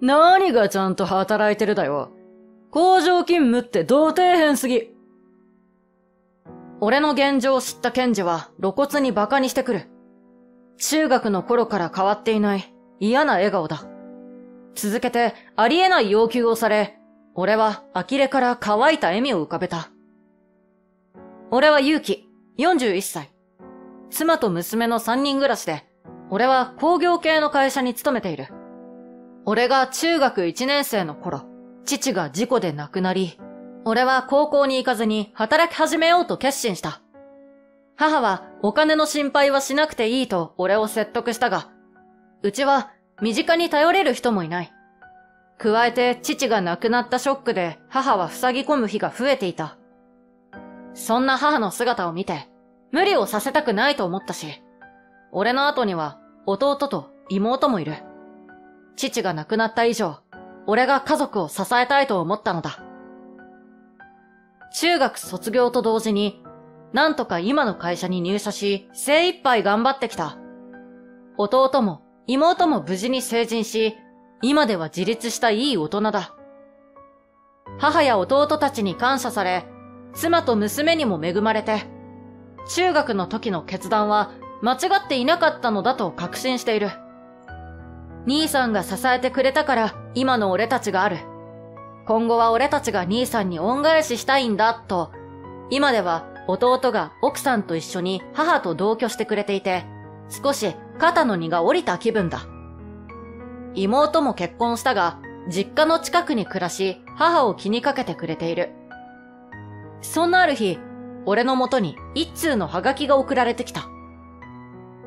何がちゃんと働いてるだよ。工場勤務ってど底辺すぎ。俺の現状を知った検事は露骨に馬鹿にしてくる。中学の頃から変わっていない嫌な笑顔だ。続けてありえない要求をされ、俺は呆れから乾いた笑みを浮かべた。俺は勇気、41歳。妻と娘の3人暮らしで、俺は工業系の会社に勤めている。俺が中学1年生の頃、父が事故で亡くなり、俺は高校に行かずに働き始めようと決心した。母はお金の心配はしなくていいと俺を説得したが、うちは身近に頼れる人もいない。加えて父が亡くなったショックで母は塞ぎ込む日が増えていた。そんな母の姿を見て、無理をさせたくないと思ったし、俺の後には弟と妹もいる。父が亡くなった以上、俺が家族を支えたいと思ったのだ。中学卒業と同時に、なんとか今の会社に入社し、精一杯頑張ってきた。弟も妹も無事に成人し、今では自立したいい大人だ。母や弟たちに感謝され、妻と娘にも恵まれて、中学の時の決断は間違っていなかったのだと確信している。兄さんが支えてくれたから今の俺たちがある。今後は俺たちが兄さんに恩返ししたいんだと、今では弟が奥さんと一緒に母と同居してくれていて、少し肩の荷が下りた気分だ。妹も結婚したが、実家の近くに暮らし、母を気にかけてくれている。そんなある日、俺の元に一通のハガキが送られてきた。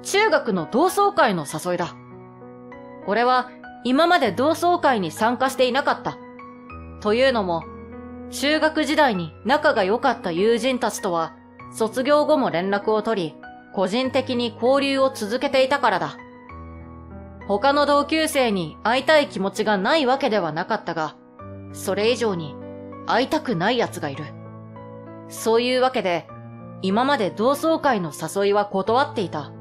中学の同窓会の誘いだ。俺は今まで同窓会に参加していなかった。というのも、中学時代に仲が良かった友人たちとは、卒業後も連絡を取り、個人的に交流を続けていたからだ。他の同級生に会いたい気持ちがないわけではなかったが、それ以上に会いたくない奴がいる。そういうわけで、今まで同窓会の誘いは断っていた。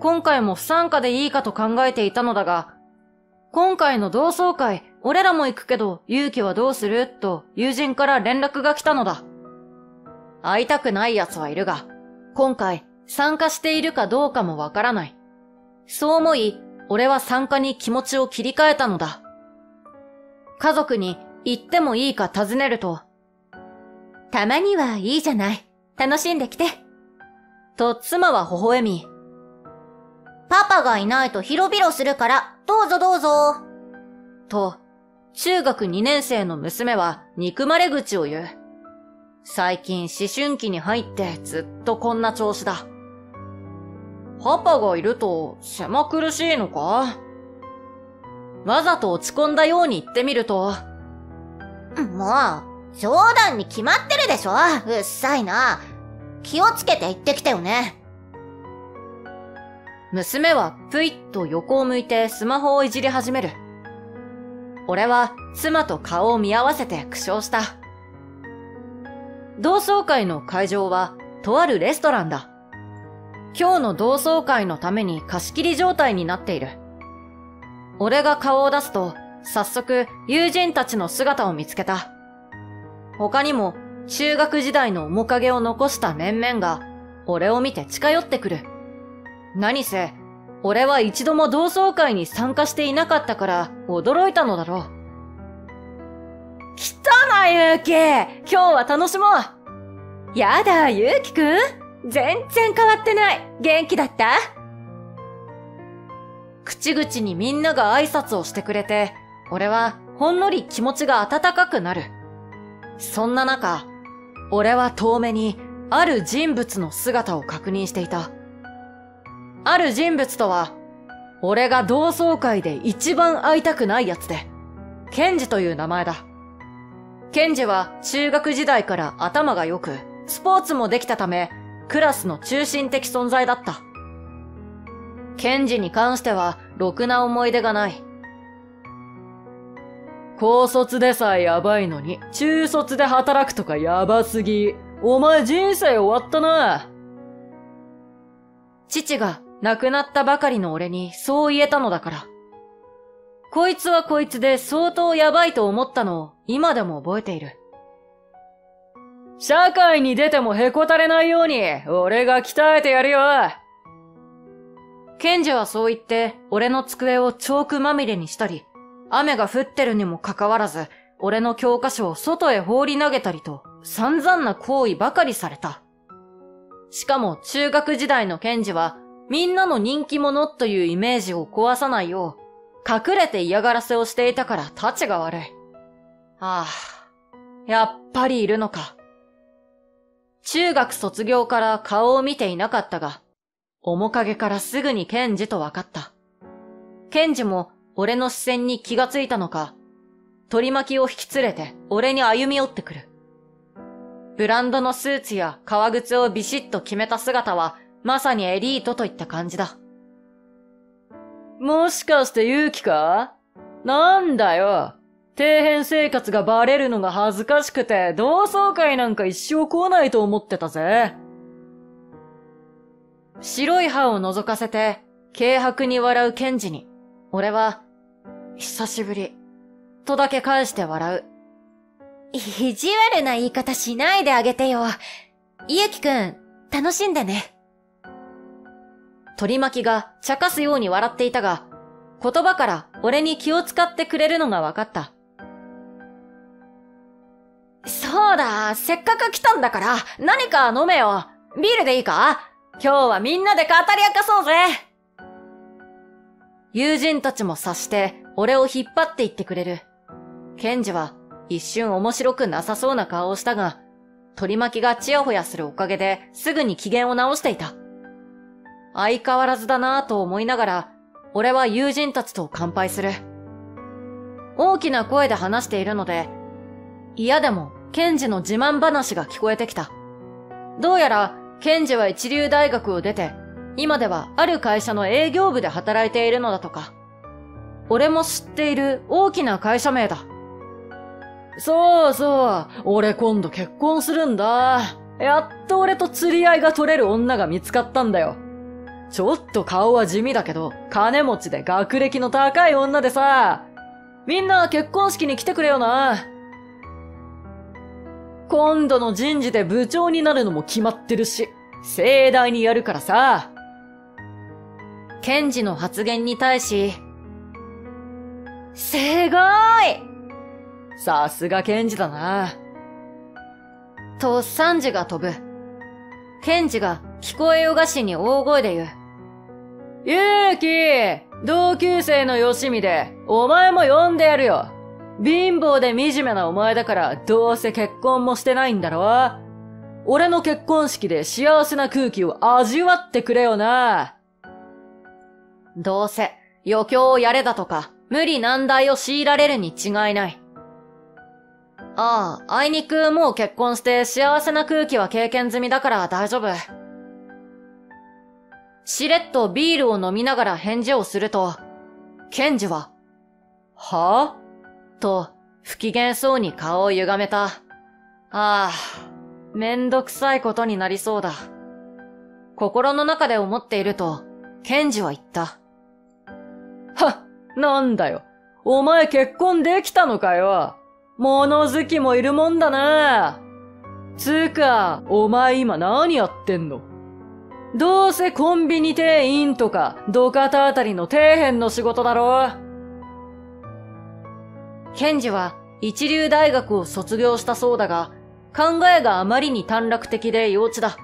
今回も不参加でいいかと考えていたのだが、今回の同窓会、俺らも行くけど、勇気はどうする？と友人から連絡が来たのだ。会いたくない奴はいるが、今回参加しているかどうかもわからない。そう思い、俺は参加に気持ちを切り替えたのだ。家族に行ってもいいか尋ねると、たまにはいいじゃない。楽しんできて。と妻は微笑み。パパがいないと広々するから、どうぞどうぞ。と、中学2年生の娘は憎まれ口を言う。最近思春期に入ってずっとこんな調子だ。パパがいると狭苦しいのか？わざと落ち込んだように言ってみると。もう。冗談に決まってるでしょ。うっさいな。気をつけて行ってきたよね。娘はぷいっと横を向いてスマホをいじり始める。俺は妻と顔を見合わせて苦笑した。同窓会の会場はとあるレストランだ。今日の同窓会のために貸し切り状態になっている。俺が顔を出すと早速友人たちの姿を見つけた。他にも中学時代の面影を残した面々が俺を見て近寄ってくる。何せ俺は一度も同窓会に参加していなかったから驚いたのだろう。来たな、ゆうき。今日は楽しもう。やだ、ゆうきくん。全然変わってない。元気だった？口々にみんなが挨拶をしてくれて、俺はほんのり気持ちが温かくなる。そんな中、俺は遠目にある人物の姿を確認していた。ある人物とは、俺が同窓会で一番会いたくないやつで、ケンジという名前だ。ケンジは中学時代から頭が良く、スポーツもできたため、クラスの中心的存在だった。ケンジに関しては、ろくな思い出がない。高卒でさえやばいのに、中卒で働くとかやばすぎ。お前人生終わったな。父が亡くなったばかりの俺にそう言えたのだから。こいつはこいつで相当やばいと思ったのを今でも覚えている。社会に出てもへこたれないように俺が鍛えてやるよ。ケンジはそう言って俺の机をチョークまみれにしたり、雨が降ってるにもかかわらず俺の教科書を外へ放り投げたりと散々な行為ばかりされた。しかも中学時代のケンジはみんなの人気者というイメージを壊さないよう隠れて嫌がらせをしていたから立ちが悪い。ああ、やっぱりいるのか。中学卒業から顔を見ていなかったが、面影からすぐにケンジと分かった。ケンジも俺の視線に気がついたのか、取り巻きを引き連れて俺に歩み寄ってくる。ブランドのスーツや革靴をビシッと決めた姿はまさにエリートといった感じだ。もしかして勇気か？なんだよ。底辺生活がバレるのが恥ずかしくて、同窓会なんか一生来ないと思ってたぜ。白い歯を覗かせて、軽薄に笑うケンジに、俺は、久しぶり、とだけ返して笑う。意地悪な言い方しないであげてよ。ゆうきくん、楽しんでね。取り巻きが茶化すように笑っていたが、言葉から俺に気を使ってくれるのが分かった。そうだ、せっかく来たんだから、何か飲めよ。ビールでいいか？今日はみんなで語り明かそうぜ。友人たちも察して俺を引っ張っていってくれる。ケンジは一瞬面白くなさそうな顔をしたが、取り巻きがちやほやするおかげですぐに機嫌を直していた。相変わらずだなぁと思いながら、俺は友人たちと乾杯する。大きな声で話しているので、嫌でもケンジの自慢話が聞こえてきた。どうやらケンジは一流大学を出て、今ではある会社の営業部で働いているのだとか。俺も知っている大きな会社名だ。そうそう、俺今度結婚するんだ。やっと俺と釣り合いが取れる女が見つかったんだよ。ちょっと顔は地味だけど、金持ちで学歴の高い女でさ、みんな結婚式に来てくれよな。今度の人事で部長になるのも決まってるし、盛大にやるからさ。ケンジの発言に対し、すごい！さすがケンジだな。と賛辞が飛ぶ。ケンジが聞こえよがしに大声で言う。ゆうき、同級生のよしみで、お前も呼んでやるよ。貧乏で惨めなお前だから、どうせ結婚もしてないんだろ？俺の結婚式で幸せな空気を味わってくれよな。どうせ、余興をやれだとか、無理難題を強いられるに違いない。ああ、あいにくもう結婚して幸せな空気は経験済みだから大丈夫。しれっとビールを飲みながら返事をすると、ケンジは、はぁ？と、不機嫌そうに顔を歪めた。ああ、めんどくさいことになりそうだ。心の中で思っていると、ケンジは言った。はっ、なんだよ。お前結婚できたのかよ。物好きもいるもんだな。つーか、お前今何やってんの？どうせコンビニ店員とか、土方あたりの底辺の仕事だろ。ケンジは一流大学を卒業したそうだが、考えがあまりに短絡的で幼稚だ。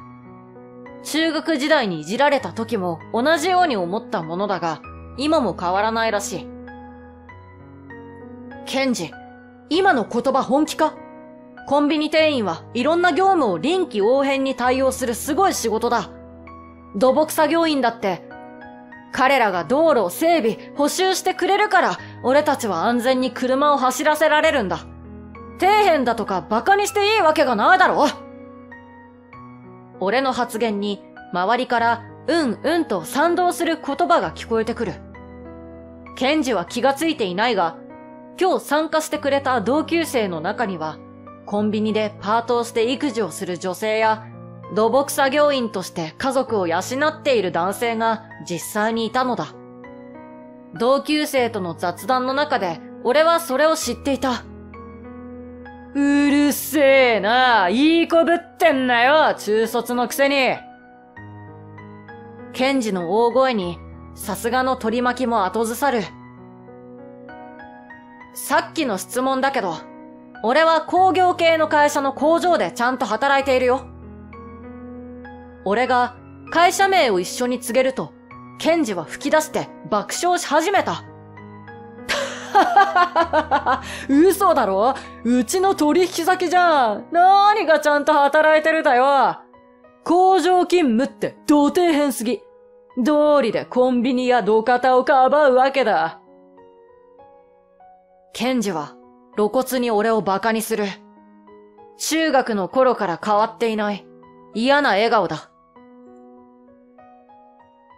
中学時代にいじられた時も同じように思ったものだが、今も変わらないらしい。ケンジ、今の言葉本気か？コンビニ店員はいろんな業務を臨機応変に対応するすごい仕事だ。土木作業員だって、彼らが道路を整備、補修してくれるから、俺たちは安全に車を走らせられるんだ。底辺だとか馬鹿にしていいわけがないだろ？俺の発言に、周りから、うんうんと賛同する言葉が聞こえてくる。ケンジは気がついていないが、今日参加してくれた同級生の中には、コンビニでパートをして育児をする女性や、土木作業員として家族を養っている男性が実際にいたのだ。同級生との雑談の中で俺はそれを知っていた。うるせえな、いい子ぶってんなよ、中卒のくせに。ケンジの大声にさすがの取り巻きも後ずさる。さっきの質問だけど、俺は工業系の会社の工場でちゃんと働いているよ。俺が会社名を一緒に告げると、ケンジは吹き出して爆笑し始めた。嘘だろ？うちの取引先じゃん。何がちゃんと働いてるだよ。工場勤務って土底辺すぎ。道理でコンビニや土方をかばうわけだ。ケンジは露骨に俺を馬鹿にする。中学の頃から変わっていない嫌な笑顔だ。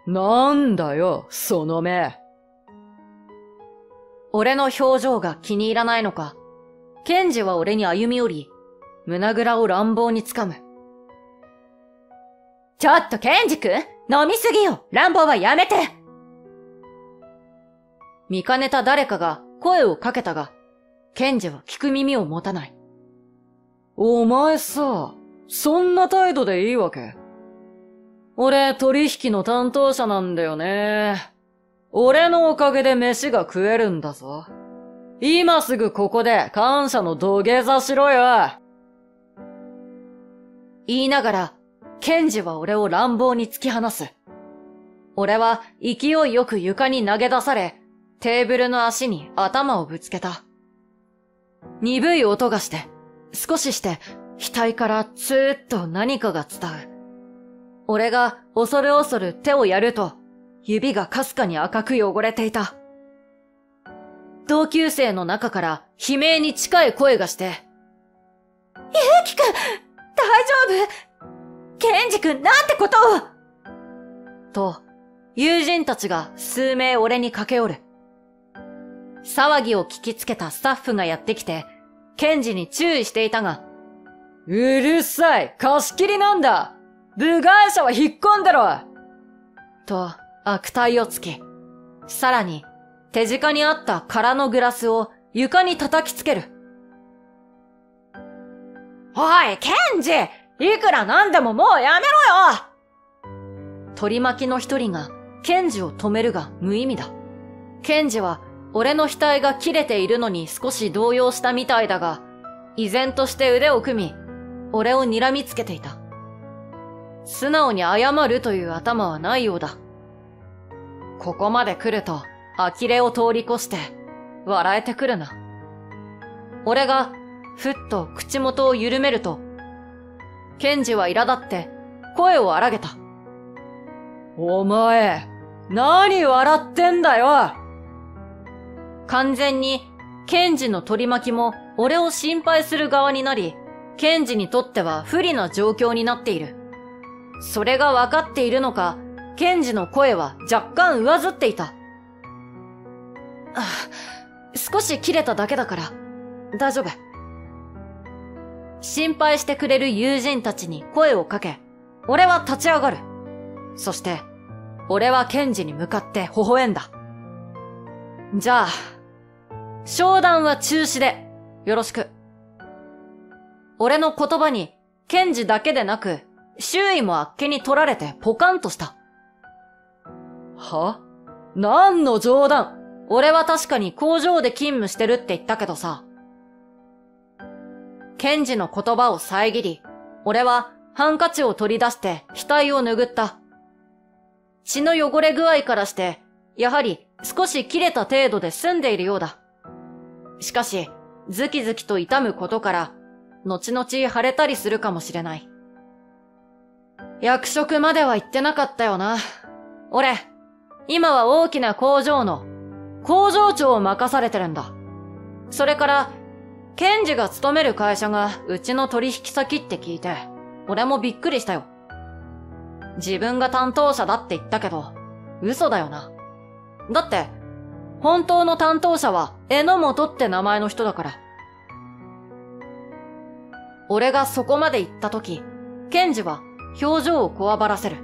なんだよ、その目。俺の表情が気に入らないのか、ケンジは俺に歩み寄り、胸ぐらを乱暴につかむ。ちょっとケンジ君、飲みすぎよ、乱暴はやめて。見かねた誰かが声をかけたが、ケンジは聞く耳を持たない。お前さ、そんな態度でいいわけ？俺、取引の担当者なんだよね。俺のおかげで飯が食えるんだぞ。今すぐここで感謝の土下座しろよ。言いながら、ケンジは俺を乱暴に突き放す。俺は勢いよく床に投げ出され、テーブルの足に頭をぶつけた。鈍い音がして、少しして、額からツーッと何かが伝う。俺が恐る恐る手をやると、指がかすかに赤く汚れていた。同級生の中から悲鳴に近い声がして、ゆうきくん、大丈夫？ケンジくん、なんてことを！と、友人たちが数名俺に駆け寄る。騒ぎを聞きつけたスタッフがやってきて、ケンジに注意していたが、うるさい、貸し切りなんだ！部外者は引っ込んでろ！と、悪態をつき、さらに、手近にあった空のグラスを床に叩きつける。おい、ケンジ！いくらなんでももうやめろよ！取り巻きの一人が、ケンジを止めるが無意味だ。ケンジは、俺の額が切れているのに少し動揺したみたいだが、依然として腕を組み、俺を睨みつけていた。素直に謝るという頭はないようだ。ここまで来ると、呆れを通り越して、笑えてくるな。俺が、ふっと口元を緩めると、ケンジは苛立って、声を荒げた。お前、何笑ってんだよ！完全に、ケンジの取り巻きも、俺を心配する側になり、ケンジにとっては不利な状況になっている。それが分かっているのか、ケンジの声は若干上ずっていた。あ、少し切れただけだから、大丈夫。心配してくれる友人たちに声をかけ、俺は立ち上がる。そして、俺はケンジに向かって微笑んだ。じゃあ、商談は中止で、よろしく。俺の言葉に、ケンジだけでなく、周囲もあっけに取られてポカンとした。は？何の冗談？俺は確かに工場で勤務してるって言ったけどさ。ケンジの言葉を遮り、俺はハンカチを取り出して額を拭った。血の汚れ具合からして、やはり少し切れた程度で済んでいるようだ。しかし、ズキズキと痛むことから、後々腫れたりするかもしれない。役職までは言ってなかったよな。俺、今は大きな工場の工場長を任されてるんだ。それから、ケンジが勤める会社がうちの取引先って聞いて、俺もびっくりしたよ。自分が担当者だって言ったけど、嘘だよな。だって、本当の担当者は榎本って名前の人だから。俺がそこまで言ったとき、ケンジは、表情をこわばらせる。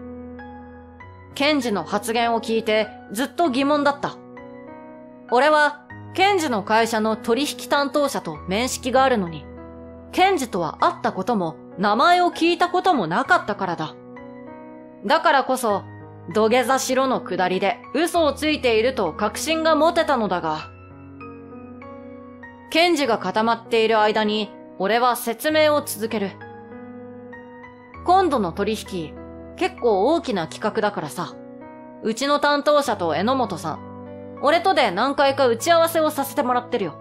ケンジの発言を聞いてずっと疑問だった。俺は、検事の会社の取引担当者と面識があるのに、検事とは会ったことも、名前を聞いたこともなかったからだ。だからこそ、土下座しろの下りで嘘をついていると確信が持てたのだが、検事が固まっている間に、俺は説明を続ける。今度の取引、結構大きな企画だからさ、うちの担当者と榎本さん、俺とで何回か打ち合わせをさせてもらってるよ。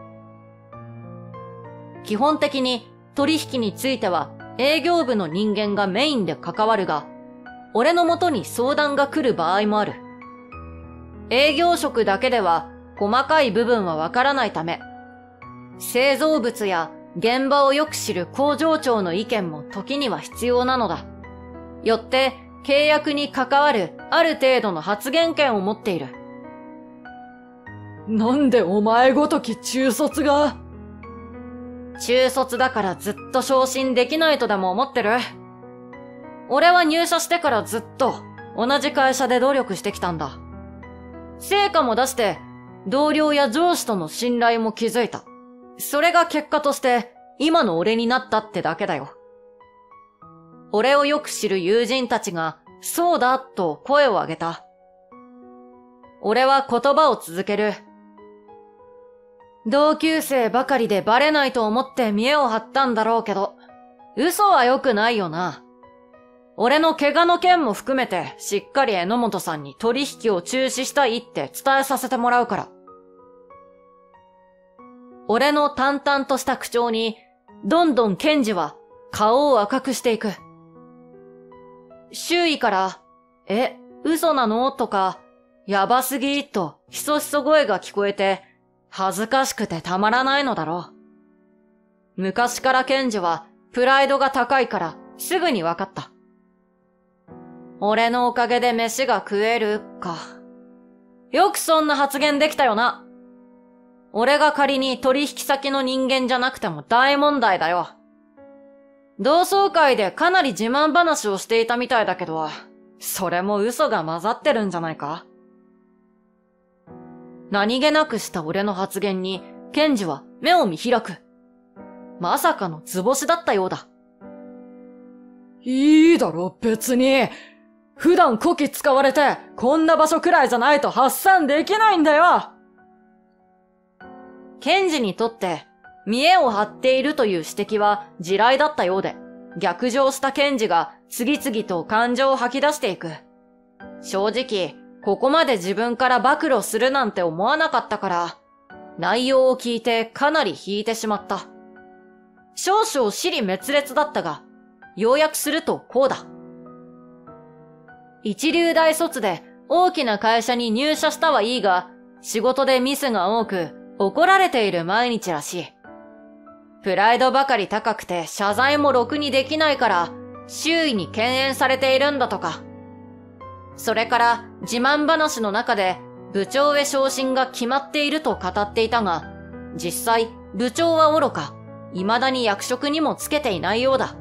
基本的に取引については営業部の人間がメインで関わるが、俺の元に相談が来る場合もある。営業職だけでは細かい部分はわからないため、製造物や現場をよく知る工場長の意見も時には必要なのだ。よって契約に関わるある程度の発言権を持っている。なんでお前ごとき中卒が？中卒だからずっと昇進できないとでも思ってる？俺は入社してからずっと同じ会社で努力してきたんだ。成果も出して同僚や上司との信頼も築いた。それが結果として今の俺になったってだけだよ。俺をよく知る友人たちがそうだと声を上げた。俺は言葉を続ける。同級生ばかりでバレないと思って見栄を張ったんだろうけど、嘘は良くないよな。俺の怪我の件も含めてしっかり榎本さんに取引を中止したいって伝えさせてもらうから。俺の淡々とした口調に、どんどん検事は顔を赤くしていく。周囲から、嘘なのとか、やばすぎとひそひそ声が聞こえて、恥ずかしくてたまらないのだろう。昔から検事はプライドが高いからすぐに分かった。俺のおかげで飯が食えるか。よくそんな発言できたよな。俺が仮に取引先の人間じゃなくても大問題だよ。同窓会でかなり自慢話をしていたみたいだけど、それも嘘が混ざってるんじゃないか？何気なくした俺の発言に、検事は目を見開く。まさかの図星だったようだ。いいだろ、別に。普段こき使われて、こんな場所くらいじゃないと発散できないんだよ。検事にとって、見栄を張っているという指摘は地雷だったようで、逆上した検事が次々と感情を吐き出していく。正直、ここまで自分から暴露するなんて思わなかったから、内容を聞いてかなり引いてしまった。少々支離滅裂だったが、要約するとこうだ。一流大卒で大きな会社に入社したはいいが、仕事でミスが多く、怒られている毎日らしい。プライドばかり高くて謝罪もろくにできないから周囲に敬遠されているんだとか。それから自慢話の中で部長へ昇進が決まっていると語っていたが、実際部長は愚か、未だに役職にもつけていないようだ。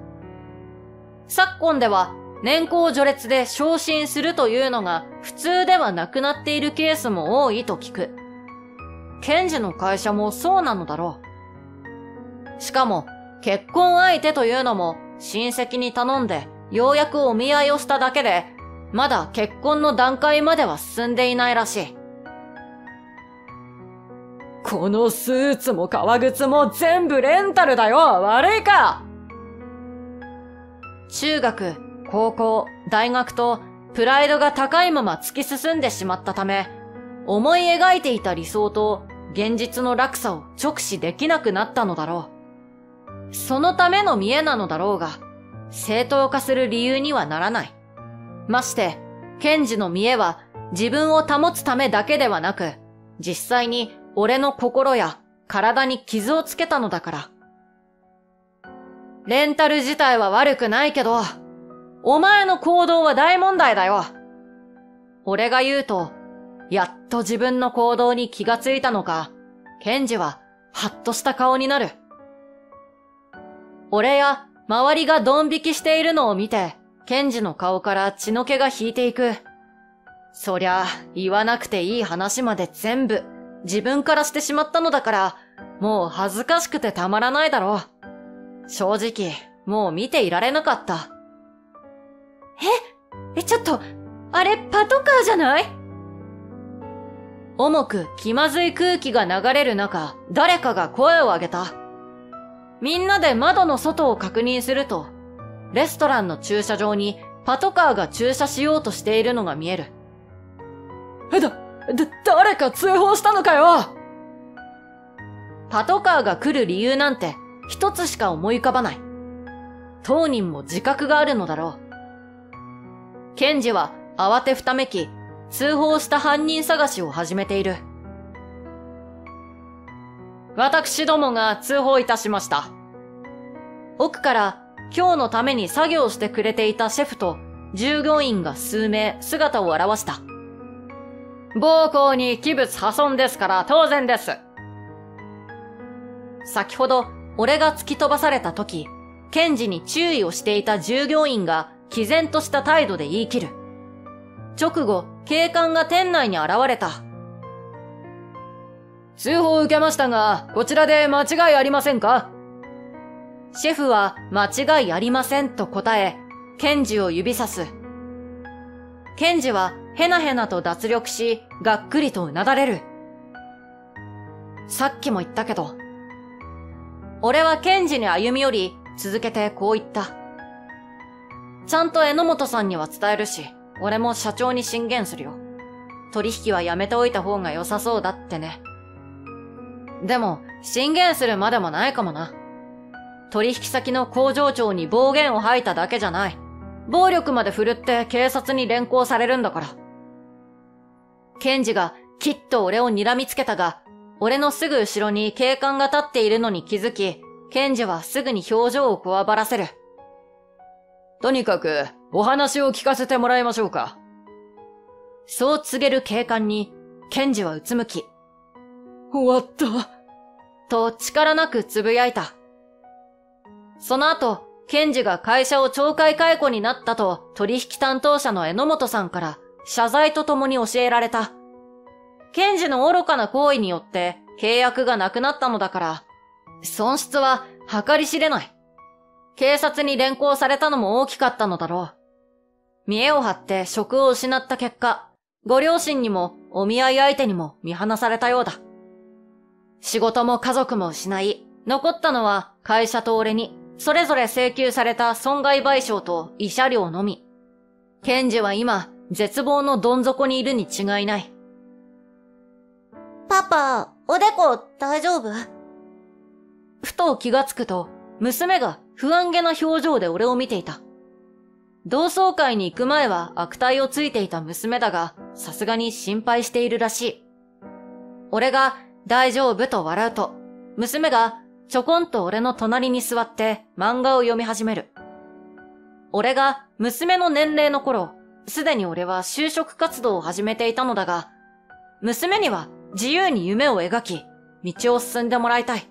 昨今では年功序列で昇進するというのが普通ではなくなっているケースも多いと聞く。検事の会社もそうなのだろう。しかも、結婚相手というのも親戚に頼んでようやくお見合いをしただけで、まだ結婚の段階までは進んでいないらしい。このスーツも革靴も全部レンタルだよ！悪いか！中学、高校、大学とプライドが高いまま突き進んでしまったため、思い描いていた理想と現実の落差を直視できなくなったのだろう。そのための見栄なのだろうが、正当化する理由にはならない。まして、検事の見栄は自分を保つためだけではなく、実際に俺の心や体に傷をつけたのだから。レンタル自体は悪くないけど、お前の行動は大問題だよ。俺が言うと、やっと自分の行動に気がついたのか、検事はハッとした顔になる。俺や周りがドン引きしているのを見て、検事の顔から血の気が引いていく。そりゃ、言わなくていい話まで全部、自分からしてしまったのだから、もう恥ずかしくてたまらないだろう。正直、もう見ていられなかった。ちょっと、あれパトカーじゃない？重く気まずい空気が流れる中、誰かが声を上げた。みんなで窓の外を確認すると、レストランの駐車場にパトカーが駐車しようとしているのが見える。誰か通報したのかよ！パトカーが来る理由なんて一つしか思い浮かばない。当人も自覚があるのだろう。検事は慌てふためき、通報した犯人探しを始めている。私どもが通報いたしました。奥から今日のために作業してくれていたシェフと従業員が数名姿を現した。暴行に器物破損ですから当然です。先ほど俺が突き飛ばされた時、検事に注意をしていた従業員が毅然とした態度で言い切る。直後、警官が店内に現れた。通報を受けましたが、こちらで間違いありませんか？シェフは間違いありませんと答え、検事を指さす。検事はヘナヘナと脱力し、がっくりとうなだれる。さっきも言ったけど、俺は検事に歩み寄り、続けてこう言った。ちゃんと榎本さんには伝えるし、俺も社長に進言するよ。取引はやめておいた方が良さそうだってね。でも、進言するまでもないかもな。取引先の工場長に暴言を吐いただけじゃない。暴力まで振るって警察に連行されるんだから。検事がきっと俺を睨みつけたが、俺のすぐ後ろに警官が立っているのに気づき、検事はすぐに表情をこわばらせる。とにかく、お話を聞かせてもらいましょうか。そう告げる警官に、検事はうつむき。終わった。と力なくつぶやいた。その後、検事が会社を懲戒解雇になったと取引担当者の榎本さんから謝罪とともに教えられた。検事の愚かな行為によって契約がなくなったのだから、損失は計り知れない。警察に連行されたのも大きかったのだろう。見栄を張って職を失った結果、ご両親にもお見合い相手にも見放されたようだ。仕事も家族も失い、残ったのは会社と俺に、それぞれ請求された損害賠償と慰謝料のみ。検事は今、絶望のどん底にいるに違いない。パパ、おでこ大丈夫？ふと気がつくと、娘が不安げな表情で俺を見ていた。同窓会に行く前は悪態をついていた娘だが、さすがに心配しているらしい。俺が大丈夫と笑うと、娘がちょこんと俺の隣に座って漫画を読み始める。俺が娘の年齢の頃、すでに俺は就職活動を始めていたのだが、娘には自由に夢を描き、道を進んでもらいたい。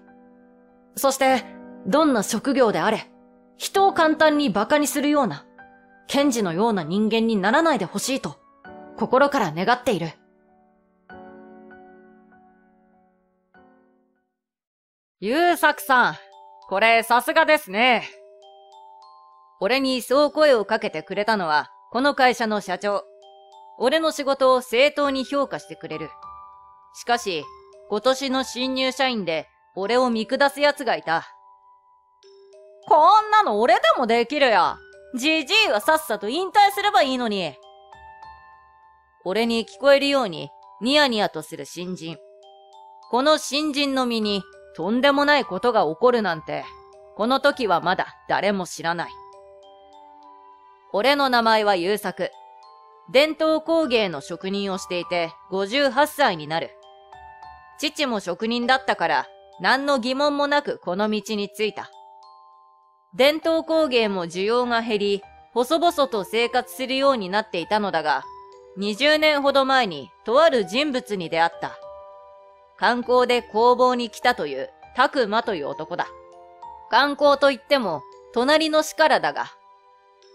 そして、どんな職業であれ、人を簡単に馬鹿にするような、検事のような人間にならないでほしいと、心から願っている。優作さん、これさすがですね。俺にそう声をかけてくれたのは、この会社の社長。俺の仕事を正当に評価してくれる。しかし、今年の新入社員で、俺を見下す奴がいた。こんなの俺でもできるや。じじいはさっさと引退すればいいのに。俺に聞こえるようにニヤニヤとする新人。この新人の身にとんでもないことが起こるなんて、この時はまだ誰も知らない。俺の名前は優作。伝統工芸の職人をしていて58歳になる。父も職人だったから何の疑問もなくこの道に着いた。伝統工芸も需要が減り、細々と生活するようになっていたのだが、20年ほど前にとある人物に出会った。観光で工房に来たという、たくまという男だ。観光といっても、隣の市からだが、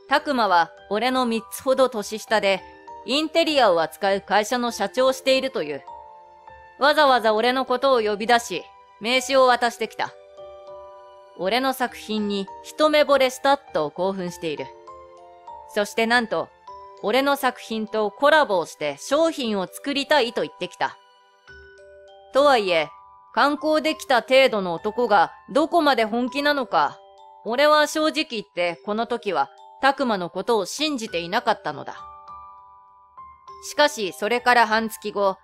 たくまは俺の3つほど年下で、インテリアを扱う会社の社長をしているという。わざわざ俺のことを呼び出し、名刺を渡してきた。俺の作品に一目惚れしたと興奮している。そしてなんと、俺の作品とコラボをして商品を作りたいと言ってきた。とはいえ、観光できた程度の男がどこまで本気なのか、俺は正直言ってこの時はタクマのことを信じていなかったのだ。しかしそれから半月後、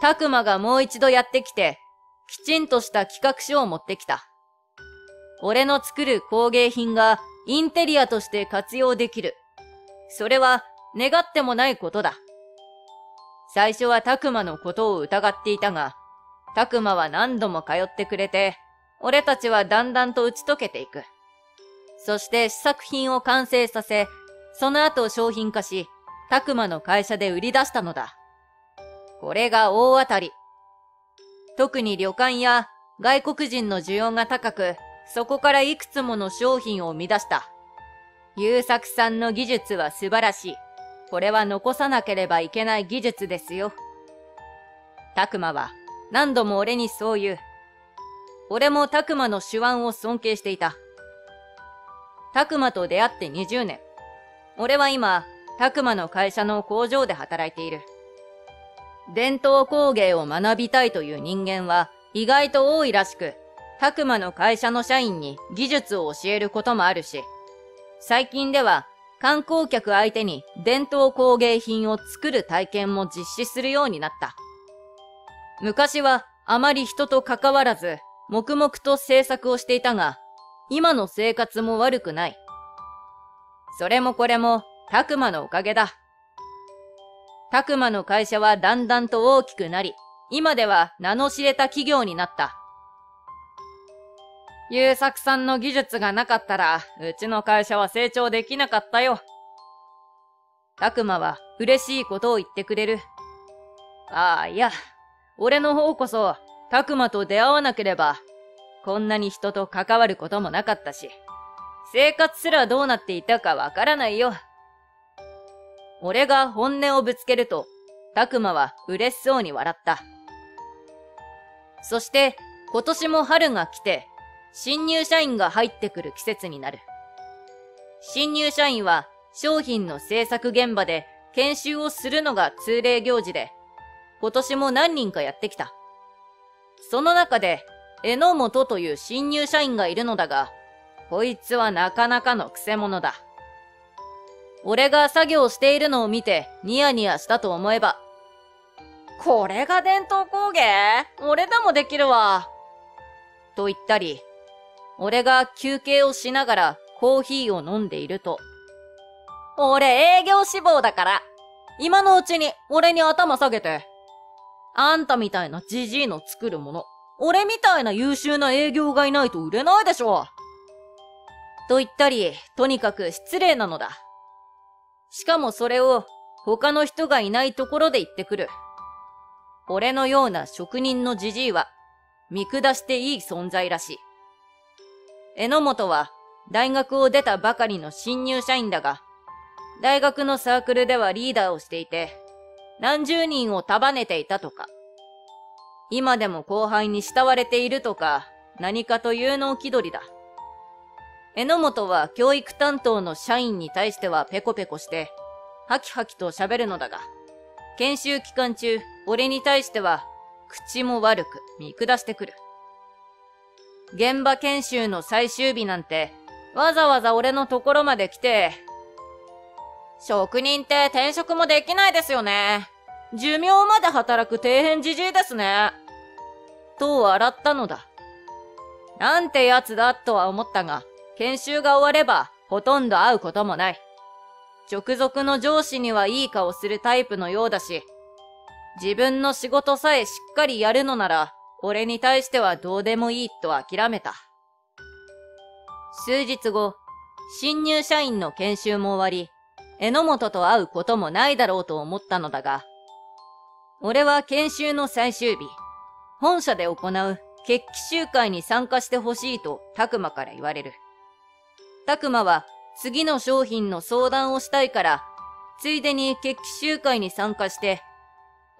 タクマがもう一度やってきて、きちんとした企画書を持ってきた。俺の作る工芸品がインテリアとして活用できる。それは願ってもないことだ。最初はタクマのことを疑っていたが、タクマは何度も通ってくれて、俺たちはだんだんと打ち解けていく。そして試作品を完成させ、その後商品化し、タクマの会社で売り出したのだ。これが大当たり。特に旅館や外国人の需要が高く、そこからいくつもの商品を生み出した。優作さんの技術は素晴らしい。これは残さなければいけない技術ですよ。タクマは何度も俺にそう言う。俺もタクマの手腕を尊敬していた。タクマと出会って20年。俺は今、タクマの会社の工場で働いている。伝統工芸を学びたいという人間は意外と多いらしく、タクマの会社の社員に技術を教えることもあるし、最近では観光客相手に伝統工芸品を作る体験も実施するようになった。昔はあまり人と関わらず黙々と制作をしていたが、今の生活も悪くない。それもこれもタクマのおかげだ。タクマの会社はだんだんと大きくなり、今では名の知れた企業になった。優作さんの技術がなかったら、うちの会社は成長できなかったよ。タクマは嬉しいことを言ってくれる。ああ、いや、俺の方こそ、タクマと出会わなければ、こんなに人と関わることもなかったし、生活すらどうなっていたかわからないよ。俺が本音をぶつけると、タクマは嬉しそうに笑った。そして、今年も春が来て、新入社員が入ってくる季節になる。新入社員は商品の制作現場で研修をするのが通例行事で、今年も何人かやってきた。その中で、榎本という新入社員がいるのだが、こいつはなかなかの癖者だ。俺が作業しているのを見てニヤニヤしたと思えば、これが伝統工芸？俺でもできるわ。と言ったり、俺が休憩をしながらコーヒーを飲んでいると、俺営業志望だから、今のうちに俺に頭下げて。あんたみたいなジジイの作るもの、俺みたいな優秀な営業がいないと売れないでしょ。と言ったり、とにかく失礼なのだ。しかもそれを他の人がいないところで言ってくる。俺のような職人のジジイは見下していい存在らしい。榎本は大学を出たばかりの新入社員だが、大学のサークルではリーダーをしていて、何十人を束ねていたとか、今でも後輩に慕われているとか、何かというのを気取りだ。榎本は教育担当の社員に対してはペコペコして、ハキハキと喋るのだが、研修期間中、俺に対しては、口も悪く見下してくる。現場研修の最終日なんて、わざわざ俺のところまで来て、職人って転職もできないですよね。寿命まで働く底辺じじいですね。と笑ったのだ。なんてやつだとは思ったが、研修が終わればほとんど会うこともない。直属の上司にはいい顔するタイプのようだし、自分の仕事さえしっかりやるのなら、俺に対してはどうでもいいと諦めた。数日後、新入社員の研修も終わり、榎本と会うこともないだろうと思ったのだが、俺は研修の最終日、本社で行う決起集会に参加してほしいとタクマから言われる。タクマは次の商品の相談をしたいから、ついでに決起集会に参加して、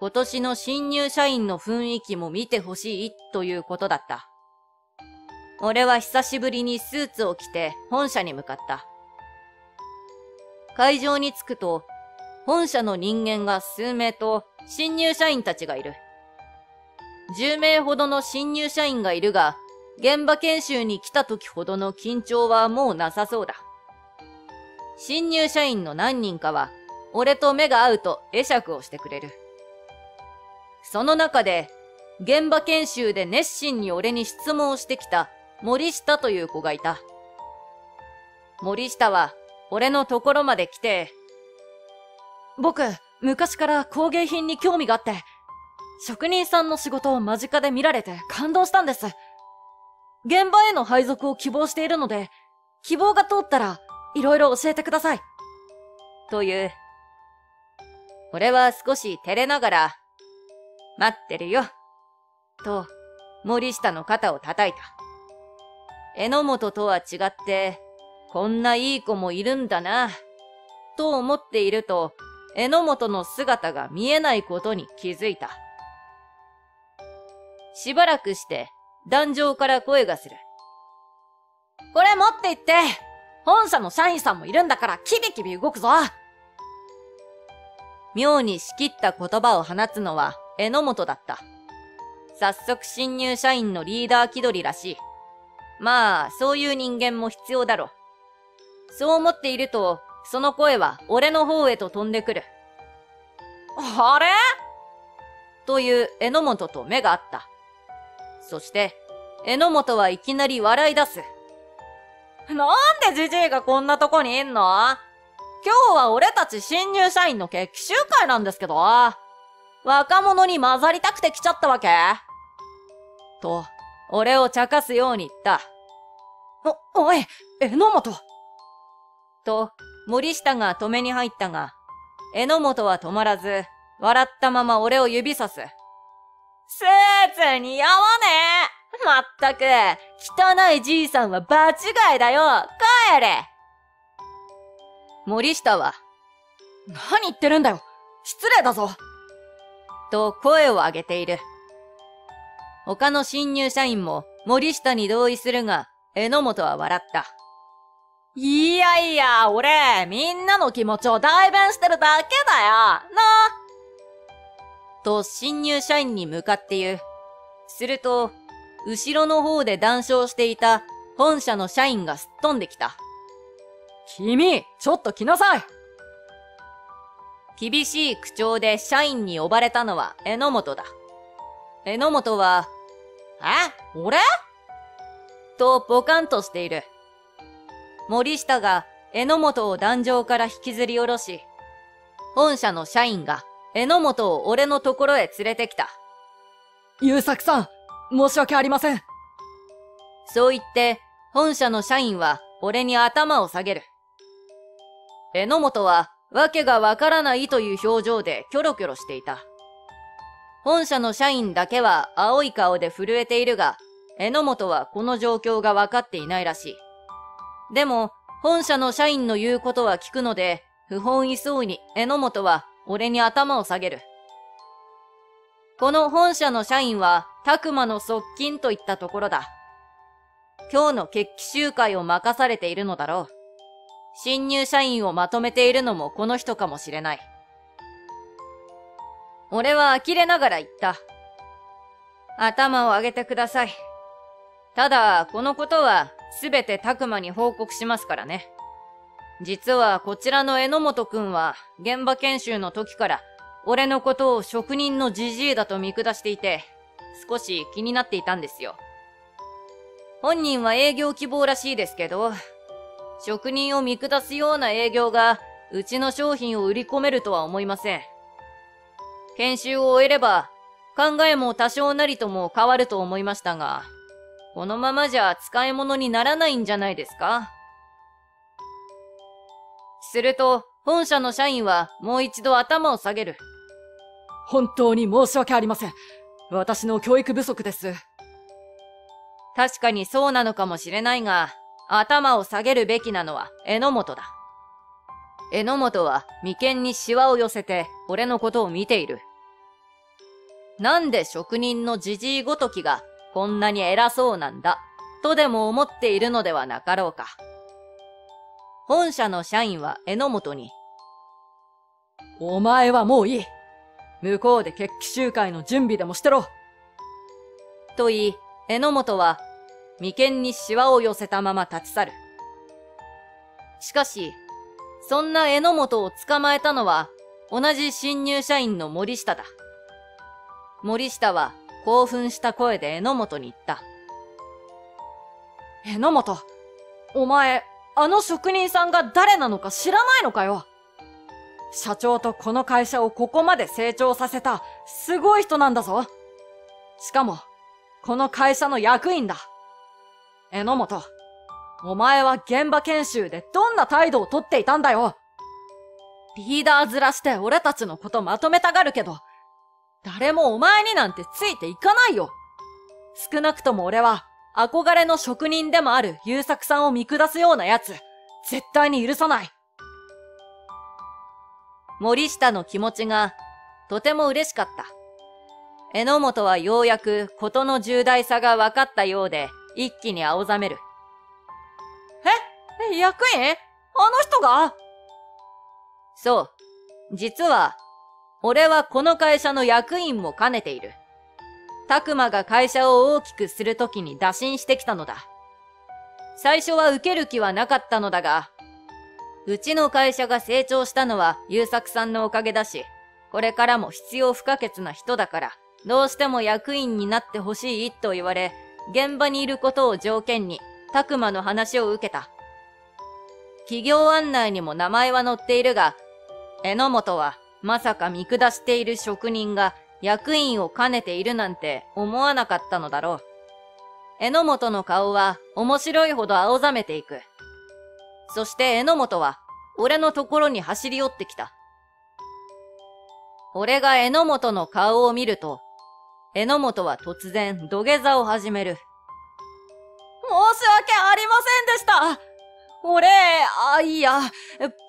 今年の新入社員の雰囲気も見てほしいということだった。俺は久しぶりにスーツを着て本社に向かった。会場に着くと、本社の人間が数名と新入社員たちがいる。10名ほどの新入社員がいるが、現場研修に来た時ほどの緊張はもうなさそうだ。新入社員の何人かは、俺と目が合うと会釈をしてくれる。その中で、現場研修で熱心に俺に質問をしてきた森下という子がいた。森下は俺のところまで来て、僕、昔から工芸品に興味があって、職人さんの仕事を間近で見られて感動したんです。現場への配属を希望しているので、希望が通ったら色々教えてください。という。俺は少し照れながら、待ってるよ。と、森下の肩を叩いた。榎本とは違って、こんないい子もいるんだな、と思っていると、榎本の姿が見えないことに気づいた。しばらくして、壇上から声がする。これ持って行って、本社の社員さんもいるんだからキビキビ動くぞ。妙に仕切った言葉を放つのは、榎本だった。早速新入社員のリーダー気取りらしい。まあ、そういう人間も必要だろう。そう思っていると、その声は俺の方へと飛んでくる。あれ？という榎本と目が合った。そして、榎本はいきなり笑い出す。なんでじじいがこんなとこにいんの？今日は俺たち新入社員の決起集会なんですけど。若者に混ざりたくて来ちゃったわけ？と、俺を茶化すように言った。おい、榎本！と、森下が止めに入ったが、榎本は止まらず、笑ったまま俺を指さす。スーツ似合わねえ！まったく、汚いじいさんは場違いだよ！帰れ！森下は、何言ってるんだよ！失礼だぞ！と声を上げている。他の新入社員も森下に同意するが、榎本は笑った。いやいや、俺、みんなの気持ちを代弁してるだけだよ。な！と新入社員に向かって言う。すると、後ろの方で談笑していた本社の社員がすっ飛んできた。君、ちょっと来なさい！厳しい口調で社員に呼ばれたのは榎本だ。榎本は、俺？とポカンとしている。森下が榎本を壇上から引きずり下ろし、本社の社員が榎本を俺のところへ連れてきた。優作さん、申し訳ありません。そう言って、本社の社員は俺に頭を下げる。榎本は、わけがわからないという表情でキョロキョロしていた。本社の社員だけは青い顔で震えているが、榎本はこの状況がわかっていないらしい。でも、本社の社員の言うことは聞くので、不本意そうに榎本は俺に頭を下げる。この本社の社員は、拓磨の側近といったところだ。今日の決起集会を任されているのだろう。新入社員をまとめているのもこの人かもしれない。俺は呆れながら言った。頭を上げてください。ただ、このことはすべて拓磨に報告しますからね。実はこちらの榎本くんは現場研修の時から俺のことを職人のじじいだと見下していて、少し気になっていたんですよ。本人は営業希望らしいですけど、職人を見下すような営業がうちの商品を売り込めるとは思いません。研修を終えれば考えも多少なりとも変わると思いましたが、このままじゃ使い物にならないんじゃないですか？すると本社の社員はもう一度頭を下げる。本当に申し訳ありません。私の教育不足です。確かにそうなのかもしれないが、頭を下げるべきなのは榎本だ。榎本は眉間にシワを寄せて俺のことを見ている。なんで職人のじじいごときがこんなに偉そうなんだ、とでも思っているのではなかろうか。本社の社員は榎本に、お前はもういい。向こうで決起集会の準備でもしてろ。と言い、榎本は眉間にシワを寄せたまま立ち去る。しかし、そんな榎本を捕まえたのは同じ新入社員の森下だ。森下は興奮した声で榎本に言った。榎本、お前、あの職人さんが誰なのか知らないのかよ。社長とこの会社をここまで成長させたすごい人なんだぞ。しかも、この会社の役員だ。榎本、お前は現場研修でどんな態度をとっていたんだよ。リーダー面して俺たちのことまとめたがるけど、誰もお前になんてついていかないよ。少なくとも俺は憧れの職人でもある優作さんを見下すような奴、絶対に許さない。森下の気持ちがとても嬉しかった。榎本はようやく事の重大さが分かったようで一気に青ざめる。え？役員？あの人が？そう。実は、俺はこの会社の役員も兼ねている。拓馬が会社を大きくするときに打診してきたのだ。最初は受ける気はなかったのだが、うちの会社が成長したのは優作さんのおかげだし、これからも必要不可欠な人だから、どうしても役員になってほしいと言われ、現場にいることを条件に、拓馬の話を受けた。企業案内にも名前は載っているが、榎本はまさか見下している職人が役員を兼ねているなんて思わなかったのだろう。榎本の顔は面白いほど青ざめていく。そして榎本は俺のところに走り寄ってきた。俺が榎本の顔を見ると、榎本は突然土下座を始める。申し訳ありませんでした。俺、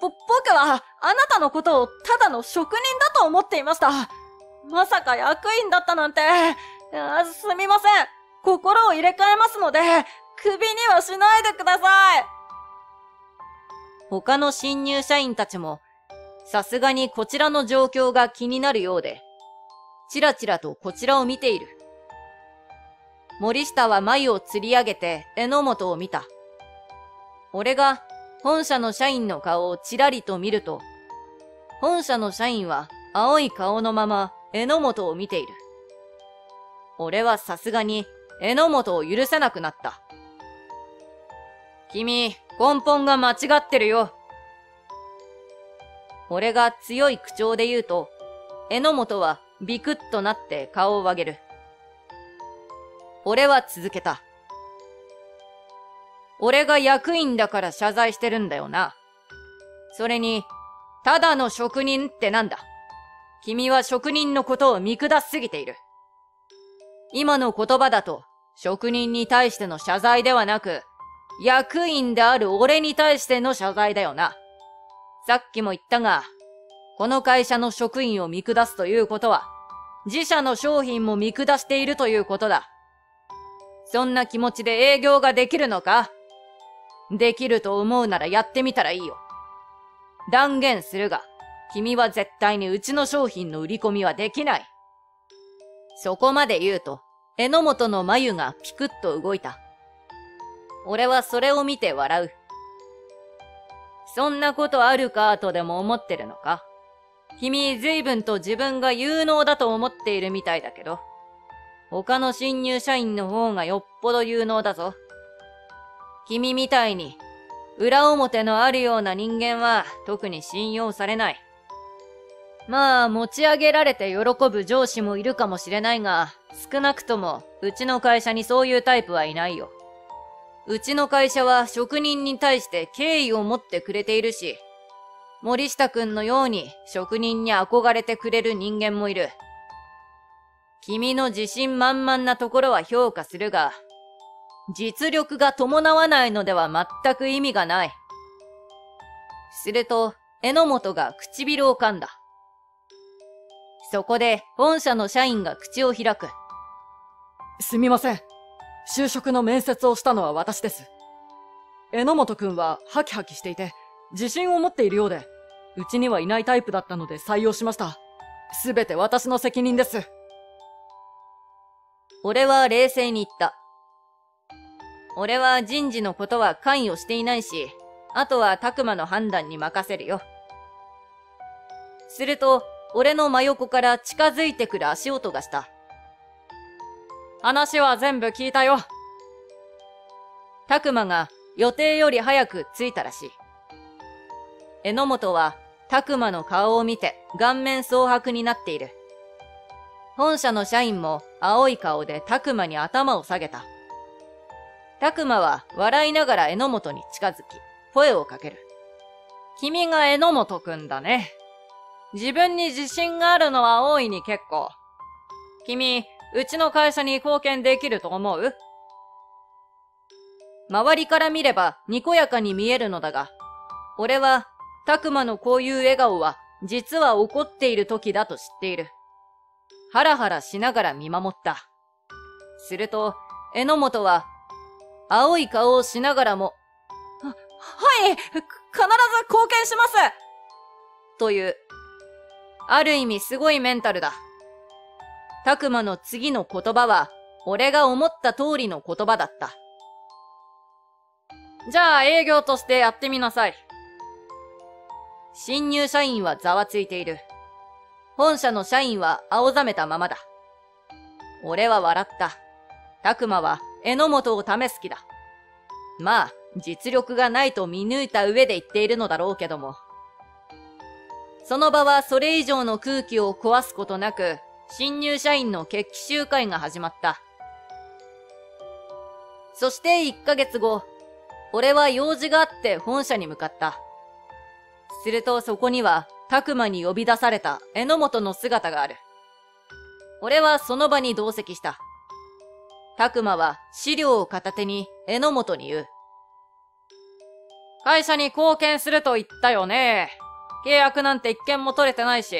僕はあなたのことをただの職人だと思っていました。まさか役員だったなんて。すみません。心を入れ替えますので、クビにはしないでください。他の新入社員たちも、さすがにこちらの状況が気になるようで、ちらちらとこちらを見ている。森下は眉をつり上げて榎本を見た。俺が本社の社員の顔をちらりと見ると、本社の社員は青い顔のまま榎本を見ている。俺はさすがに榎本を許せなくなった。君、根本が間違ってるよ。俺が強い口調で言うと、榎本はビクッとなって顔を上げる。俺は続けた。俺が役員だから謝罪してるんだよな。それに、ただの職人ってなんだ。君は職人のことを見下しすぎている。今の言葉だと、職人に対しての謝罪ではなく、役員である俺に対しての謝罪だよな。さっきも言ったが、この会社の職員を見下すということは、自社の商品も見下しているということだ。そんな気持ちで営業ができるのか？できると思うならやってみたらいいよ。断言するが、君は絶対にうちの商品の売り込みはできない。そこまで言うと、榎本の眉がピクッと動いた。俺はそれを見て笑う。そんなことあるかとでも思ってるのか？君随分と自分が有能だと思っているみたいだけど、他の新入社員の方がよっぽど有能だぞ。君みたいに裏表のあるような人間は特に信用されない。まあ持ち上げられて喜ぶ上司もいるかもしれないが、少なくともうちの会社にそういうタイプはいないよ。うちの会社は職人に対して敬意を持ってくれているし、森下くんのように職人に憧れてくれる人間もいる。君の自信満々なところは評価するが、実力が伴わないのでは全く意味がない。すると、榎本が唇を噛んだ。そこで本社の社員が口を開く。すみません。就職の面接をしたのは私です。榎本くんはハキハキしていて、自信を持っているようで、うちにはいないタイプだったので採用しました。すべて私の責任です。俺は冷静に言った。俺は人事のことは関与していないし、あとは拓馬の判断に任せるよ。すると、俺の真横から近づいてくる足音がした。話は全部聞いたよ。拓馬が予定より早く着いたらしい。榎本は拓馬の顔を見て顔面蒼白になっている。本社の社員も青い顔で拓馬に頭を下げた。拓馬は笑いながら榎本に近づき、声をかける。君が榎本くんだね。自分に自信があるのは大いに結構。君、うちの会社に貢献できると思う？周りから見ればにこやかに見えるのだが、俺は拓馬のこういう笑顔は実は怒っている時だと知っている。ハラハラしながら見守った。すると、榎本は、青い顔をしながらも、はい、必ず貢献しますという、ある意味すごいメンタルだ。拓馬の次の言葉は、俺が思った通りの言葉だった。じゃあ営業としてやってみなさい。新入社員はざわついている。本社の社員は青ざめたままだ。俺は笑った。拓馬は、榎本を試す気だ。まあ、実力がないと見抜いた上で言っているのだろうけども。その場はそれ以上の空気を壊すことなく、新入社員の決起集会が始まった。そして1ヶ月後、俺は用事があって本社に向かった。するとそこには、拓馬に呼び出された榎本の姿がある。俺はその場に同席した。拓馬は資料を片手に榎本に言う。会社に貢献すると言ったよね。契約なんて一件も取れてないし、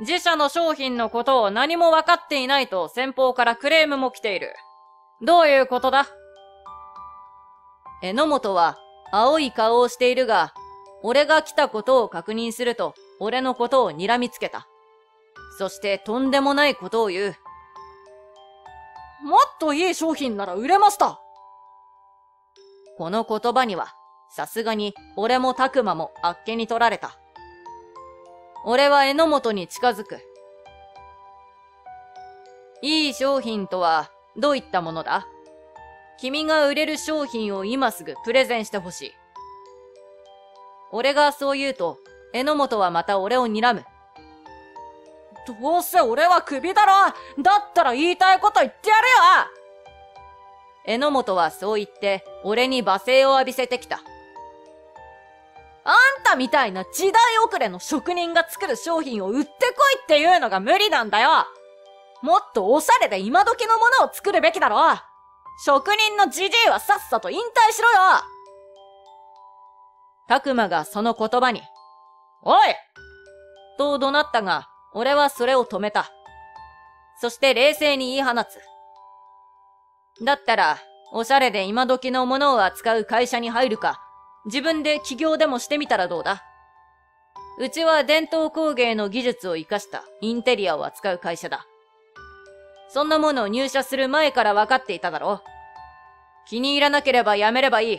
自社の商品のことを何も分かっていないと先方からクレームも来ている。どういうことだ？榎本は青い顔をしているが、俺が来たことを確認すると俺のことを睨みつけた。そしてとんでもないことを言う。もっといい商品なら売れました。この言葉には、さすがに俺も拓馬もあっけに取られた。俺は榎本に近づく。いい商品とはどういったものだ？君が売れる商品を今すぐプレゼンしてほしい。俺がそう言うと、榎本はまた俺を睨む。どうせ俺はクビだろ！だったら言いたいこと言ってやるよ！榎本はそう言って、俺に罵声を浴びせてきた。あんたみたいな時代遅れの職人が作る商品を売ってこいっていうのが無理なんだよ！もっとおしゃれで今時のものを作るべきだろ！職人のじじいはさっさと引退しろよ！拓馬がその言葉に、おい！と怒鳴ったが、俺はそれを止めた。そして冷静に言い放つ。だったら、おしゃれで今時のものを扱う会社に入るか、自分で起業でもしてみたらどうだ？うちは伝統工芸の技術を活かしたインテリアを扱う会社だ。そんなものを入社する前から分かっていただろ？気に入らなければやめればいい。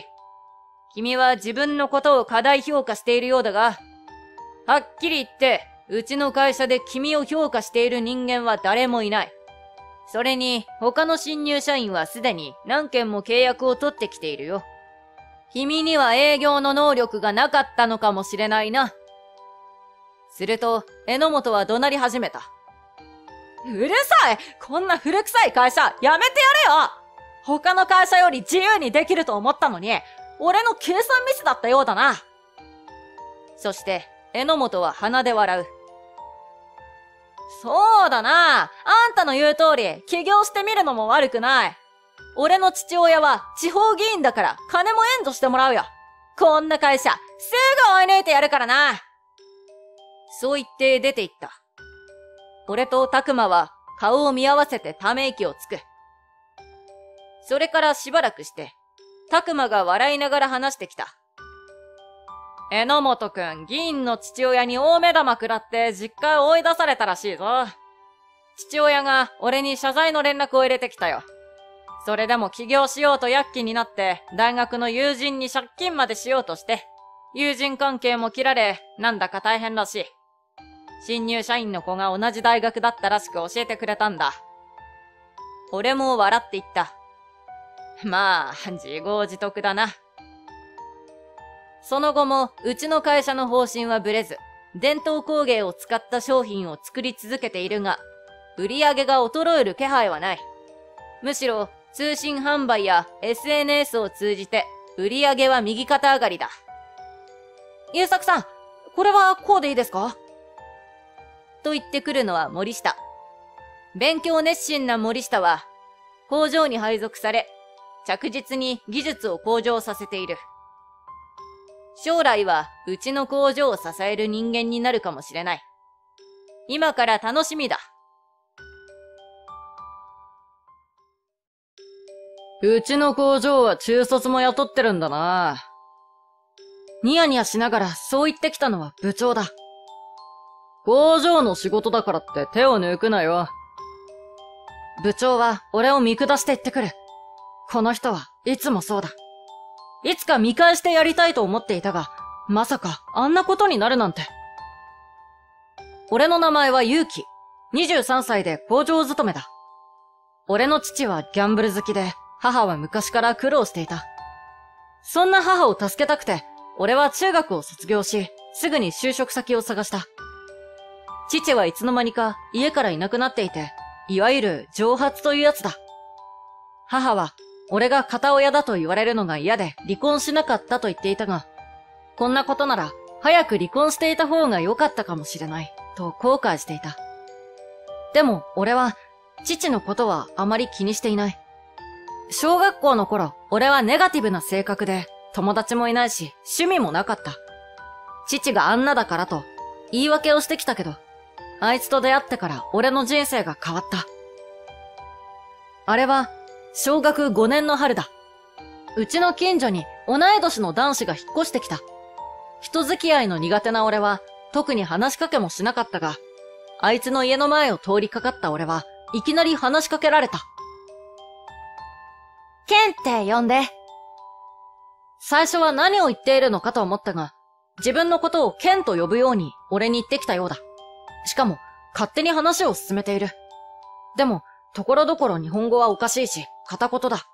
君は自分のことを過大評価しているようだが、はっきり言って、うちの会社で君を評価している人間は誰もいない。それに、他の新入社員はすでに何件も契約を取ってきているよ。君には営業の能力がなかったのかもしれないな。すると、榎本は怒鳴り始めた。うるさい！こんな古臭い会社、やめてやれよ！他の会社より自由にできると思ったのに、俺の計算ミスだったようだな。そして、榎本は鼻で笑う。そうだな。あんたの言う通り、起業してみるのも悪くない。俺の父親は地方議員だから金も援助してもらうよ。こんな会社、すぐ追い抜いてやるからな。そう言って出て行った。俺と拓馬は顔を見合わせてため息をつく。それからしばらくして、拓馬が笑いながら話してきた。榎本くん、議員の父親に大目玉食らって実家へ追い出されたらしいぞ。父親が俺に謝罪の連絡を入れてきたよ。それでも起業しようと躍起になって、大学の友人に借金までしようとして、友人関係も切られ、なんだか大変らしい。新入社員の子が同じ大学だったらしく教えてくれたんだ。俺も笑って言った。まあ、自業自得だな。その後も、うちの会社の方針はぶれず、伝統工芸を使った商品を作り続けているが、売り上げが衰える気配はない。むしろ、通信販売や SNS を通じて、売り上げは右肩上がりだ。優作さん、これはこうでいいですか？と言ってくるのは森下。勉強熱心な森下は、工場に配属され、着実に技術を向上させている。将来はうちの工場を支える人間になるかもしれない。今から楽しみだ。うちの工場は中卒も雇ってるんだな。ニヤニヤしながらそう言ってきたのは部長だ。工場の仕事だからって手を抜くなよ。部長は俺を見下して言ってくる。この人はいつもそうだ。いつか見返してやりたいと思っていたが、まさかあんなことになるなんて。俺の名前は勇気。23歳で工場勤めだ。俺の父はギャンブル好きで、母は昔から苦労していた。そんな母を助けたくて、俺は中学を卒業し、すぐに就職先を探した。父はいつの間にか家からいなくなっていて、いわゆる蒸発というやつだ。母は、俺が片親だと言われるのが嫌で離婚しなかったと言っていたが、こんなことなら早く離婚していた方が良かったかもしれないと後悔していた。でも俺は父のことはあまり気にしていない。小学校の頃、俺はネガティブな性格で友達もいないし趣味もなかった。父があんなだからと言い訳をしてきたけど、あいつと出会ってから俺の人生が変わった。あれは、小学5年の春だ。うちの近所に同い年の男子が引っ越してきた。人付き合いの苦手な俺は特に話しかけもしなかったが、あいつの家の前を通りかかった俺はいきなり話しかけられた。ケンって呼んで。最初は何を言っているのかと思ったが、自分のことをケンと呼ぶように俺に言ってきたようだ。しかも勝手に話を進めている。でも、ところどころ日本語はおかしいし、片言だ。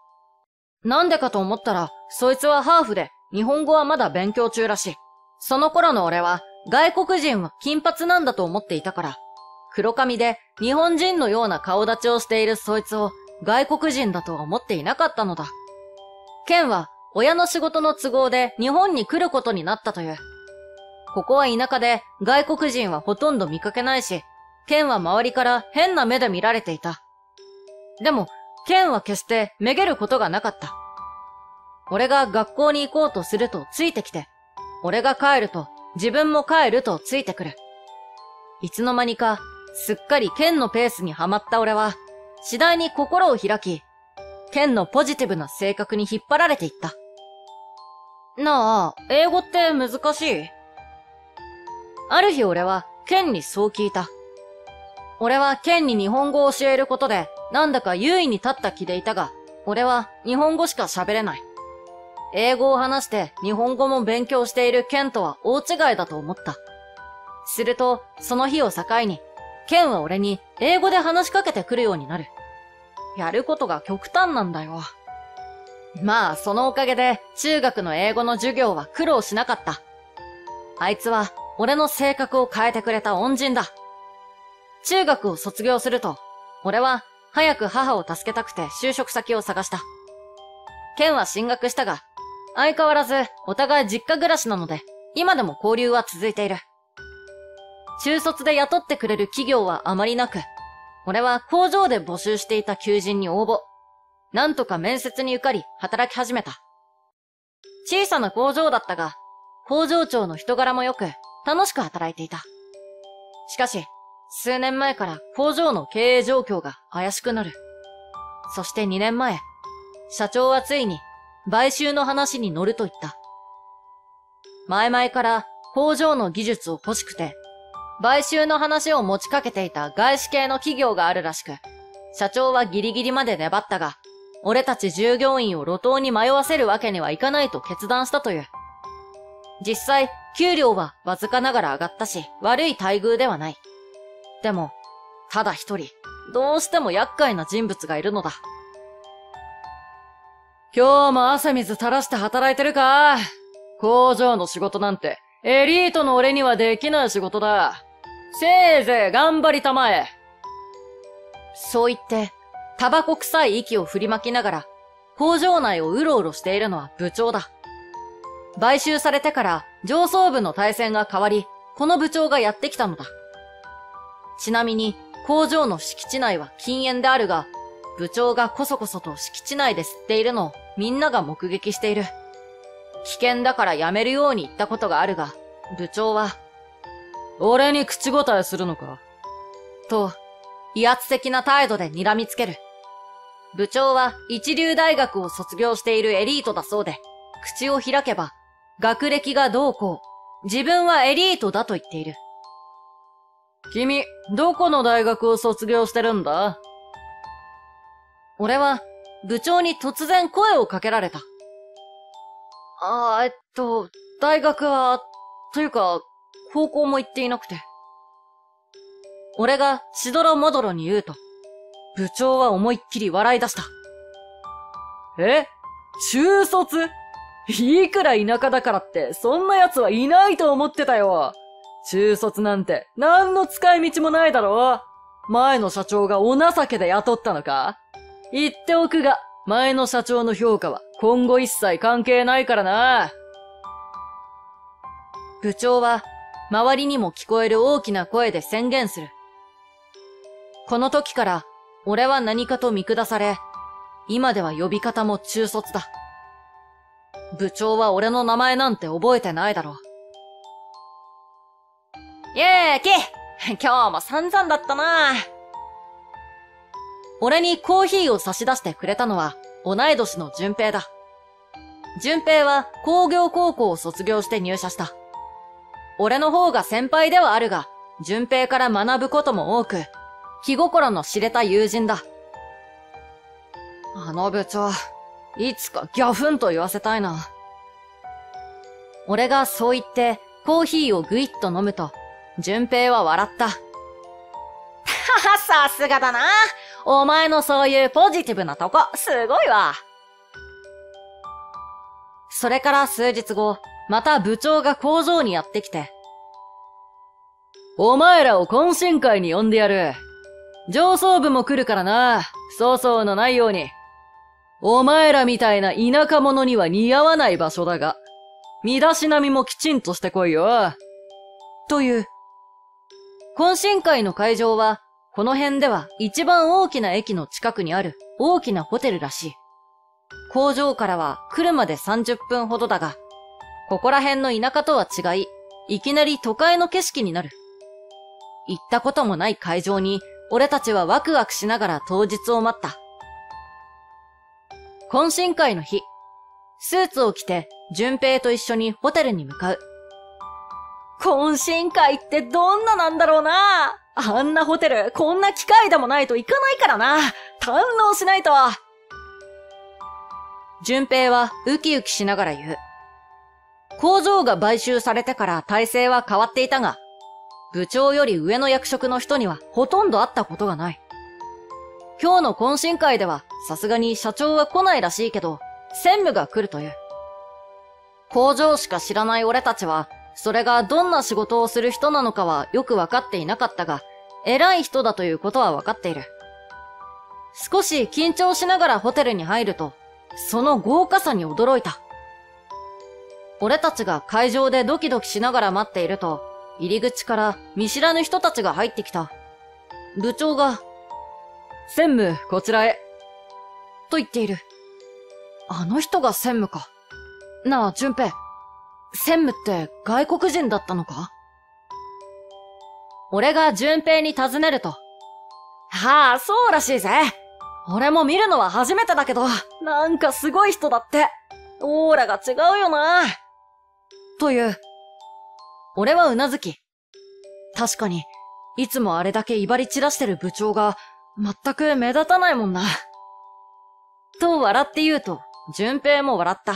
なんでかと思ったら、そいつはハーフで、日本語はまだ勉強中らしい。その頃の俺は、外国人は金髪なんだと思っていたから、黒髪で日本人のような顔立ちをしているそいつを外国人だとは思っていなかったのだ。ケンは親の仕事の都合で日本に来ることになったという。ここは田舎で外国人はほとんど見かけないし、ケンは周りから変な目で見られていた。でも、ケンは決してめげることがなかった。俺が学校に行こうとするとついてきて、俺が帰ると自分も帰るとついてくる。いつの間にかすっかりケンのペースにはまった俺は、次第に心を開き、ケンのポジティブな性格に引っ張られていった。なあ、英語って難しい？ある日俺はケンにそう聞いた。俺はケンに日本語を教えることで、なんだか優位に立った気でいたが、俺は日本語しか喋れない。英語を話して日本語も勉強しているケンとは大違いだと思った。すると、その日を境に、ケンは俺に英語で話しかけてくるようになる。やることが極端なんだよ。まあ、そのおかげで中学の英語の授業は苦労しなかった。あいつは俺の性格を変えてくれた恩人だ。中学を卒業すると、俺は早く母を助けたくて就職先を探した。ケンは進学したが、相変わらずお互い実家暮らしなので、今でも交流は続いている。中卒で雇ってくれる企業はあまりなく、俺は工場で募集していた求人に応募。なんとか面接に受かり働き始めた。小さな工場だったが、工場長の人柄も良く、楽しく働いていた。しかし、数年前から工場の経営状況が怪しくなる。そして2年前、社長はついに買収の話に乗ると言った。前々から工場の技術を欲しくて、買収の話を持ちかけていた外資系の企業があるらしく、社長はギリギリまで粘ったが、俺たち従業員を路頭に迷わせるわけにはいかないと決断したという。実際、給料はわずかながら上がったし、悪い待遇ではない。でも、ただ一人、どうしても厄介な人物がいるのだ。今日も汗水垂らして働いてるか？工場の仕事なんて、エリートの俺にはできない仕事だ。せいぜい頑張りたまえ。そう言って、タバコ臭い息を振りまきながら、工場内をうろうろしているのは部長だ。買収されてから上層部の体制が変わり、この部長がやってきたのだ。ちなみに工場の敷地内は禁煙であるが、部長がこそこそと敷地内で吸っているのをみんなが目撃している。危険だからやめるように言ったことがあるが、部長は、俺に口答えするのか？と、威圧的な態度で睨みつける。部長は一流大学を卒業しているエリートだそうで、口を開けば、学歴がどうこう、自分はエリートだと言っている。君、どこの大学を卒業してるんだ？俺は、部長に突然声をかけられた。大学は、というか、高校も行っていなくて。俺がしどろもどろに言うと、部長は思いっきり笑い出した。え？中卒？いくら田舎だからって、そんな奴はいないと思ってたよ。中卒なんて、何の使い道もないだろ。前の社長がお情けで雇ったのか？言っておくが、前の社長の評価は今後一切関係ないからな。部長は、周りにも聞こえる大きな声で宣言する。この時から、俺は何かと見下され、今では呼び方も中卒だ。部長は俺の名前なんて覚えてないだろう。ゆうき！今日も散々だったな。俺にコーヒーを差し出してくれたのは同い年の純平だ。純平は工業高校を卒業して入社した。俺の方が先輩ではあるが、純平から学ぶことも多く、気心の知れた友人だ。あの部長、いつかギャフンと言わせたいな。俺がそう言ってコーヒーをぐいっと飲むと、純平は笑った。さすがだな。お前のそういうポジティブなとこ、すごいわ。それから数日後、また部長が工場にやってきて。お前らを懇親会に呼んでやる。上層部も来るからな。粗相のないように。お前らみたいな田舎者には似合わない場所だが、身だしなみもきちんとしてこいよ。という。懇親会の会場は、この辺では一番大きな駅の近くにある大きなホテルらしい。工場からは車で30分ほどだが、ここら辺の田舎とは違い、いきなり都会の景色になる。行ったこともない会場に、俺たちはワクワクしながら当日を待った。懇親会の日、スーツを着て、順平と一緒にホテルに向かう。懇親会ってどんななんだろうな。あんなホテル、こんな機会でもないと行かないからな。堪能しないと。順平はウキウキしながら言う。工場が買収されてから体制は変わっていたが、部長より上の役職の人にはほとんど会ったことがない。今日の懇親会ではさすがに社長は来ないらしいけど、専務が来るという。工場しか知らない俺たちは、それがどんな仕事をする人なのかはよくわかっていなかったが、偉い人だということはわかっている。少し緊張しながらホテルに入ると、その豪華さに驚いた。俺たちが会場でドキドキしながら待っていると、入り口から見知らぬ人たちが入ってきた。部長が、専務、こちらへ。と言っている。あの人が専務か。なあ、純平。専務って外国人だったのか？俺が順平に尋ねると。はあ、そうらしいぜ。俺も見るのは初めてだけど、なんかすごい人だって。オーラが違うよな。という。俺はうなずき。確かに、いつもあれだけ威張り散らしてる部長が、全く目立たないもんな。と笑って言うと、順平も笑った。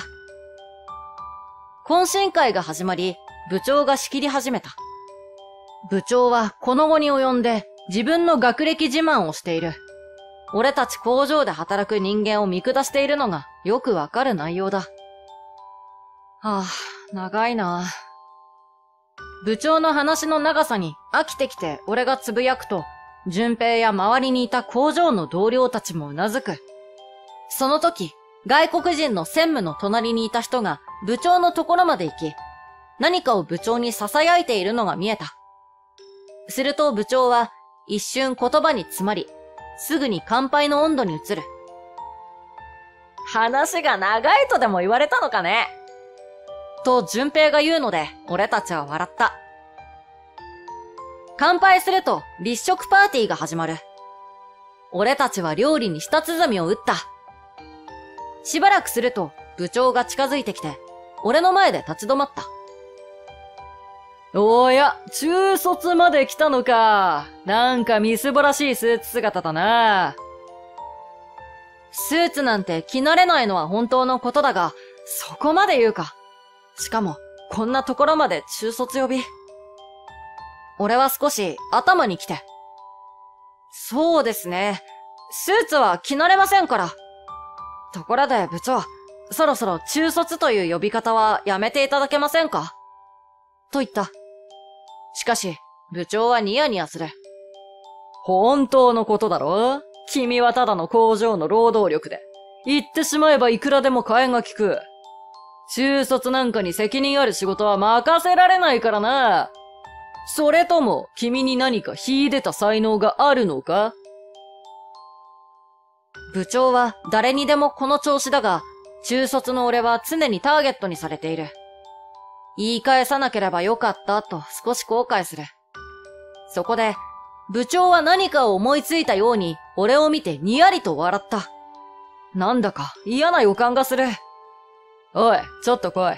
懇親会が始まり、部長が仕切り始めた。部長はこの後に及んで自分の学歴自慢をしている。俺たち工場で働く人間を見下しているのがよくわかる内容だ。はぁ、長いな。部長の話の長さに飽きてきて俺がつぶやくと、順平や周りにいた工場の同僚たちもうなずく。その時、外国人の専務の隣にいた人が部長のところまで行き、何かを部長に囁いているのが見えた。すると部長は一瞬言葉に詰まり、すぐに乾杯の温度に移る。話が長いとでも言われたのかねと順平が言うので、俺たちは笑った。乾杯すると立食パーティーが始まる。俺たちは料理に舌鼓を打った。しばらくすると部長が近づいてきて、俺の前で立ち止まった。おや、中卒まで来たのか。なんかみすぼらしいスーツ姿だな。スーツなんて着慣れないのは本当のことだが、そこまで言うか。しかも、こんなところまで中卒呼び。俺は少し頭に来て。そうですね。スーツは着慣れませんから。ところで部長、そろそろ中卒という呼び方はやめていただけませんかと言った。しかし、部長はニヤニヤする。本当のことだろ？君はただの工場の労働力で、言ってしまえばいくらでも替えが利く。中卒なんかに責任ある仕事は任せられないからな。それとも、君に何か秀でた才能があるのか？部長は誰にでもこの調子だが、中卒の俺は常にターゲットにされている。言い返さなければよかったと少し後悔する。そこで、部長は何かを思いついたように俺を見てにやりと笑った。なんだか嫌な予感がする。おい、ちょっと来い。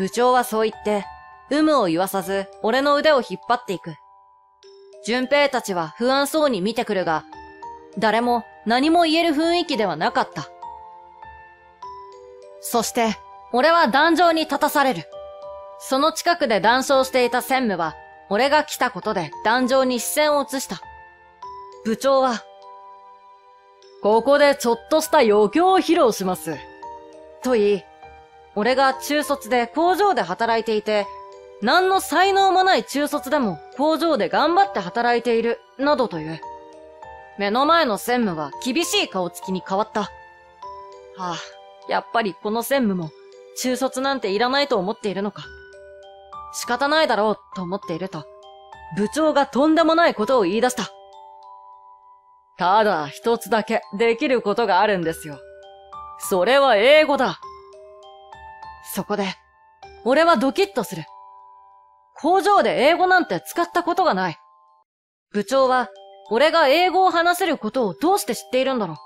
部長はそう言って、有無を言わさず俺の腕を引っ張っていく。順平たちは不安そうに見てくるが、誰も何も言える雰囲気ではなかった。そして、俺は壇上に立たされる。その近くで談笑していた専務は、俺が来たことで壇上に視線を移した。部長は、ここでちょっとした余興を披露します。と言い、俺が中卒で工場で働いていて、何の才能もない中卒でも工場で頑張って働いている、などという。目の前の専務は厳しい顔つきに変わった。はあ、やっぱりこの専務も、中卒なんていらないと思っているのか。仕方ないだろうと思っていると、部長がとんでもないことを言い出した。ただ一つだけできることがあるんですよ。それは英語だ。そこで、俺はドキッとする。工場で英語なんて使ったことがない。部長は、俺が英語を話せることをどうして知っているんだろう。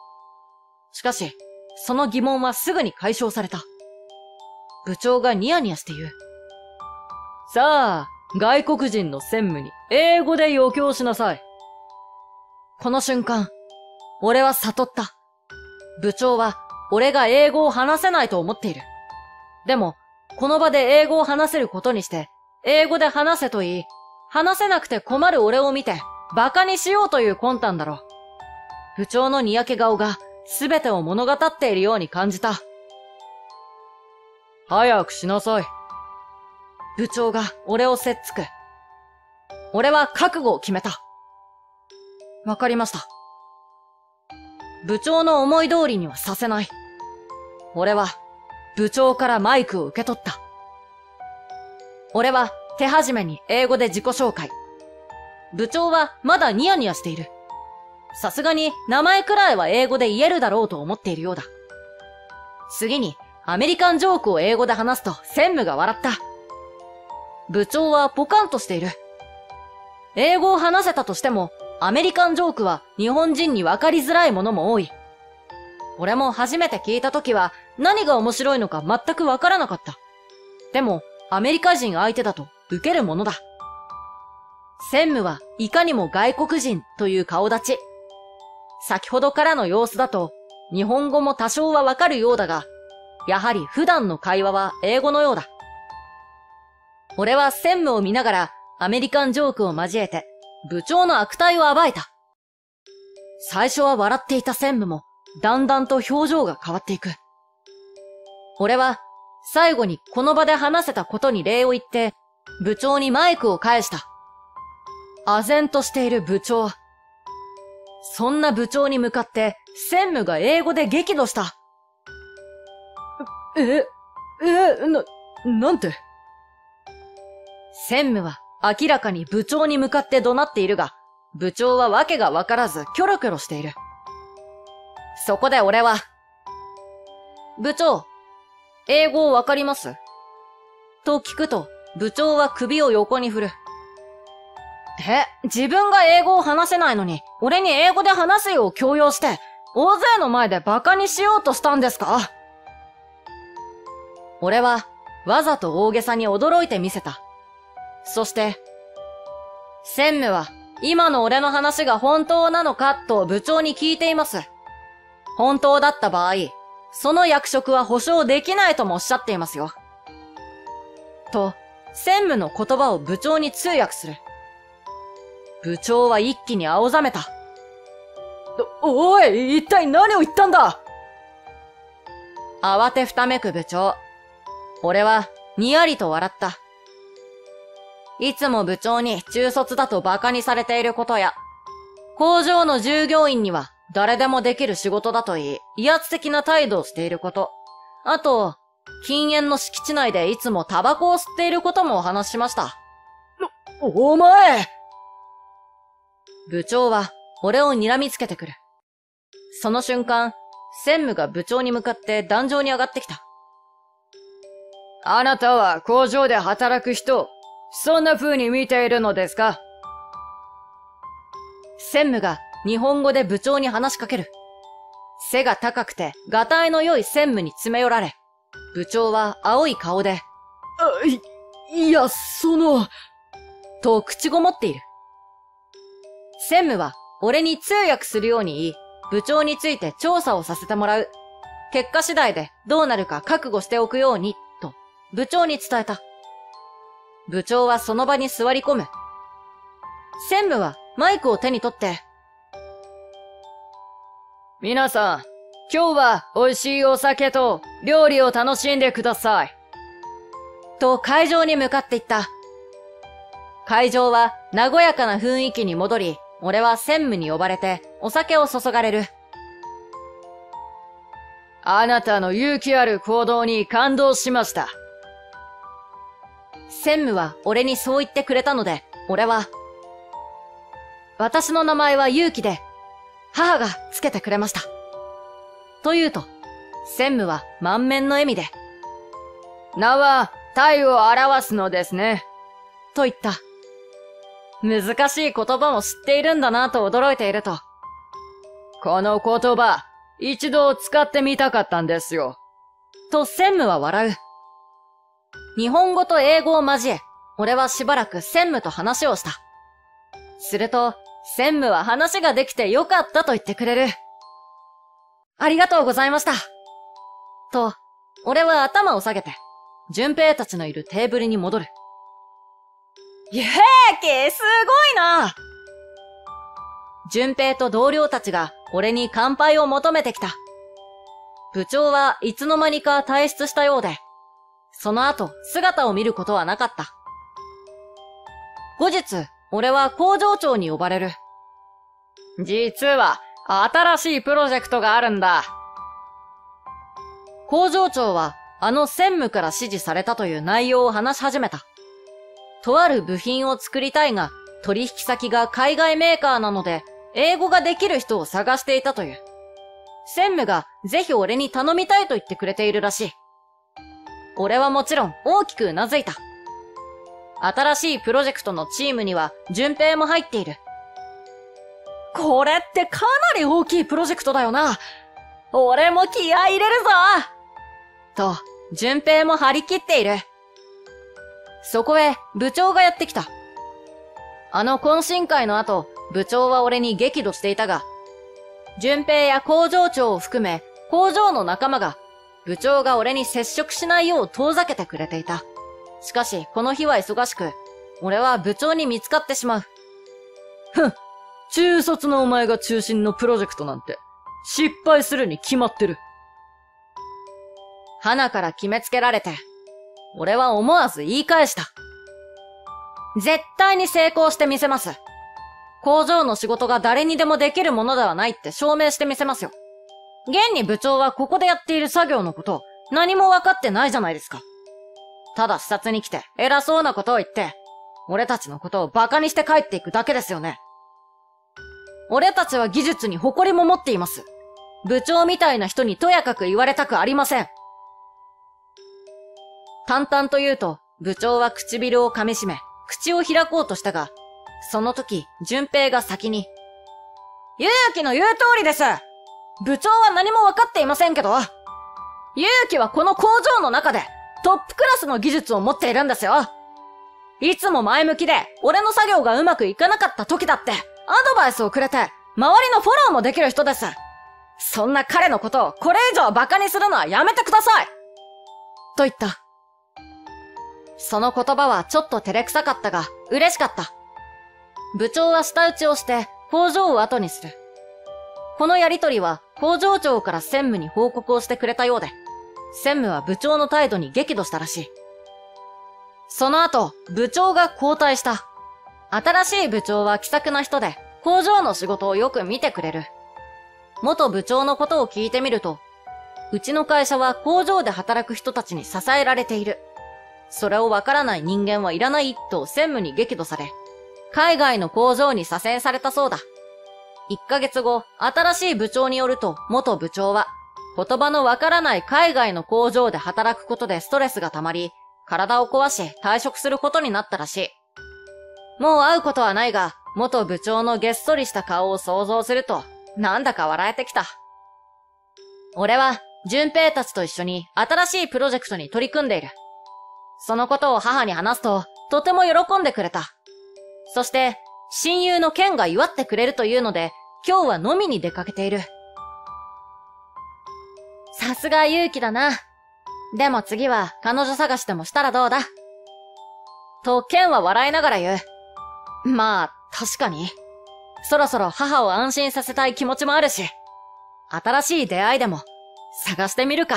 しかし、その疑問はすぐに解消された。部長がニヤニヤして言う。さあ、外国人の専務に英語で余興しなさい。この瞬間、俺は悟った。部長は俺が英語を話せないと思っている。でも、この場で英語を話せることにして、英語で話せと言い、話せなくて困る俺を見て、馬鹿にしようという魂胆だろう。部長のにやけ顔が全てを物語っているように感じた。早くしなさい。部長が俺をせっつく。俺は覚悟を決めた。わかりました。部長の思い通りにはさせない。俺は部長からマイクを受け取った。俺は手始めに英語で自己紹介。部長はまだニヤニヤしている。さすがに名前くらいは英語で言えるだろうと思っているようだ。次に、アメリカンジョークを英語で話すと専務が笑った。部長はポカンとしている。英語を話せたとしても、アメリカンジョークは日本人に分かりづらいものも多い。俺も初めて聞いた時は何が面白いのか全く分からなかった。でも、アメリカ人相手だとウケるものだ。専務はいかにも外国人という顔立ち。先ほどからの様子だと、日本語も多少はわかるようだが、やはり普段の会話は英語のようだ。俺は専務を見ながらアメリカンジョークを交えて部長の悪態を暴いた。最初は笑っていた専務もだんだんと表情が変わっていく。俺は最後にこの場で話せたことに礼を言って部長にマイクを返した。唖然としている部長。そんな部長に向かって専務が英語で激怒した。なんて。専務は明らかに部長に向かって怒鳴っているが、部長はわけがわからずキョロキョロしている。そこで俺は、部長、英語わかります？と聞くと、部長は首を横に振る。自分が英語を話せないのに、俺に英語で話すよう強要して、大勢の前で馬鹿にしようとしたんですか？俺は、わざと大げさに驚いてみせた。そして、専務は、今の俺の話が本当なのかと部長に聞いています。本当だった場合、その役職は保証できないともおっしゃっていますよ。と、専務の言葉を部長に通訳する。部長は一気に青ざめた。おい、一体何を言ったんだ！慌てふためく部長。俺は、にやりと笑った。いつも部長に中卒だと馬鹿にされていることや、工場の従業員には誰でもできる仕事だと言い、威圧的な態度をしていること。あと、禁煙の敷地内でいつもタバコを吸っていることもお話しました。お前!部長は、俺を睨みつけてくる。その瞬間、専務が部長に向かって壇上に上がってきた。あなたは工場で働く人を、そんな風に見ているのですか？専務が日本語で部長に話しかける。背が高くて、がたいの良い専務に詰め寄られ、部長は青い顔で、いや、と口ごもっている。専務は俺に通訳するように言い、部長について調査をさせてもらう。結果次第でどうなるか覚悟しておくように、と部長に伝えた。部長はその場に座り込む。専務はマイクを手に取って、皆さん、今日は美味しいお酒と料理を楽しんでください。と会場に向かっていった。会場は和やかな雰囲気に戻り、俺は専務に呼ばれてお酒を注がれる。あなたの勇気ある行動に感動しました。専務は俺にそう言ってくれたので、俺は、私の名前は勇気で、母がつけてくれました。と言うと、専務は満面の笑みで、名は体を表すのですね。と言った。難しい言葉も知っているんだなと驚いていると。この言葉、一度使ってみたかったんですよ。と専務は笑う。日本語と英語を交え、俺はしばらく専務と話をした。すると、専務は話ができてよかったと言ってくれる。ありがとうございました。と、俺は頭を下げて、順平たちのいるテーブルに戻る。ゆへーけ、すごいな！順平と同僚たちが俺に乾杯を求めてきた。部長はいつの間にか退出したようで、その後姿を見ることはなかった。後日、俺は工場長に呼ばれる。実は、新しいプロジェクトがあるんだ。工場長は、あの専務から指示されたという内容を話し始めた。とある部品を作りたいが、取引先が海外メーカーなので、英語ができる人を探していたという。専務がぜひ俺に頼みたいと言ってくれているらしい。俺はもちろん大きくうなずいた。新しいプロジェクトのチームには順平も入っている。これってかなり大きいプロジェクトだよな。俺も気合い入れるぞと、順平も張り切っている。そこへ部長がやってきた。あの懇親会の後、部長は俺に激怒していたが、順平や工場長を含め工場の仲間が部長が俺に接触しないよう遠ざけてくれていた。しかしこの日は忙しく、俺は部長に見つかってしまう。ふん、中卒のお前が中心のプロジェクトなんて失敗するに決まってる。花から決めつけられて、俺は思わず言い返した。絶対に成功してみせます。工場の仕事が誰にでもできるものではないって証明してみせますよ。現に部長はここでやっている作業のこと、何も分かってないじゃないですか。ただ視察に来て偉そうなことを言って、俺たちのことを馬鹿にして帰っていくだけですよね。俺たちは技術に誇りも持っています。部長みたいな人にとやかく言われたくありません。淡々と言うと、部長は唇を噛みしめ、口を開こうとしたが、その時、順平が先に、勇気の言う通りです。部長は何も分かっていませんけど、勇気はこの工場の中でトップクラスの技術を持っているんですよ。いつも前向きで俺の作業がうまくいかなかった時だってアドバイスをくれて周りのフォローもできる人です。そんな彼のことをこれ以上馬鹿にするのはやめてくださいと言った。その言葉はちょっと照れくさかったが嬉しかった。部長は舌打ちをして工場を後にする。このやりとりは工場長から専務に報告をしてくれたようで、専務は部長の態度に激怒したらしい。その後、部長が交代した。新しい部長は気さくな人で工場の仕事をよく見てくれる。元部長のことを聞いてみると、うちの会社は工場で働く人たちに支えられている。それをわからない人間はいらないと専務に激怒され、海外の工場に左遷されたそうだ。1ヶ月後、新しい部長によると、元部長は、言葉のわからない海外の工場で働くことでストレスが溜まり、体を壊し退職することになったらしい。もう会うことはないが、元部長のげっそりした顔を想像すると、なんだか笑えてきた。俺は、順平たちと一緒に新しいプロジェクトに取り組んでいる。そのことを母に話すと、とても喜んでくれた。そして、親友の健が祝ってくれるというので、今日は飲みに出かけている。さすが勇気だな。でも次は彼女探しでもしたらどうだと健は笑いながら言う。まあ、確かに。そろそろ母を安心させたい気持ちもあるし、新しい出会いでも探してみるか。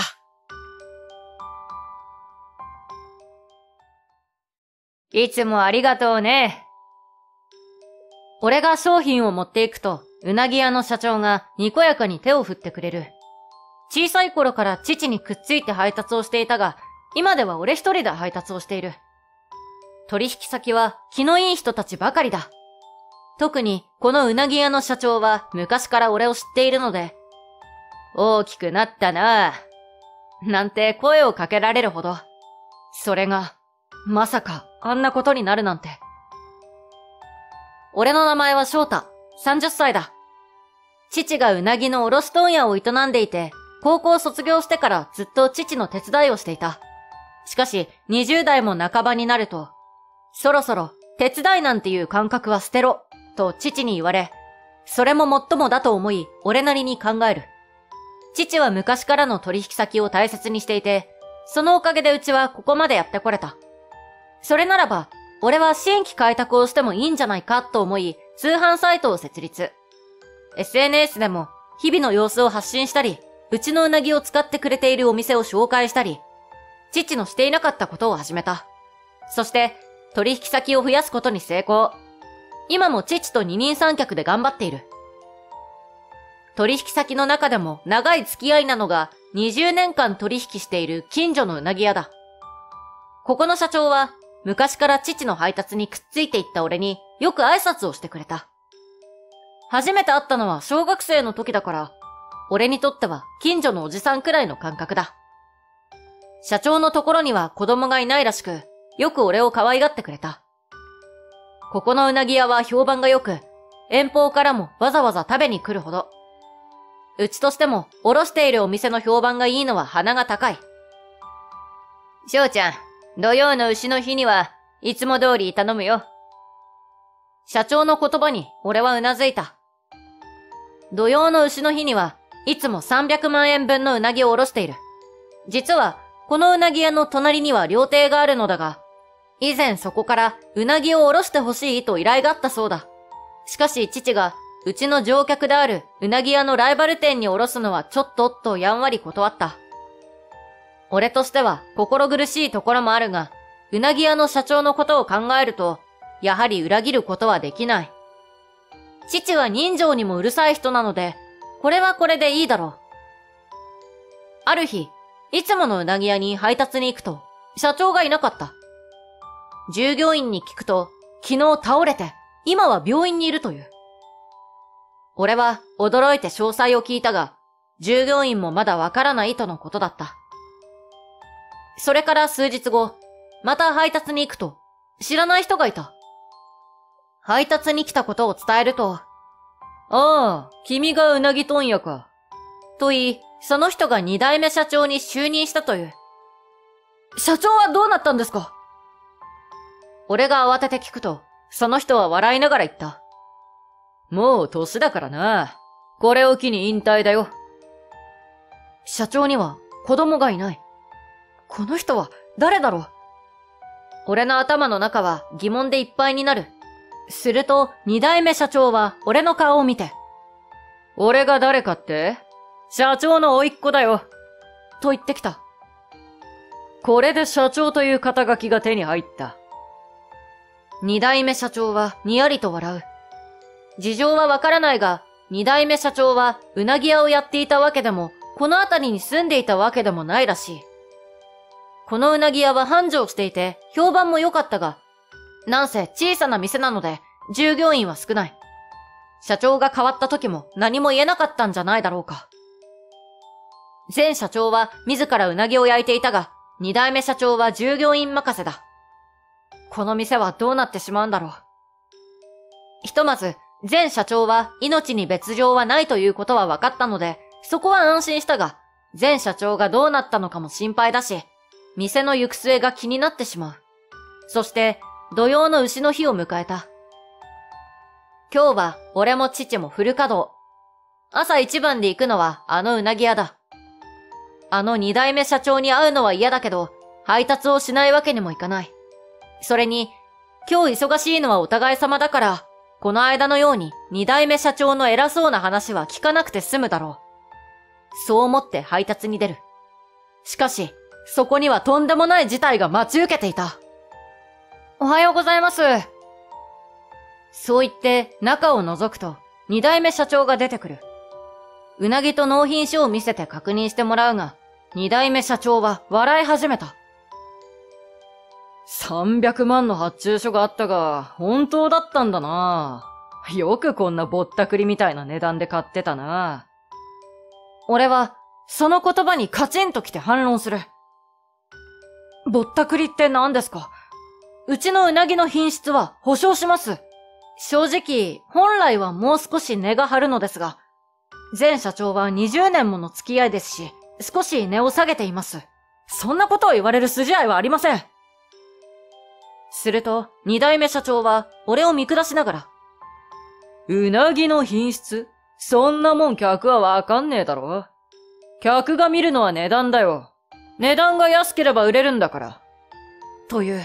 いつもありがとうね。俺が商品を持っていくと、うなぎ屋の社長がにこやかに手を振ってくれる。小さい頃から父にくっついて配達をしていたが、今では俺一人で配達をしている。取引先は気のいい人たちばかりだ。特にこのうなぎ屋の社長は昔から俺を知っているので、大きくなったなぁ、なんて声をかけられるほど。それが、まさかあんなことになるなんて。俺の名前は翔太、30歳だ。父がうなぎの卸問屋を営んでいて、高校卒業してからずっと父の手伝いをしていた。しかし、20代も半ばになると、そろそろ手伝いなんていう感覚は捨てろ、と父に言われ、それももっともだと思い、俺なりに考える。父は昔からの取引先を大切にしていて、そのおかげでうちはここまでやってこれた。それならば、俺は新規開拓をしてもいいんじゃないかと思い、通販サイトを設立。SNS でも日々の様子を発信したり、うちのうなぎを使ってくれているお店を紹介したり、父のしていなかったことを始めた。そして、取引先を増やすことに成功。今も父と二人三脚で頑張っている。取引先の中でも長い付き合いなのが、20年間取引している近所のうなぎ屋だ。ここの社長は、昔から父の配達にくっついていった俺によく挨拶をしてくれた。初めて会ったのは小学生の時だから、俺にとっては近所のおじさんくらいの感覚だ。社長のところには子供がいないらしく、よく俺を可愛がってくれた。ここのうなぎ屋は評判が良く、遠方からもわざわざ食べに来るほど。うちとしても、おろしているお店の評判がいいのは鼻が高い。翔ちゃん、土曜の丑の日には、いつも通り頼むよ。社長の言葉に俺はうなずいた。土曜の丑の日には、いつも300万円分のうなぎをおろしている。実は、このうなぎ屋の隣には料亭があるのだが、以前そこからうなぎをおろしてほしいと依頼があったそうだ。しかし父が、うちの常客であるうなぎ屋のライバル店におろすのはちょっととやんわり断った。俺としては心苦しいところもあるが、うなぎ屋の社長のことを考えると、やはり裏切ることはできない。父は人情にもうるさい人なので、これはこれでいいだろう。ある日、いつものうなぎ屋に配達に行くと、社長がいなかった。従業員に聞くと、昨日倒れて、今は病院にいるという。俺は驚いて詳細を聞いたが、従業員もまだわからないとのことだった。それから数日後、また配達に行くと、知らない人がいた。配達に来たことを伝えると、ああ、君がうなぎ問屋か。と言い、その人が二代目社長に就任したという。社長はどうなったんですか？俺が慌てて聞くと、その人は笑いながら言った。もう年だからな。これを機に引退だよ。社長には子供がいない。この人は誰だろう？俺の頭の中は疑問でいっぱいになる。すると二代目社長は俺の顔を見て。俺が誰かって？社長の甥っ子だよ。と言ってきた。これで社長という肩書きが手に入った。二代目社長はにやりと笑う。事情はわからないが、二代目社長はうなぎ屋をやっていたわけでも、この辺りに住んでいたわけでもないらしい。このうなぎ屋は繁盛していて、評判も良かったが、なんせ小さな店なので、従業員は少ない。社長が変わった時も何も言えなかったんじゃないだろうか。前社長は自らうなぎを焼いていたが、二代目社長は従業員任せだ。この店はどうなってしまうんだろう。ひとまず、前社長は命に別状はないということは分かったので、そこは安心したが、前社長がどうなったのかも心配だし、店の行く末が気になってしまう。そして、土曜の丑の日を迎えた。今日は俺も父もフル稼働。朝一番で行くのはあのうなぎ屋だ。あの二代目社長に会うのは嫌だけど、配達をしないわけにもいかない。それに、今日忙しいのはお互い様だから、この間のように二代目社長の偉そうな話は聞かなくて済むだろう。そう思って配達に出る。しかし、そこにはとんでもない事態が待ち受けていた。おはようございます。そう言って中を覗くと二代目社長が出てくる。うなぎと納品書を見せて確認してもらうが、二代目社長は笑い始めた。300万の発注書があったが、本当だったんだな。よくこんなぼったくりみたいな値段で買ってたな。俺は、その言葉にカチンと来て反論する。ぼったくりって何ですか？うちのうなぎの品質は保証します。正直、本来はもう少し値が張るのですが、前社長は20年もの付き合いですし、少し値を下げています。そんなことを言われる筋合いはありません。すると、二代目社長は、俺を見下しながら。うなぎの品質？そんなもん客はわかんねえだろ。客が見るのは値段だよ。値段が安ければ売れるんだから。という。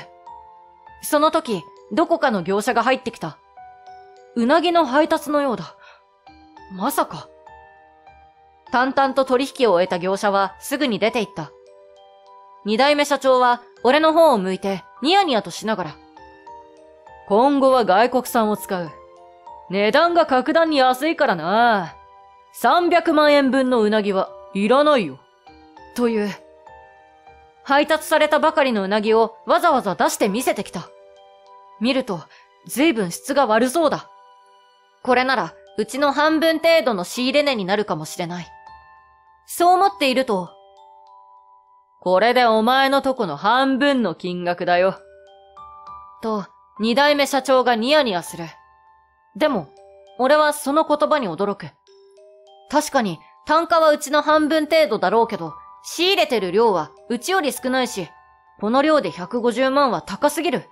その時、どこかの業者が入ってきた。うなぎの配達のようだ。まさか。淡々と取引を終えた業者は、すぐに出て行った。二代目社長は、俺の方を向いて、ニヤニヤとしながら。今後は外国産を使う。値段が格段に安いからな。300万円分のうなぎはいらないよ。という。配達されたばかりのうなぎをわざわざ出して見せてきた。見ると、随分質が悪そうだ。これなら、うちの半分程度の仕入れ値になるかもしれない。そう思っていると、これでお前のとこの半分の金額だよ。と、二代目社長がニヤニヤする。でも、俺はその言葉に驚く。確かに、単価はうちの半分程度だろうけど、仕入れてる量はうちより少ないし、この量で150万は高すぎる。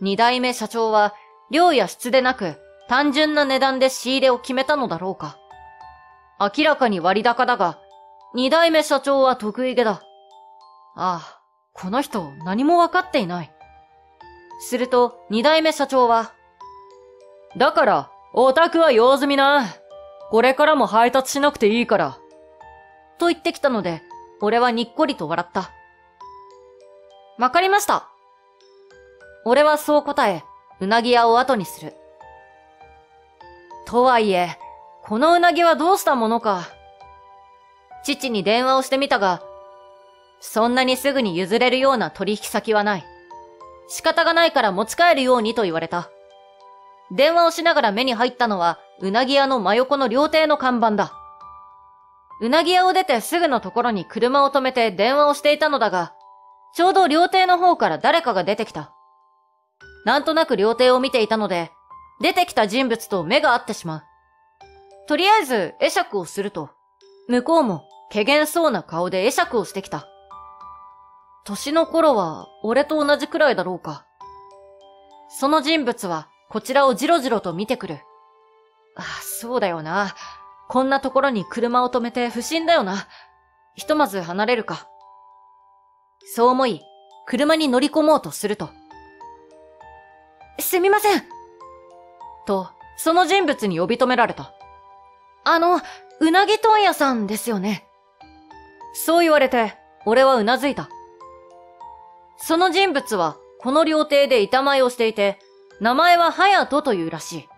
二代目社長は、量や質でなく、単純な値段で仕入れを決めたのだろうか。明らかに割高だが、二代目社長は得意げだ。ああ、この人何もわかっていない。すると二代目社長は、だから、お宅は用済みな。これからも配達しなくていいから。と言ってきたので、俺はにっこりと笑った。わかりました。俺はそう答え、うなぎ屋を後にする。とはいえ、このうなぎはどうしたものか。父に電話をしてみたが、そんなにすぐに譲れるような取引先はない。仕方がないから持ち帰るようにと言われた。電話をしながら目に入ったのは、うなぎ屋の真横の料亭の看板だ。うなぎ屋を出てすぐのところに車を止めて電話をしていたのだが、ちょうど料亭の方から誰かが出てきた。なんとなく料亭を見ていたので、出てきた人物と目が合ってしまう。とりあえず会釈をすると、向こうも怪訝そうな顔で会釈をしてきた。年の頃は俺と同じくらいだろうか。その人物はこちらをじろじろと見てくる。あ、そうだよな。こんなところに車を止めて不審だよな。ひとまず離れるか。そう思い、車に乗り込もうとすると。すみません。と、その人物に呼び止められた。うなぎ問屋さんですよね。そう言われて、俺はうなずいた。その人物は、この料亭で板前をしていて、名前は隼人というらしい。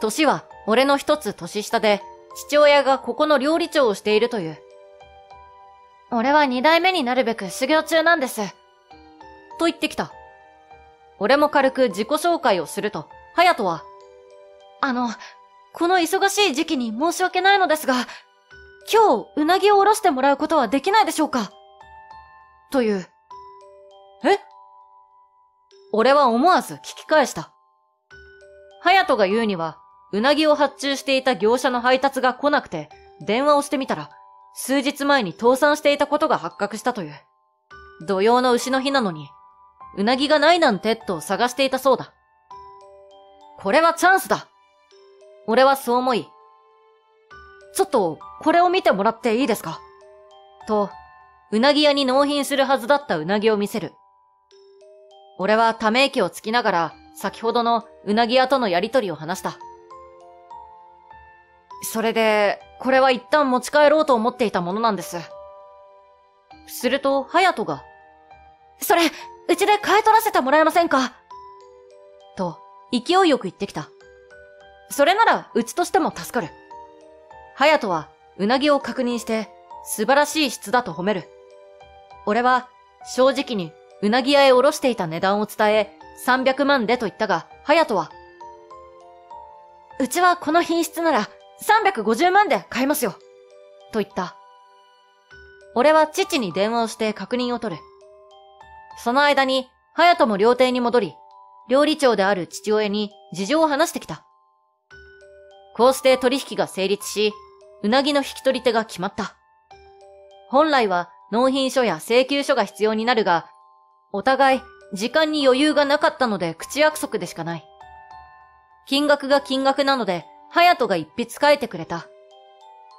年は、俺の一つ年下で、父親がここの料理長をしているという。俺は二代目になるべく修行中なんです。と言ってきた。俺も軽く自己紹介をすると、隼人は、この忙しい時期に申し訳ないのですが、今日、うなぎをおろしてもらうことはできないでしょうかという。え？俺は思わず聞き返した。隼人が言うには、うなぎを発注していた業者の配達が来なくて、電話をしてみたら、数日前に倒産していたことが発覚したという。土用の丑の日なのに、うなぎがないなんてと探していたそうだ。これはチャンスだ。俺はそう思い、ちょっとこれを見てもらっていいですかと、うなぎ屋に納品するはずだったうなぎを見せる。俺はため息をつきながら先ほどのうなぎ屋とのやりとりを話した。それで、これは一旦持ち帰ろうと思っていたものなんです。すると、隼人が、それ、うちで買い取らせてもらえませんかと、勢いよく言ってきた。それなら、うちとしても助かる。隼人は、うなぎを確認して、素晴らしい質だと褒める。俺は、正直に、うなぎ屋へおろしていた値段を伝え、300万でと言ったが、隼人は、うちはこの品質なら、350万で買いますよ。と言った。俺は父に電話をして確認を取る。その間に、隼人も料亭に戻り、料理長である父親に事情を話してきた。こうして取引が成立し、うなぎの引き取り手が決まった。本来は納品書や請求書が必要になるが、お互い時間に余裕がなかったので口約束でしかない。金額が金額なので、隼人が一筆書いてくれた。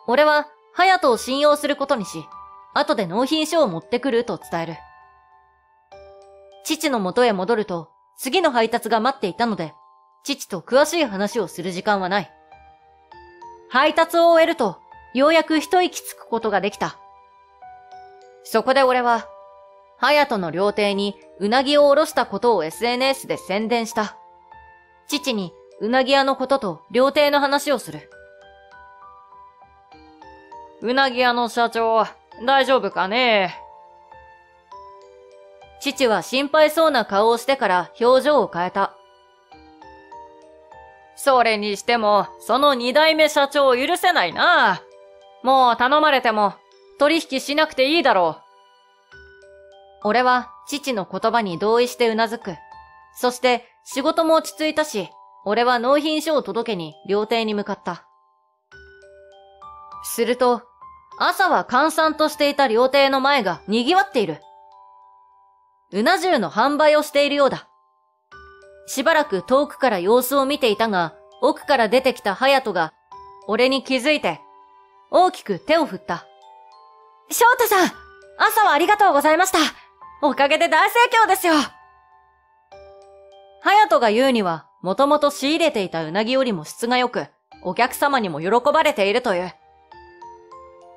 俺は隼人を信用することにし、後で納品書を持ってくると伝える。父の元へ戻ると、次の配達が待っていたので、父と詳しい話をする時間はない。配達を終えると、ようやく一息つくことができた。そこで俺は、隼人の料亭にうなぎをおろしたことを SNS で宣伝した。父にうなぎ屋のことと料亭の話をする。うなぎ屋の社長、大丈夫かね？父は心配そうな顔をしてから表情を変えた。それにしても、その二代目社長を許せないな。もう頼まれても、取引しなくていいだろう。俺は、父の言葉に同意してうなずく。そして仕事も落ち着いたし、俺は納品書を届けに料亭に向かった。すると、朝は閑散としていた料亭の前が賑わっている。うな重の販売をしているようだ。しばらく遠くから様子を見ていたが、奥から出てきた隼人が、俺に気づいて、大きく手を振った。翔太さん、朝はありがとうございました。おかげで大盛況ですよ。隼人が言うには、もともと仕入れていたうなぎよりも質が良く、お客様にも喜ばれているという。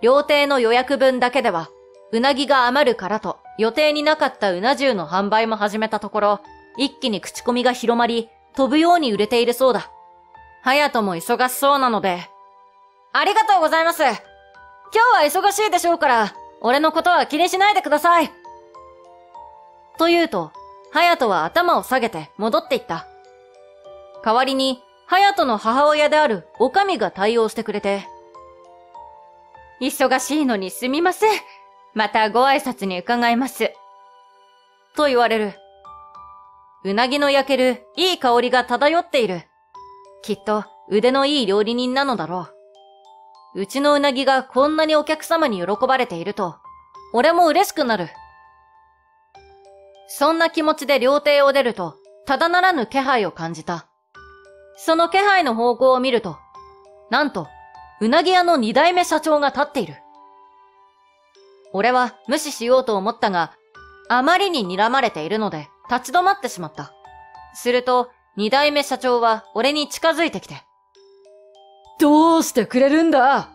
料亭の予約分だけでは、うなぎが余るからと、予定になかったうな重の販売も始めたところ、一気に口コミが広まり、飛ぶように売れているそうだ。隼人も忙しそうなので。ありがとうございます。今日は忙しいでしょうから、俺のことは気にしないでください。と言うと、隼人は頭を下げて戻っていった。代わりに、隼人の母親である女将が対応してくれて、忙しいのにすみません。またご挨拶に伺います。と言われる。うなぎの焼けるいい香りが漂っている。きっと腕のいい料理人なのだろう。うちのうなぎがこんなにお客様に喜ばれていると、俺も嬉しくなる。そんな気持ちで料亭を出ると、ただならぬ気配を感じた。その気配の方向を見ると、なんと、うなぎ屋の2代目社長が立っている。俺は無視しようと思ったが、あまりに睨まれているので立ち止まってしまった。すると、2代目社長は俺に近づいてきて、どうしてくれるんだ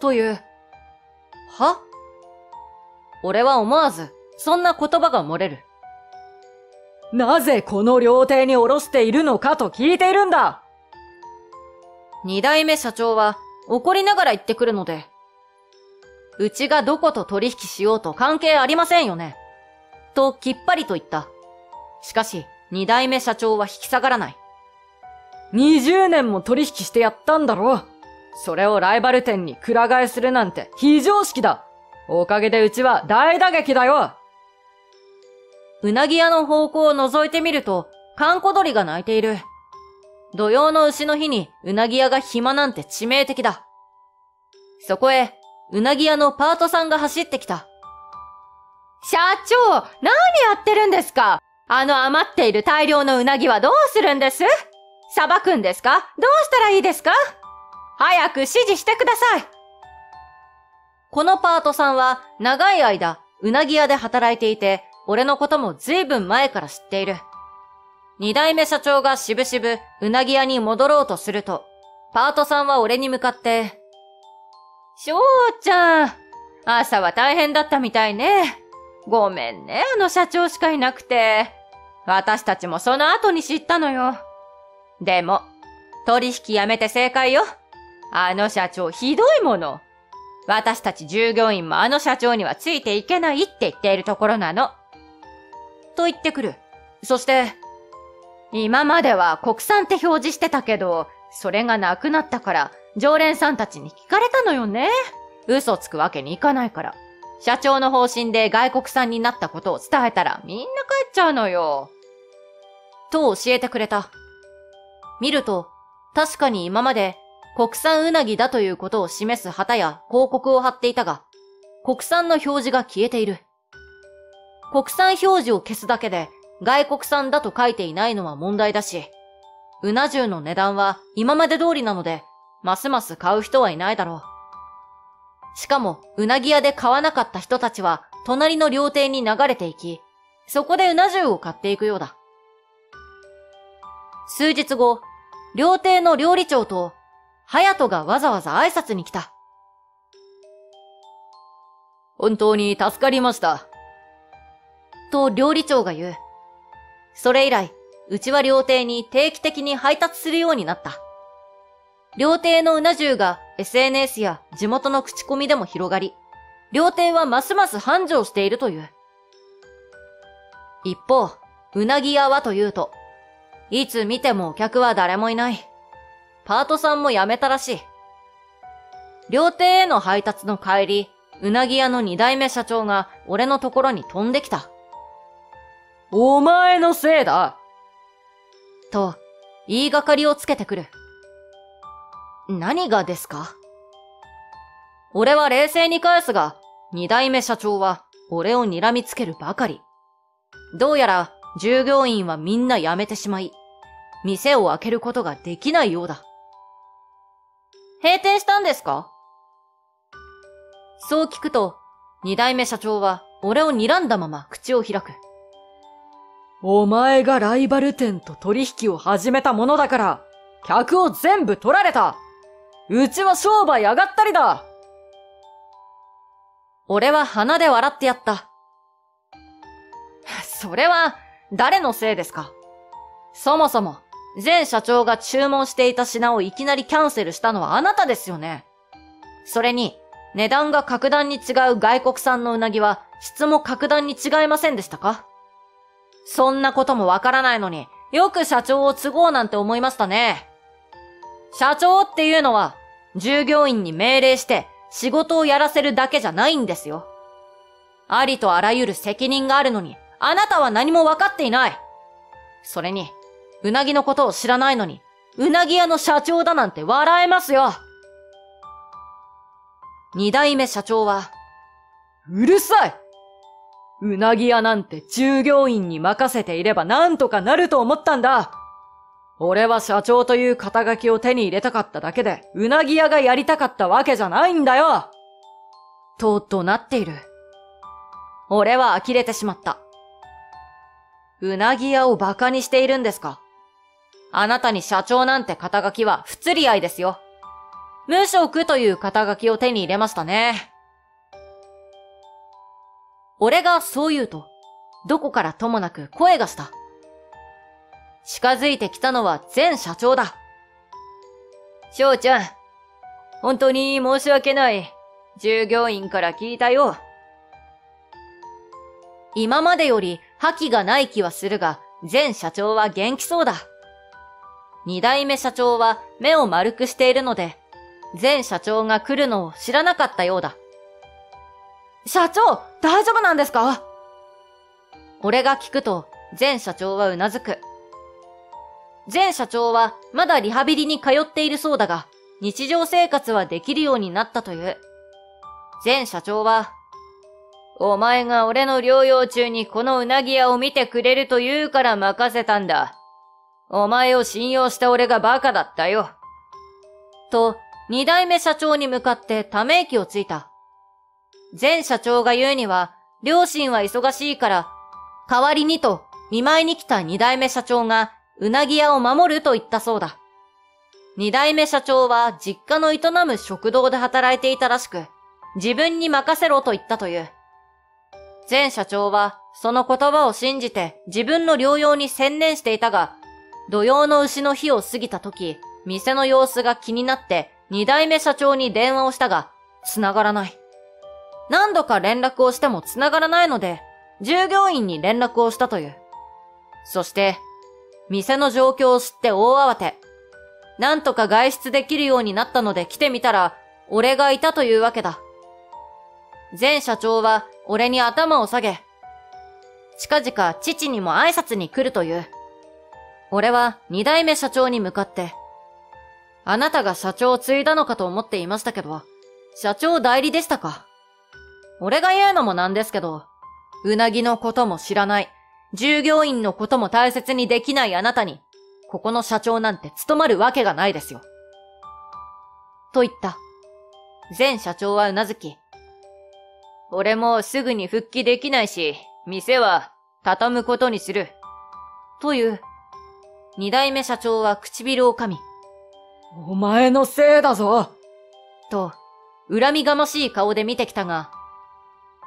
という。は？俺は思わず、そんな言葉が漏れる。なぜこの料亭に卸しているのかと聞いているんだ。2代目社長は怒りながら言ってくるので、うちがどこと取引しようと関係ありませんよね。ときっぱりと言った。しかし、2代目社長は引き下がらない。20年も取引してやったんだろう。それをライバル店にくら替えするなんて非常識だ。おかげでうちは大打撃だよ。うなぎ屋の方向を覗いてみると、閑古鳥が鳴いている。土用の丑の日にうなぎ屋が暇なんて致命的だ。そこへ、うなぎ屋のパートさんが走ってきた。社長、何やってるんですか？あの余っている大量のうなぎはどうするんです？さばくんですか？どうしたらいいですか？早く指示してください。このパートさんは長い間、うなぎ屋で働いていて、俺のことも随分前から知っている。2代目社長がしぶしぶうなぎ屋に戻ろうとすると、パートさんは俺に向かって、翔ちゃん、朝は大変だったみたいね。ごめんね、あの社長しかいなくて。私たちもその後に知ったのよ。でも、取引やめて正解よ。あの社長ひどいもの。私たち従業員もあの社長にはついていけないって言っているところなの。と言ってくる。そして、今までは国産って表示してたけど、それがなくなったから常連さんたちに聞かれたのよね。嘘つくわけにいかないから。社長の方針で外国産になったことを伝えたらみんな帰っちゃうのよ。と教えてくれた。見ると、確かに今まで国産うなぎだということを示す旗や広告を貼っていたが、国産の表示が消えている。国産表示を消すだけで、外国産だと書いていないのは問題だし、うな重の値段は今まで通りなので、ますます買う人はいないだろう。しかも、うなぎ屋で買わなかった人たちは、隣の料亭に流れていき、そこでうな重を買っていくようだ。数日後、料亭の料理長と、隼人がわざわざ挨拶に来た。本当に助かりました。と料理長が言う。それ以来、うちは料亭に定期的に配達するようになった。料亭のうな重が SNS や地元の口コミでも広がり、料亭はますます繁盛しているという。一方、うなぎ屋はというと、いつ見てもお客は誰もいない。パートさんも辞めたらしい。料亭への配達の帰り、うなぎ屋の2代目社長が俺のところに飛んできた。お前のせいだ。と言いがかりをつけてくる。何がですか？俺は冷静に返すが、二代目社長は俺を睨みつけるばかり。どうやら従業員はみんな辞めてしまい、店を開けることができないようだ。閉店したんですか？そう聞くと、二代目社長は俺を睨んだまま口を開く。お前がライバル店と取引を始めたものだから、客を全部取られた。うちは商売上がったりだ。俺は鼻で笑ってやった。それは誰のせいですか？そもそも前社長が注文していた品をいきなりキャンセルしたのはあなたですよね。それに値段が格段に違う外国産のうなぎは質も格段に違いませんでしたか？そんなこともわからないのによく社長を都合なんて思いましたね。社長っていうのは従業員に命令して仕事をやらせるだけじゃないんですよ。ありとあらゆる責任があるのにあなたは何もわかっていない。それに、うなぎのことを知らないのに、うなぎ屋の社長だなんて笑えますよ。二代目社長は、うるさい！うなぎ屋なんて従業員に任せていればなんとかなると思ったんだ。俺は社長という肩書きを手に入れたかっただけで、うなぎ屋がやりたかったわけじゃないんだよ！と怒鳴っている。俺は呆れてしまった。うなぎ屋を馬鹿にしているんですか？あなたに社長なんて肩書きは不釣り合いですよ。無職という肩書きを手に入れましたね。俺がそう言うと、どこからともなく声がした。近づいてきたのは前社長だ。翔ちゃん、本当に申し訳ない。従業員から聞いたよ。今までより覇気がない気はするが、前社長は元気そうだ。二代目社長は目を丸くしているので、前社長が来るのを知らなかったようだ。社長、大丈夫なんですか？俺が聞くと、前社長はうなずく。前社長はまだリハビリに通っているそうだが、日常生活はできるようになったという。前社長は、お前が俺の療養中にこのうなぎ屋を見てくれると言うから任せたんだ。お前を信用した俺がバカだったよ。と、二代目社長に向かってため息をついた。前社長が言うには、両親は忙しいから、代わりにと見舞いに来た二代目社長がうなぎ屋を守ると言ったそうだ。二代目社長は実家の営む食堂で働いていたらしく、自分に任せろと言ったという。前社長はその言葉を信じて自分の療養に専念していたが、土用の丑の日を過ぎた時、店の様子が気になって二代目社長に電話をしたが、繋がらない。何度か連絡をしても繋がらないので、従業員に連絡をしたという。そして、店の状況を知って大慌て。なんとか外出できるようになったので来てみたら、俺がいたというわけだ。前社長は俺に頭を下げ、近々父にも挨拶に来るという。俺は二代目社長に向かって、あなたが社長を継いだのかと思っていましたけど、社長代理でしたか？俺が言うのもなんですけど、うなぎのことも知らない、従業員のことも大切にできないあなたに、ここの社長なんて務まるわけがないですよ。と言った。前社長はうなずき、俺もすぐに復帰できないし、店は畳むことにする。という。二代目社長は唇を噛み、お前のせいだぞ！と、恨みがましい顔で見てきたが、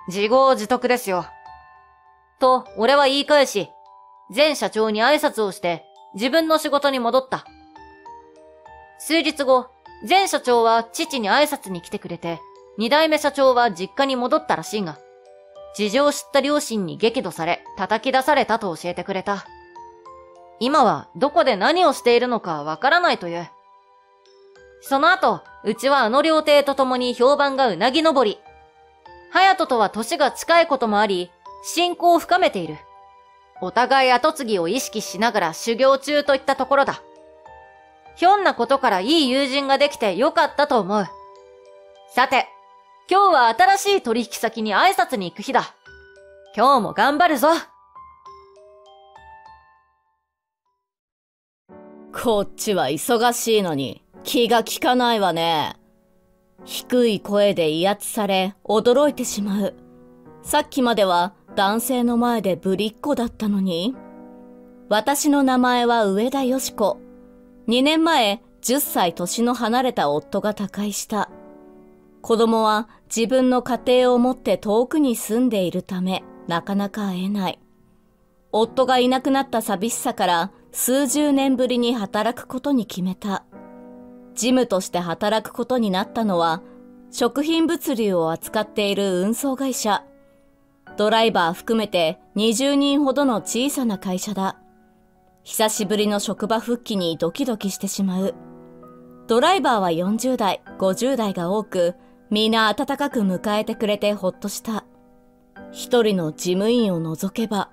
自業自得ですよ。と、俺は言い返し、前社長に挨拶をして、自分の仕事に戻った。数日後、前社長は父に挨拶に来てくれて、二代目社長は実家に戻ったらしいが、事情を知った両親に激怒され、叩き出されたと教えてくれた。今はどこで何をしているのかわからないという。その後、うちはあの料亭と共に評判がうなぎ登り。隼人とは歳が近いこともあり、親交を深めている。お互い後継ぎを意識しながら修行中といったところだ。ひょんなことからいい友人ができてよかったと思う。さて、今日は新しい取引先に挨拶に行く日だ。今日も頑張るぞ。こっちは忙しいのに気が利かないわね。低い声で威圧され驚いてしまう。さっきまでは男性の前でぶりっ子だったのに。私の名前は上田よし子。2年前、10歳年の離れた夫が他界した。子供は自分の家庭を持って遠くに住んでいるため、なかなか会えない。夫がいなくなった寂しさから、数十年ぶりに働くことに決めた。事務として働くことになったのは、食品物流を扱っている運送会社。ドライバー含めて20人ほどの小さな会社だ。久しぶりの職場復帰にドキドキしてしまう。ドライバーは40代、50代が多く、皆温かく迎えてくれてほっとした。一人の事務員を除けば、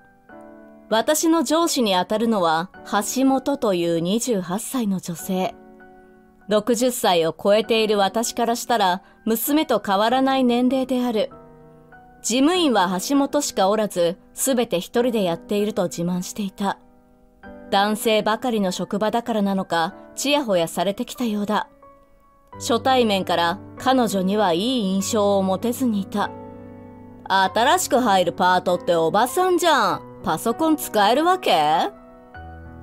私の上司にあたるのは橋本という28歳の女性。60歳を超えている私からしたら娘と変わらない年齢である。事務員は橋本しかおらず、すべて一人でやっていると自慢していた。男性ばかりの職場だからなのか、ちやほやされてきたようだ。初対面から彼女にはいい印象を持てずにいた。新しく入るパートっておばさんじゃん。パソコン使えるわけ？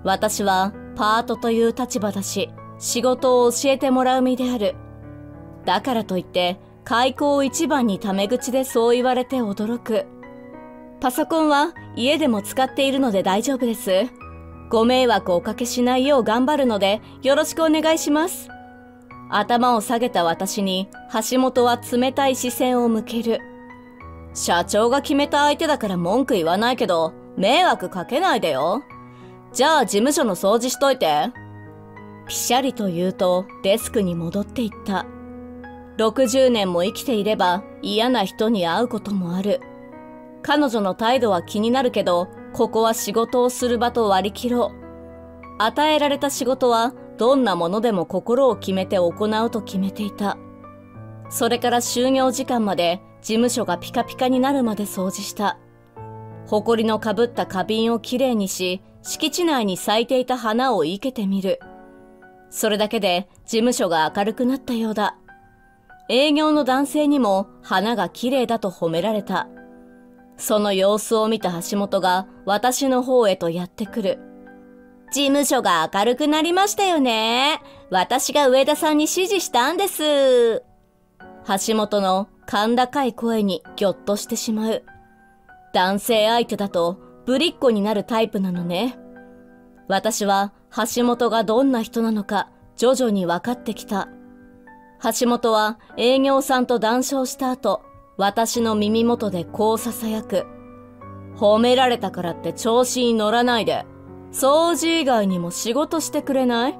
私はパートという立場だし、仕事を教えてもらう身である。だからといって、開口一番にタメ口でそう言われて驚く。パソコンは家でも使っているので大丈夫です。ご迷惑をおかけしないよう頑張るのでよろしくお願いします。頭を下げた私に橋本は冷たい視線を向ける。社長が決めた相手だから文句言わないけど迷惑かけないでよ。じゃあ事務所の掃除しといて。ピシャリと言うとデスクに戻っていった。60年も生きていれば嫌な人に会うこともある。彼女の態度は気になるけど、ここは仕事をする場と割り切ろう。与えられた仕事はどんなものでも心を決めて行うと決めていた。それから就業時間まで事務所がピカピカになるまで掃除した。埃のかぶった花瓶をきれいにし、敷地内に咲いていた花を生けてみる。それだけで事務所が明るくなったようだ。営業の男性にも花がきれいだと褒められた。その様子を見た橋本が私の方へとやってくる。事務所が明るくなりましたよね。私が上田さんに指示したんです。橋本の甲高い声にぎょっとしてしまう。男性相手だとぶりっ子になるタイプなのね。私は橋本がどんな人なのか徐々に分かってきた。橋本は営業さんと談笑した後、私の耳元でこう囁く。褒められたからって調子に乗らないで。掃除以外にも仕事してくれない？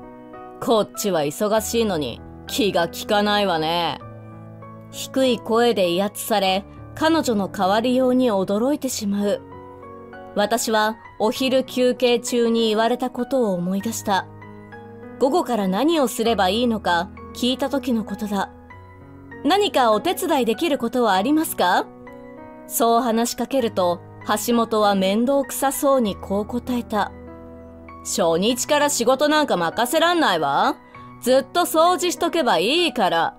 こっちは忙しいのに気が利かないわね。低い声で威圧され、彼女の変わりように驚いてしまう。私はお昼休憩中に言われたことを思い出した。午後から何をすればいいのか聞いた時のことだ。何かお手伝いできることはありますか？そう話しかけると、橋本は面倒くさそうにこう答えた。初日から仕事なんか任せらんないわ。ずっと掃除しとけばいいから。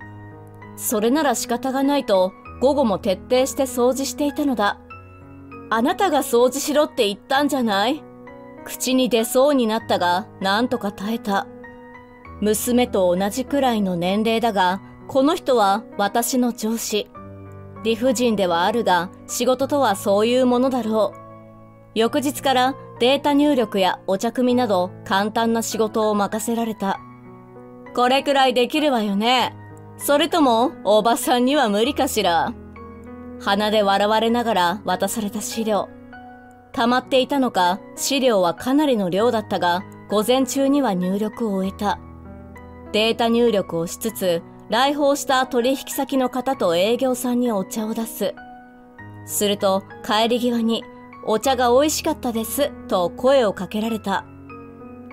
それなら仕方がないと、午後も徹底して掃除していたのだ。あなたが掃除しろって言ったんじゃない？口に出そうになったが、なんとか耐えた。娘と同じくらいの年齢だが、この人は私の上司。理不尽ではあるが、仕事とはそういうものだろう。翌日からデータ入力やお茶組みなど簡単な仕事を任せられた。これくらいできるわよね。それとも、おばさんには無理かしら。鼻で笑われながら渡された資料。溜まっていたのか、資料はかなりの量だったが、午前中には入力を終えた。データ入力をしつつ、来訪した取引先の方と営業さんにお茶を出す。すると帰り際にお茶が美味しかったですと声をかけられた。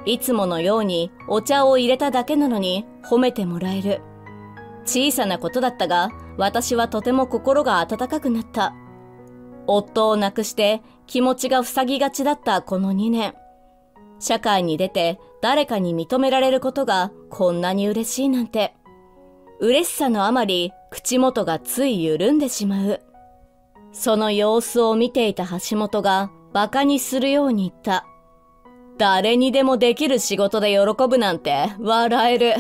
いつものようにお茶を入れただけなのに褒めてもらえる。小さなことだったが、私はとても心が温かくなった。夫を亡くして気持ちが塞ぎがちだったこの2年。社会に出て誰かに認められることがこんなに嬉しいなんて。嬉しさのあまり口元がつい緩んでしまう。その様子を見ていた橋本が馬鹿にするように言った。誰にでもできる仕事で喜ぶなんて笑える。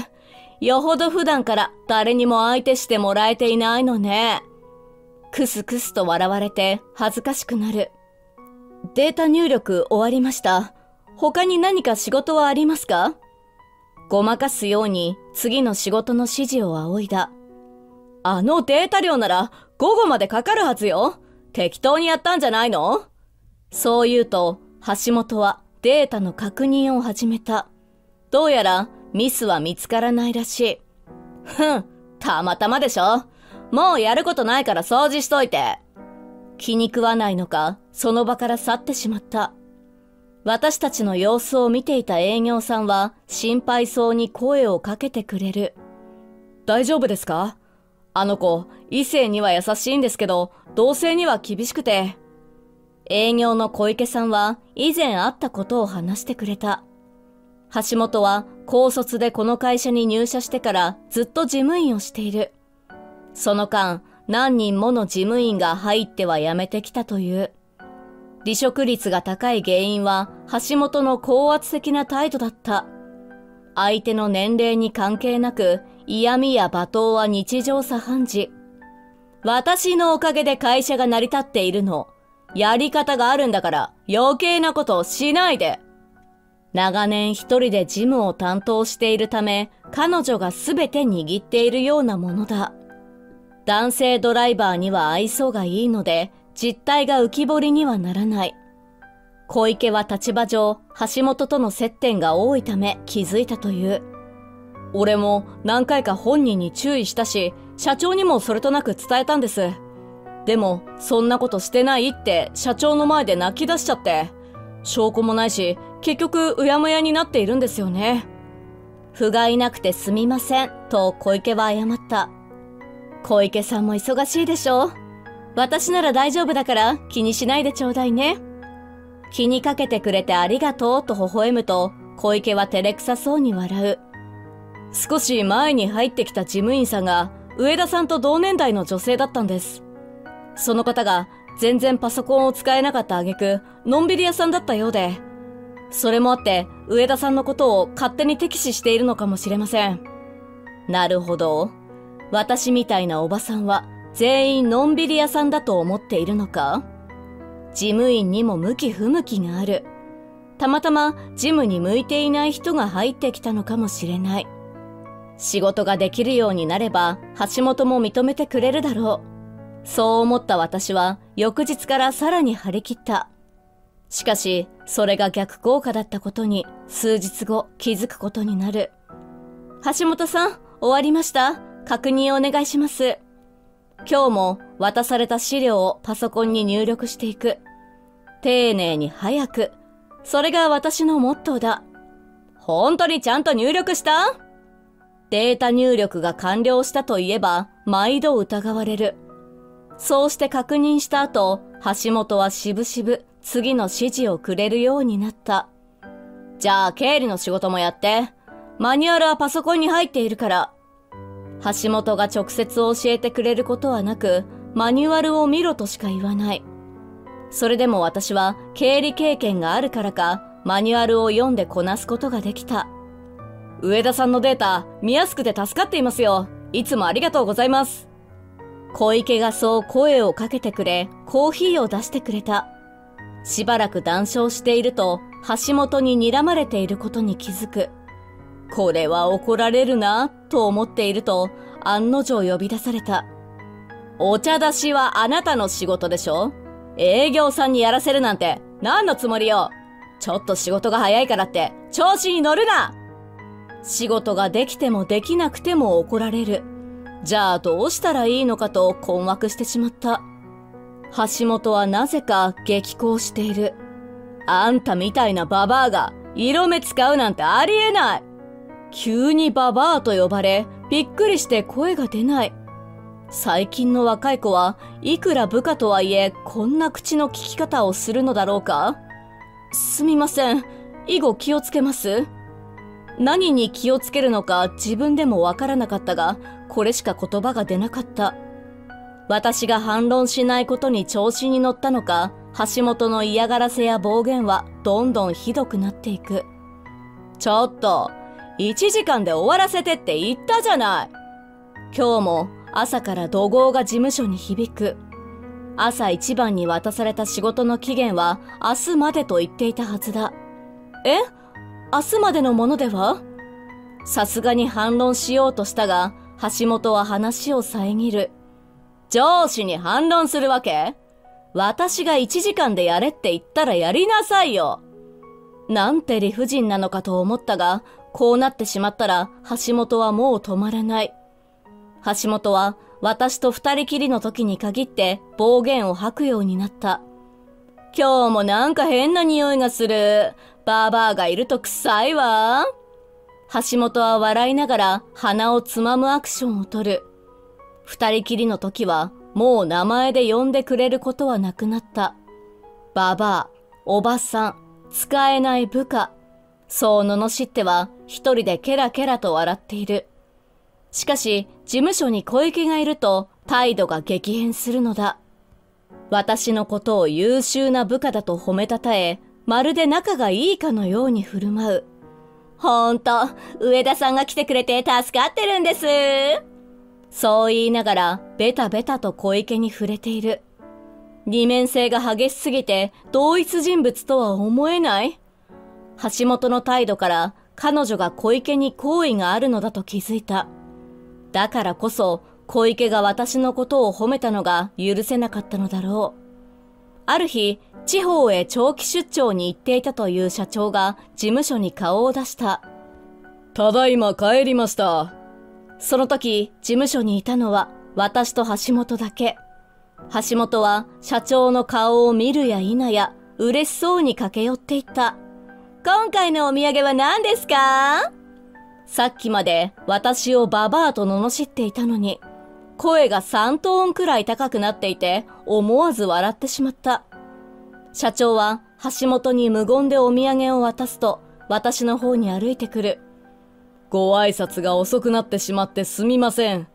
よほど普段から誰にも相手してもらえていないのね。クスクスと笑われて恥ずかしくなる。データ入力終わりました。他に何か仕事はありますか？ごまかすように次の仕事の指示を仰いだ。あのデータ量なら午後までかかるはずよ。適当にやったんじゃないの？そう言うと橋本はデータの確認を始めた。どうやらミスは見つからないらしい。ふん、たまたまでしょ。もうやることないから掃除しといて。気に食わないのか、その場から去ってしまった。私たちの様子を見ていた営業さんは心配そうに声をかけてくれる。大丈夫ですか？あの子、異性には優しいんですけど、同性には厳しくて。営業の小池さんは以前会ったことを話してくれた。橋本は高卒でこの会社に入社してからずっと事務員をしている。その間、何人もの事務員が入っては辞めてきたという。離職率が高い原因は橋本の高圧的な態度だった。相手の年齢に関係なく嫌味や罵倒は日常茶飯事。私のおかげで会社が成り立っているの。やり方があるんだから余計なことをしないで。長年一人で事務を担当しているため、彼女が全て握っているようなものだ。男性ドライバーには愛想がいいので、実態が浮き彫りにはならない。小池は立場上、橋本との接点が多いため気づいたという。俺も何回か本人に注意したし、社長にもそれとなく伝えたんです。でも、そんなことしてないって社長の前で泣き出しちゃって。証拠もないし、結局うやむやになっているんですよね。不甲斐なくてすみません、と小池は謝った。小池さんも忙しいでしょ？私なら大丈夫だから気にしないでちょうだいね。気にかけてくれてありがとうと微笑むと、小池は照れくさそうに笑う。少し前に入ってきた事務員さんが、上田さんと同年代の女性だったんです。その方が全然パソコンを使えなかった挙句、のんびり屋さんだったようで、それもあって、上田さんのことを勝手に敵視しているのかもしれません。なるほど。私みたいなおばさんは全員のんびり屋さんだと思っているのか？事務員にも向き不向きがある。たまたま事務に向いていない人が入ってきたのかもしれない。仕事ができるようになれば橋本も認めてくれるだろう。そう思った私は翌日からさらに張り切った。しかし、それが逆効果だったことに数日後気づくことになる。橋本さん、終わりました。確認お願いします。今日も渡された資料をパソコンに入力していく。丁寧に早く。それが私のモットーだ。本当にちゃんと入力した？データ入力が完了したといえば、毎度疑われる。そうして確認した後、橋本はしぶしぶ、次の指示をくれるようになった。じゃあ経理の仕事もやって。マニュアルはパソコンに入っているから。橋本が直接教えてくれることはなく、マニュアルを見ろとしか言わない。それでも私は経理経験があるからか、マニュアルを読んでこなすことができた。上田さんのデータ、見やすくて助かっていますよ。いつもありがとうございます。小池がそう声をかけてくれ、コーヒーを出してくれた。しばらく談笑していると、橋本に睨まれていることに気づく。これは怒られるな、と思っていると、案の定呼び出された。お茶出しはあなたの仕事でしょ？営業さんにやらせるなんて、何のつもりよ。ちょっと仕事が早いからって、調子に乗るな！仕事ができてもできなくても怒られる。じゃあどうしたらいいのかと困惑してしまった。橋本はなぜか激高している。あんたみたいなババアが色目使うなんてありえない。急にババアと呼ばれびっくりして声が出ない。最近の若い子はいくら部下とはいえこんな口の利き方をするのだろうか。すみません、以後気をつけます。何に気をつけるのか自分でもわからなかったが、これしか言葉が出なかった。私が反論しないことに調子に乗ったのか、橋本の嫌がらせや暴言はどんどんひどくなっていく。ちょっと、1時間で終わらせてって言ったじゃない。今日も朝から怒号が事務所に響く。朝一番に渡された仕事の期限は明日までと言っていたはずだ。え？明日までのものでは？さすがに反論しようとしたが、橋本は話を遮る。上司に反論するわけ？私が1時間でやれって言ったらやりなさいよ。なんて理不尽なのかと思ったが、こうなってしまったら橋本はもう止まらない。橋本は私と二人きりの時に限って暴言を吐くようになった。今日もなんか変な匂いがする。ババアがいると臭いわ。橋本は笑いながら鼻をつまむアクションを取る。二人きりの時はもう名前で呼んでくれることはなくなった。ババア、おばさん、使えない部下。そう罵っては一人でケラケラと笑っている。しかし、事務所に小池がいると態度が激変するのだ。私のことを優秀な部下だと褒めたたえ、まるで仲がいいかのように振る舞う。ほんと、上田さんが来てくれて助かってるんです。そう言いながら、ベタベタと小池に触れている。二面性が激しすぎて、同一人物とは思えない。橋本の態度から、彼女が小池に好意があるのだと気づいた。だからこそ小池が私のことを褒めたのが許せなかったのだろう。ある日、地方へ長期出張に行っていたという社長が事務所に顔を出した。ただいま帰りました。その時、事務所にいたのは私と橋本だけ。橋本は社長の顔を見るや否や、嬉しそうに駆け寄っていった。今回のお土産は何ですか？さっきまで私をババアと罵っていたのに、声が3トーンくらい高くなっていて、思わず笑ってしまった。社長は橋本に無言でお土産を渡すと、私の方に歩いてくる。ご挨拶が遅くなってしまってすみません。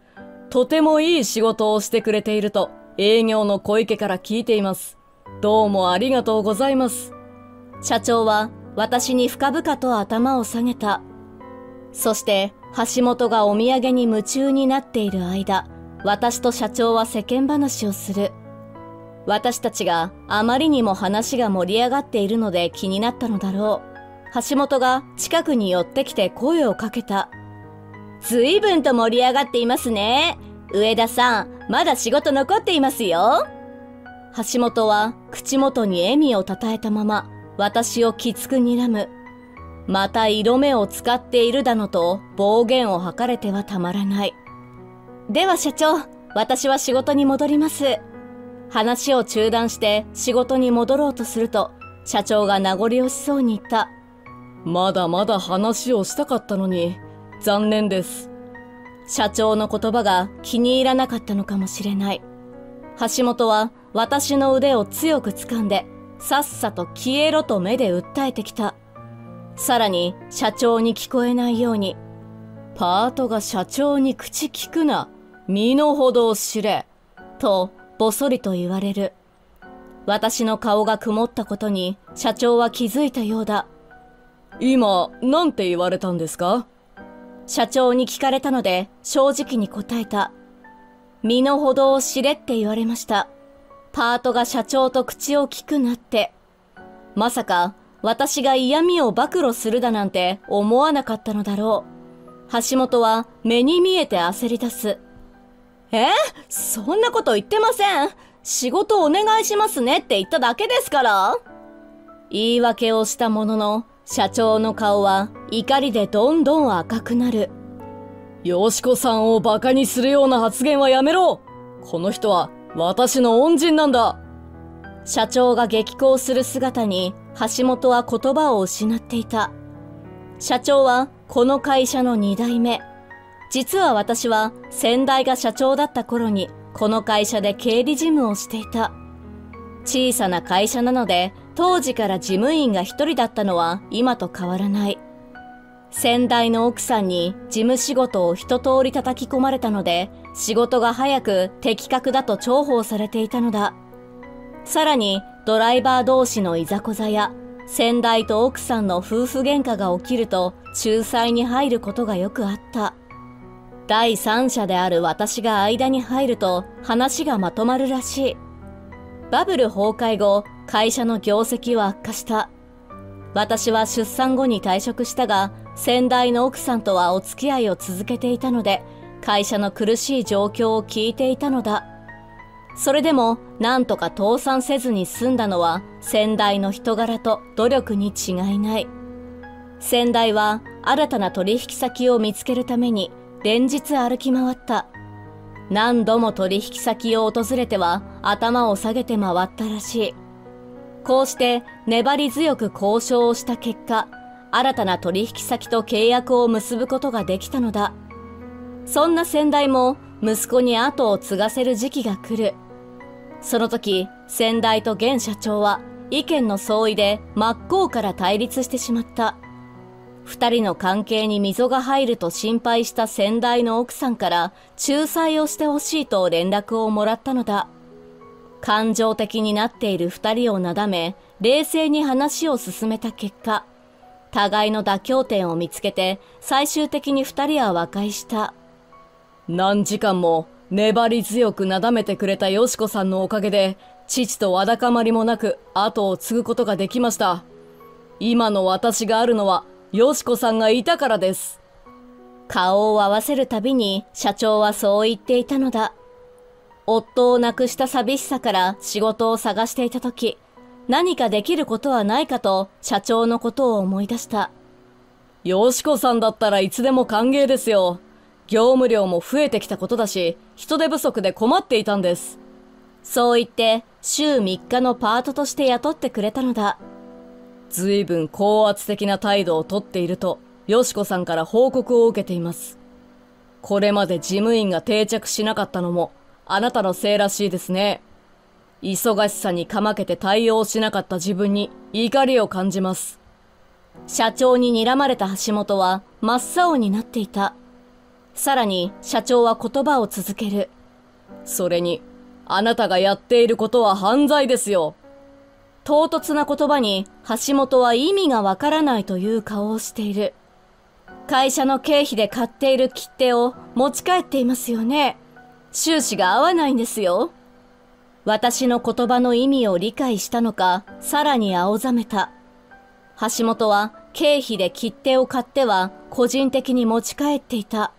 とてもいい仕事をしてくれていると、営業の小池から聞いています。どうもありがとうございます。社長は私に深々と頭を下げた。そして、橋本がお土産に夢中になっている間、私と社長は世間話をする。私たちがあまりにも話が盛り上がっているので気になったのだろう。橋本が近くに寄ってきて声をかけた。随分と盛り上がっていますね。上田さん、まだ仕事残っていますよ。橋本は口元に笑みをたたえたまま、私をきつく睨む。また色目を使っているだのと暴言を吐かれてはたまらない。では社長、私は仕事に戻ります。話を中断して仕事に戻ろうとすると、社長が名残惜しそうに言った。まだまだ話をしたかったのに、残念です。社長の言葉が気に入らなかったのかもしれない。橋本は私の腕を強く掴んで、さっさと消えろと目で訴えてきた。さらに、社長に聞こえないように、パートが社長に口聞くな、身の程を知れ、と、ぼそりと言われる。私の顔が曇ったことに、社長は気づいたようだ。今、なんて言われたんですか？社長に聞かれたので、正直に答えた。身の程を知れって言われました。パートが社長と口を聞くなって。まさか、私が嫌味を暴露するだなんて思わなかったのだろう。橋本は目に見えて焦り出す。そんなこと言ってません。仕事お願いしますねって言っただけですから。言い訳をしたものの、社長の顔は怒りでどんどん赤くなる。よしこさんをバカにするような発言はやめろ。この人は私の恩人なんだ。社長が激高する姿に橋本は言葉を失っていた。社長はこの会社の2代目。実は私は先代が社長だった頃にこの会社で経理事務をしていた。小さな会社なので当時から事務員が一人だったのは今と変わらない。先代の奥さんに事務仕事を一通り叩き込まれたので仕事が早く的確だと重宝されていたのだ。さらにドライバー同士のいざこざや先代と奥さんの夫婦喧嘩が起きると仲裁に入ることがよくあった。第三者である私が間に入ると話がまとまるらしい。バブル崩壊後、会社の業績は悪化した。私は出産後に退職したが、先代の奥さんとはお付き合いを続けていたので、会社の苦しい状況を聞いていたのだ。それでも、なんとか倒産せずに済んだのは、先代の人柄と努力に違いない。先代は、新たな取引先を見つけるために、連日歩き回った。何度も取引先を訪れては頭を下げて回ったらしい。こうして粘り強く交渉をした結果、新たな取引先と契約を結ぶことができたのだ。そんな先代も息子に後を継がせる時期が来る。その時、先代と現社長は意見の相違で真っ向から対立してしまった。二人の関係に溝が入ると心配した先代の奥さんから仲裁をしてほしいと連絡をもらったのだ。感情的になっている二人をなだめ、冷静に話を進めた結果、互いの妥協点を見つけて最終的に二人は和解した。何時間も粘り強くなだめてくれたよしこさんのおかげで、父とわだかまりもなく後を継ぐことができました。今の私があるのは、よしこさんがいたからです。顔を合わせるたびに社長はそう言っていたのだ。夫を亡くした寂しさから仕事を探していた時、何かできることはないかと社長のことを思い出した。よしこさんだったらいつでも歓迎ですよ。業務量も増えてきたことだし、人手不足で困っていたんです。そう言って週3日のパートとして雇ってくれたのだ。ずいぶん高圧的な態度をとっていると、よしこさんから報告を受けています。これまで事務員が定着しなかったのも、あなたのせいらしいですね。忙しさにかまけて対応しなかった自分に怒りを感じます。社長に睨まれた橋本は真っ青になっていた。さらに社長は言葉を続ける。それに、あなたがやっていることは犯罪ですよ。唐突な言葉に橋本は意味がわからないという顔をしている。会社の経費で買っている切手を持ち帰っていますよね。収支が合わないんですよ。私の言葉の意味を理解したのか、さらに青ざめた。橋本は経費で切手を買っては個人的に持ち帰っていた。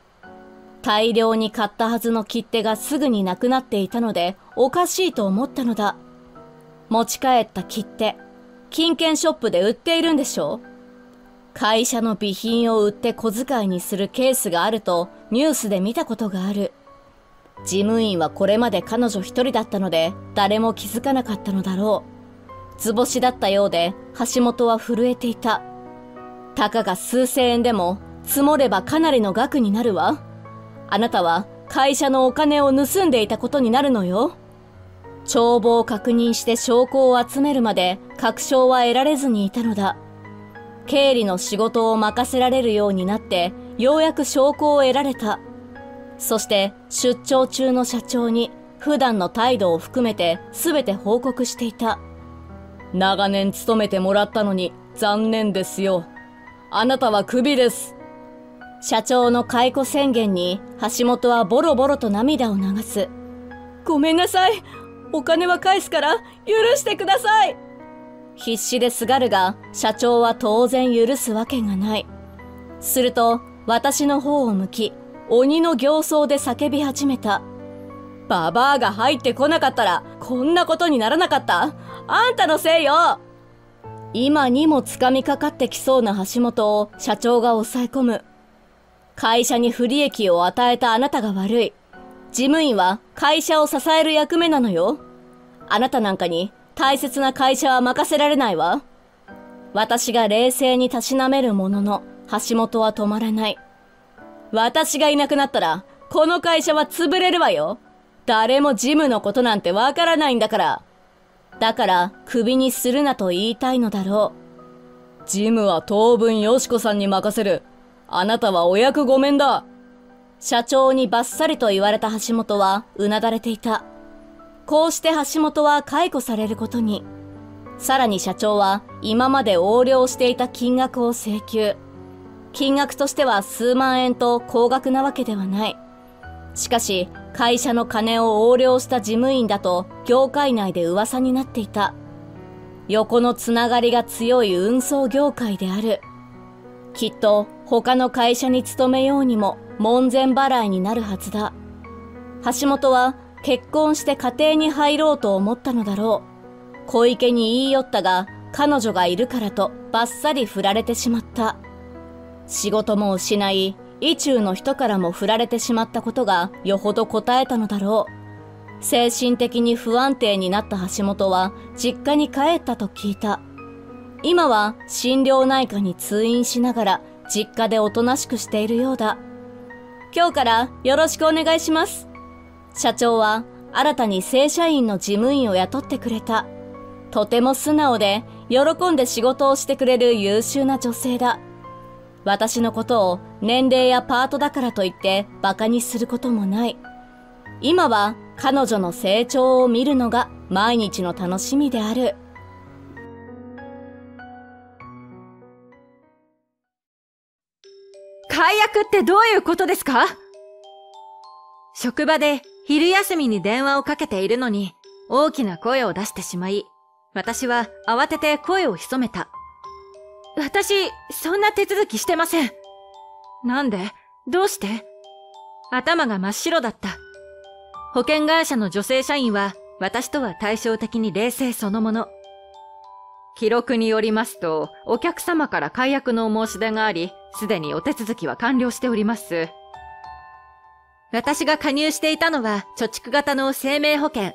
大量に買ったはずの切手がすぐになくなっていたのでおかしいと思ったのだ。持ち帰った切手、金券ショップで売っているんでしょう。会社の備品を売って小遣いにするケースがあるとニュースで見たことがある。事務員はこれまで彼女一人だったので誰も気づかなかったのだろう。図星だったようで橋本は震えていた。たかが数千円でも積もればかなりの額になるわ。あなたは会社のお金を盗んでいたことになるのよ。帳簿を確認して証拠を集めるまで確証は得られずにいたのだ。経理の仕事を任せられるようになってようやく証拠を得られた。そして出張中の社長に普段の態度を含めて全て報告していた。長年勤めてもらったのに残念ですよ。あなたはクビです。社長の解雇宣言に橋本はボロボロと涙を流す。ごめんなさい。お金は返すから許してください。必死ですがるが社長は当然許すわけがない。すると私の方を向き、鬼の形相で叫び始めた。ババアが入ってこなかったらこんなことにならなかった。あんたのせいよ。今にもつかみかかってきそうな橋本を社長が抑え込む。会社に不利益を与えたあなたが悪い。事務員は会社を支える役目なのよ。あなたなんかに大切な会社は任せられないわ。私が冷静にたしなめるものの、橋本は止まれない。私がいなくなったら、この会社は潰れるわよ。誰もジムのことなんてわからないんだから。だから、クビにするなと言いたいのだろう。ジムは当分よしこさんに任せる。あなたはお役御免だ。社長にバッサリと言われた橋本はうなだれていた。こうして橋本は解雇されることに。さらに社長は今まで横領していた金額を請求。金額としては数万円と高額なわけではない。しかし、会社の金を横領した事務員だと業界内で噂になっていた。横のつながりが強い運送業界である。きっと他の会社に勤めようにも門前払いになるはずだ。橋本は結婚して家庭に入ろうと思ったのだろう。小池に言い寄ったが、彼女がいるからとバッサリ振られてしまった。仕事も失い、意中の人からも振られてしまったことがよほど答えたのだろう。精神的に不安定になった橋本は実家に帰ったと聞いた。今は心療内科に通院しながら実家でおとなしくしているようだ。今日からよろしくお願いします。社長は新たに正社員の事務員を雇ってくれた。とても素直で喜んで仕事をしてくれる優秀な女性だ。私のことを年齢やパートだからといって馬鹿にすることもない。今は彼女の成長を見るのが毎日の楽しみである。解約ってどういうことですか？職場で昼休みに電話をかけているのに大きな声を出してしまい、私は慌てて声を潜めた。私、そんな手続きしてません。なんで？どうして？頭が真っ白だった。保険会社の女性社員は私とは対照的に冷静そのもの。記録によりますと、お客様から解約のお申し出があり、すでにお手続きは完了しております。私が加入していたのは貯蓄型の生命保険。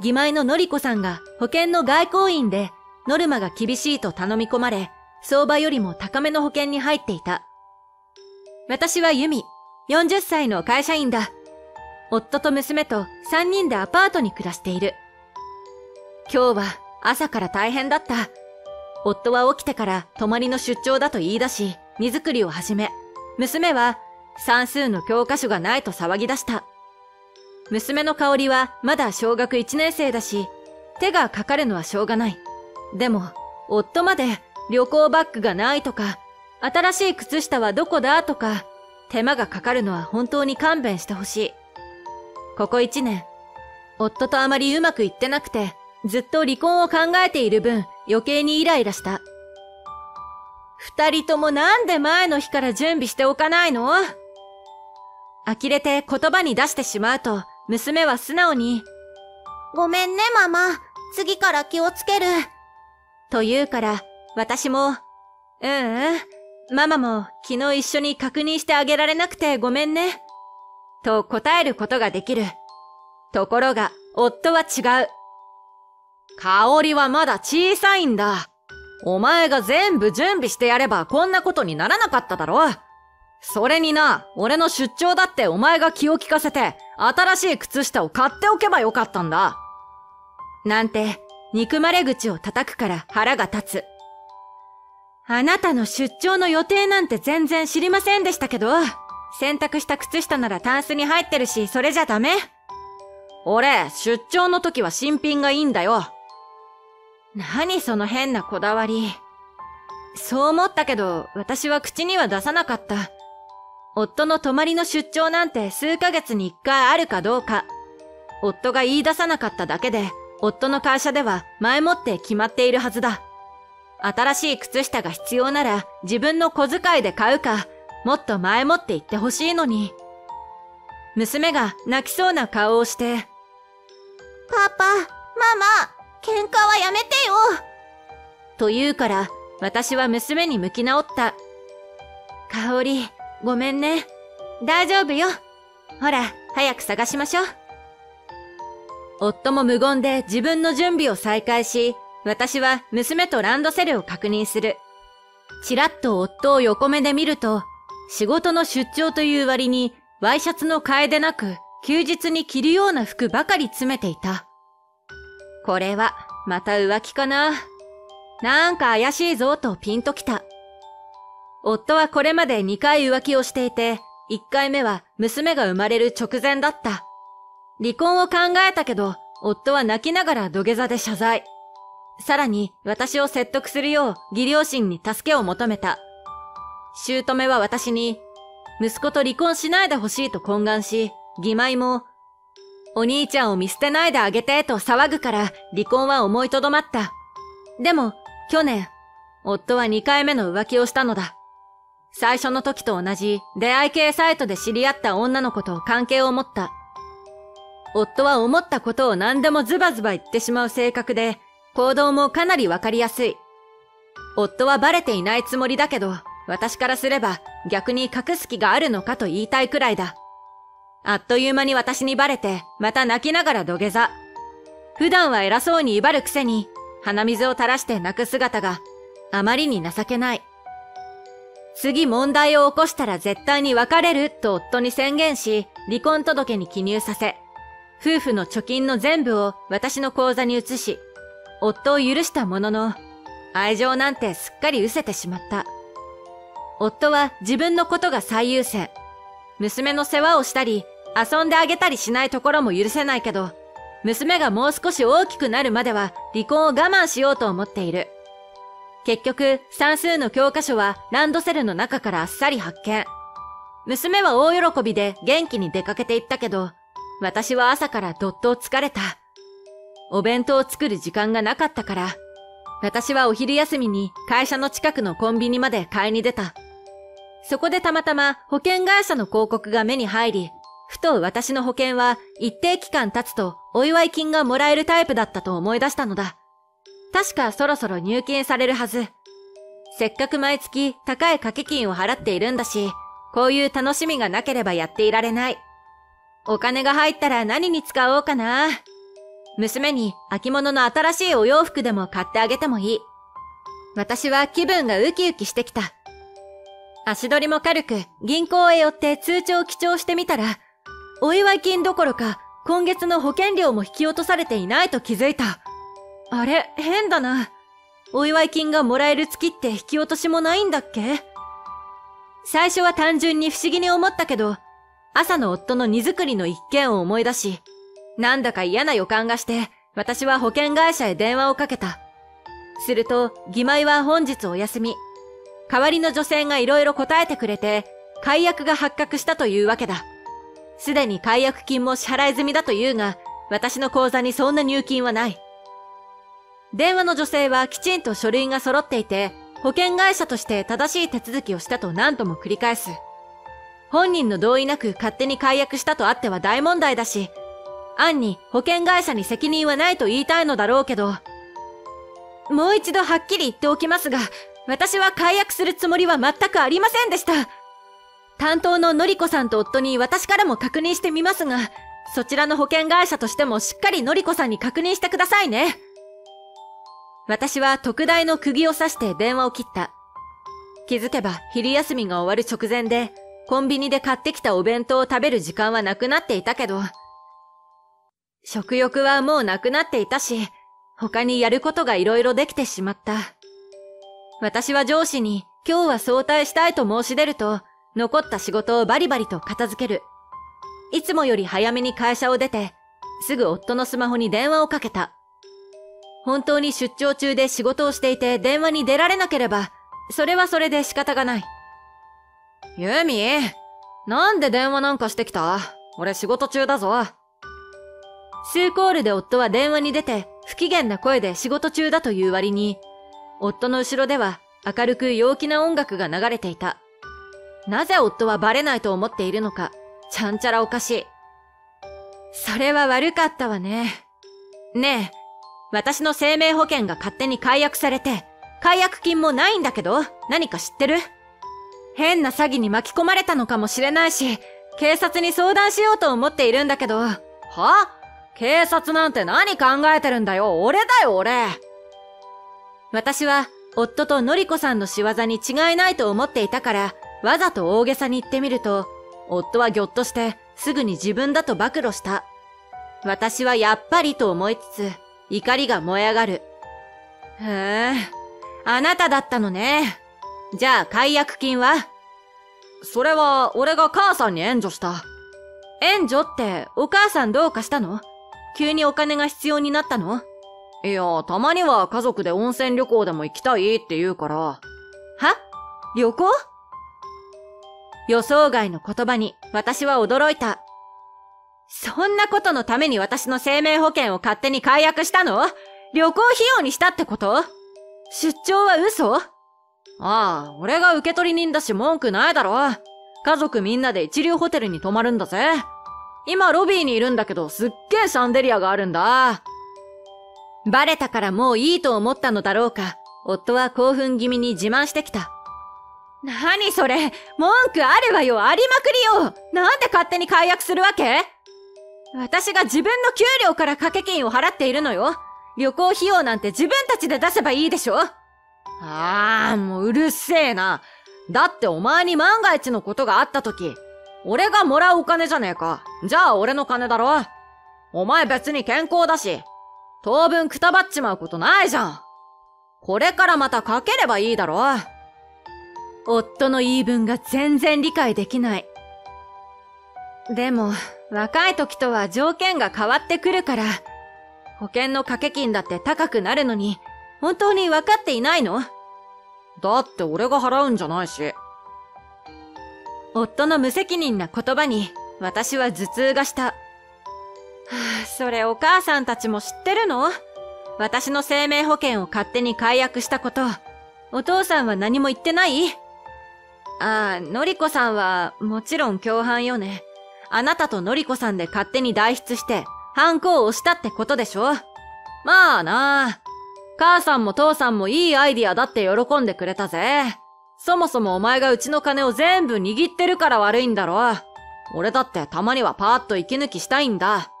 義妹ののりこさんが保険の外交員で、ノルマが厳しいと頼み込まれ、相場よりも高めの保険に入っていた。私はユミ、40歳の会社員だ。夫と娘と3人でアパートに暮らしている。今日は朝から大変だった。夫は起きてから泊まりの出張だと言い出し、荷造りを始め、娘は算数の教科書がないと騒ぎ出した。娘の香りはまだ小学1年生だし、手がかかるのはしょうがない。でも、夫まで、旅行バッグがないとか、新しい靴下はどこだとか、手間がかかるのは本当に勘弁してほしい。ここ1年、夫とあまりうまくいってなくて、ずっと離婚を考えている分、余計にイライラした。2人ともなんで前の日から準備しておかないの？呆れて言葉に出してしまうと、娘は素直に、ごめんねママ、次から気をつける。と言うから、私も、ママも昨日一緒に確認してあげられなくてごめんね。と答えることができる。ところが、夫は違う。香りはまだ小さいんだ。お前が全部準備してやればこんなことにならなかっただろ。それにな、俺の出張だってお前が気を利かせて、新しい靴下を買っておけばよかったんだ。なんて、憎まれ口を叩くから腹が立つ。あなたの出張の予定なんて全然知りませんでしたけど、洗濯した靴下ならタンスに入ってるし、それじゃダメ。俺、出張の時は新品がいいんだよ。何その変なこだわり。そう思ったけど、私は口には出さなかった。夫の泊まりの出張なんて数ヶ月に1回あるかどうか。夫が言い出さなかっただけで、夫の会社では前もって決まっているはずだ。新しい靴下が必要なら自分の小遣いで買うか、もっと前もって言ってほしいのに。娘が泣きそうな顔をして、パパ、ママ、喧嘩はやめてよと言うから、私は娘に向き直った。香織、ごめんね。大丈夫よ。ほら、早く探しましょう。夫も無言で自分の準備を再開し、私は娘とランドセルを確認する。ちらっと夫を横目で見ると、仕事の出張という割に、ワイシャツの替えでなく、休日に着るような服ばかり詰めていた。これは、また浮気かな。なんか怪しいぞとピンときた。夫はこれまで2回浮気をしていて、1回目は娘が生まれる直前だった。離婚を考えたけど、夫は泣きながら土下座で謝罪。さらに私を説得するよう義両親に助けを求めた。姑は私に、息子と離婚しないでほしいと懇願し、義妹も、お兄ちゃんを見捨てないであげてと騒ぐから離婚は思いとどまった。でも、去年、夫は2回目の浮気をしたのだ。最初の時と同じ出会い系サイトで知り合った女の子と関係を持った。夫は思ったことを何でもズバズバ言ってしまう性格で、行動もかなりわかりやすい。夫はバレていないつもりだけど、私からすれば逆に隠す気があるのかと言いたいくらいだ。あっという間に私にバレて、また泣きながら土下座。普段は偉そうに威張るくせに、鼻水を垂らして泣く姿があまりに情けない。次問題を起こしたら絶対に別れると夫に宣言し、離婚届に記入させ、夫婦の貯金の全部を私の口座に移し、夫を許したものの、愛情なんてすっかり失せてしまった。夫は自分のことが最優先。娘の世話をしたり、遊んであげたりしないところも許せないけど、娘がもう少し大きくなるまでは離婚を我慢しようと思っている。結局、算数の教科書はランドセルの中からあっさり発見。娘は大喜びで元気に出かけていったけど、私は朝からどっと疲れた。お弁当を作る時間がなかったから、私はお昼休みに会社の近くのコンビニまで買いに出た。そこでたまたま保険会社の広告が目に入り、ふと私の保険は一定期間経つとお祝い金がもらえるタイプだったと思い出したのだ。確かそろそろ入金されるはず。せっかく毎月高い掛け金を払っているんだし、こういう楽しみがなければやっていられない。お金が入ったら何に使おうかな。娘に秋物の新しいお洋服でも買ってあげてもいい。私は気分がウキウキしてきた。足取りも軽く銀行へ寄って通帳を記帳してみたら、お祝い金どころか今月の保険料も引き落とされていないと気づいた。あれ、変だな。お祝い金がもらえる月って引き落としもないんだっけ？最初は単純に不思議に思ったけど、朝の夫の荷造りの一件を思い出し、なんだか嫌な予感がして、私は保険会社へ電話をかけた。すると、義妹は本日お休み。代わりの女性が色々答えてくれて、解約が発覚したというわけだ。すでに解約金も支払い済みだというが、私の口座にそんな入金はない。電話の女性はきちんと書類が揃っていて、保険会社として正しい手続きをしたと何度も繰り返す。本人の同意なく勝手に解約したとあっては大問題だし、暗に保険会社に責任はないと言いたいのだろうけど、もう一度はっきり言っておきますが、私は解約するつもりは全くありませんでした。担当ののりこさんと夫に私からも確認してみますが、そちらの保険会社としてもしっかりのりこさんに確認してくださいね。私は特大の釘を刺して電話を切った。気づけば昼休みが終わる直前で、コンビニで買ってきたお弁当を食べる時間はなくなっていたけど、食欲はもうなくなっていたし、他にやることが色々できてしまった。私は上司に今日は早退したいと申し出ると、残った仕事をバリバリと片付ける。いつもより早めに会社を出て、すぐ夫のスマホに電話をかけた。本当に出張中で仕事をしていて電話に出られなければ、それはそれで仕方がない。ユミ、なんで電話なんかしてきた？俺仕事中だぞ。数コールで夫は電話に出て、不機嫌な声で仕事中だという割に、夫の後ろでは明るく陽気な音楽が流れていた。なぜ夫はバレないと思っているのか、ちゃんちゃらおかしい。それは悪かったわね。ねえ、私の生命保険が勝手に解約されて、解約金もないんだけど、何か知ってる？変な詐欺に巻き込まれたのかもしれないし、警察に相談しようと思っているんだけど、は？警察なんて何考えてるんだよ。俺だよ、俺。私は夫とのりこさんの仕業に違いないと思っていたから、わざと大げさに言ってみると、夫はぎょっとしてすぐに自分だと暴露した。私はやっぱりと思いつつ、怒りが燃え上がる。へえ、あなただったのね。じゃあ解約金は？それは俺が母さんに援助した。援助ってお母さんどうかしたの？急にお金が必要になったの？いや、たまには家族で温泉旅行でも行きたいって言うから。は？旅行？予想外の言葉に私は驚いた。そんなことのために私の生命保険を勝手に解約したの？旅行費用にしたってこと？出張は嘘？ああ、俺が受取人だし文句ないだろ。家族みんなで一流ホテルに泊まるんだぜ。今ロビーにいるんだけどすっげえシャンデリアがあるんだ。バレたからもういいと思ったのだろうか、夫は興奮気味に自慢してきた。何それ、文句あるわよ、ありまくりよ。なんで勝手に解約するわけ？私が自分の給料から掛け金を払っているのよ。旅行費用なんて自分たちで出せばいいでしょ。ああ、もううるせえな。だってお前に万が一のことがあった時、俺がもらうお金じゃねえか。じゃあ俺の金だろ。お前別に健康だし、当分くたばっちまうことないじゃん。これからまたかければいいだろ。夫の言い分が全然理解できない。でも、若い時とは条件が変わってくるから、保険の掛け金だって高くなるのに、本当に分かっていないの？だって俺が払うんじゃないし。夫の無責任な言葉に、私は頭痛がした。はあ、それお母さんたちも知ってるの？私の生命保険を勝手に解約したこと、お父さんは何も言ってない？ああ、のりこさんは、もちろん共犯よね。あなたとのりこさんで勝手に代筆して、犯行を押したってことでしょ？まあなあ。母さんも父さんもいいアイディアだって喜んでくれたぜ。そもそもお前がうちの金を全部握ってるから悪いんだろ。俺だってたまにはパーッと息抜きしたいんだ。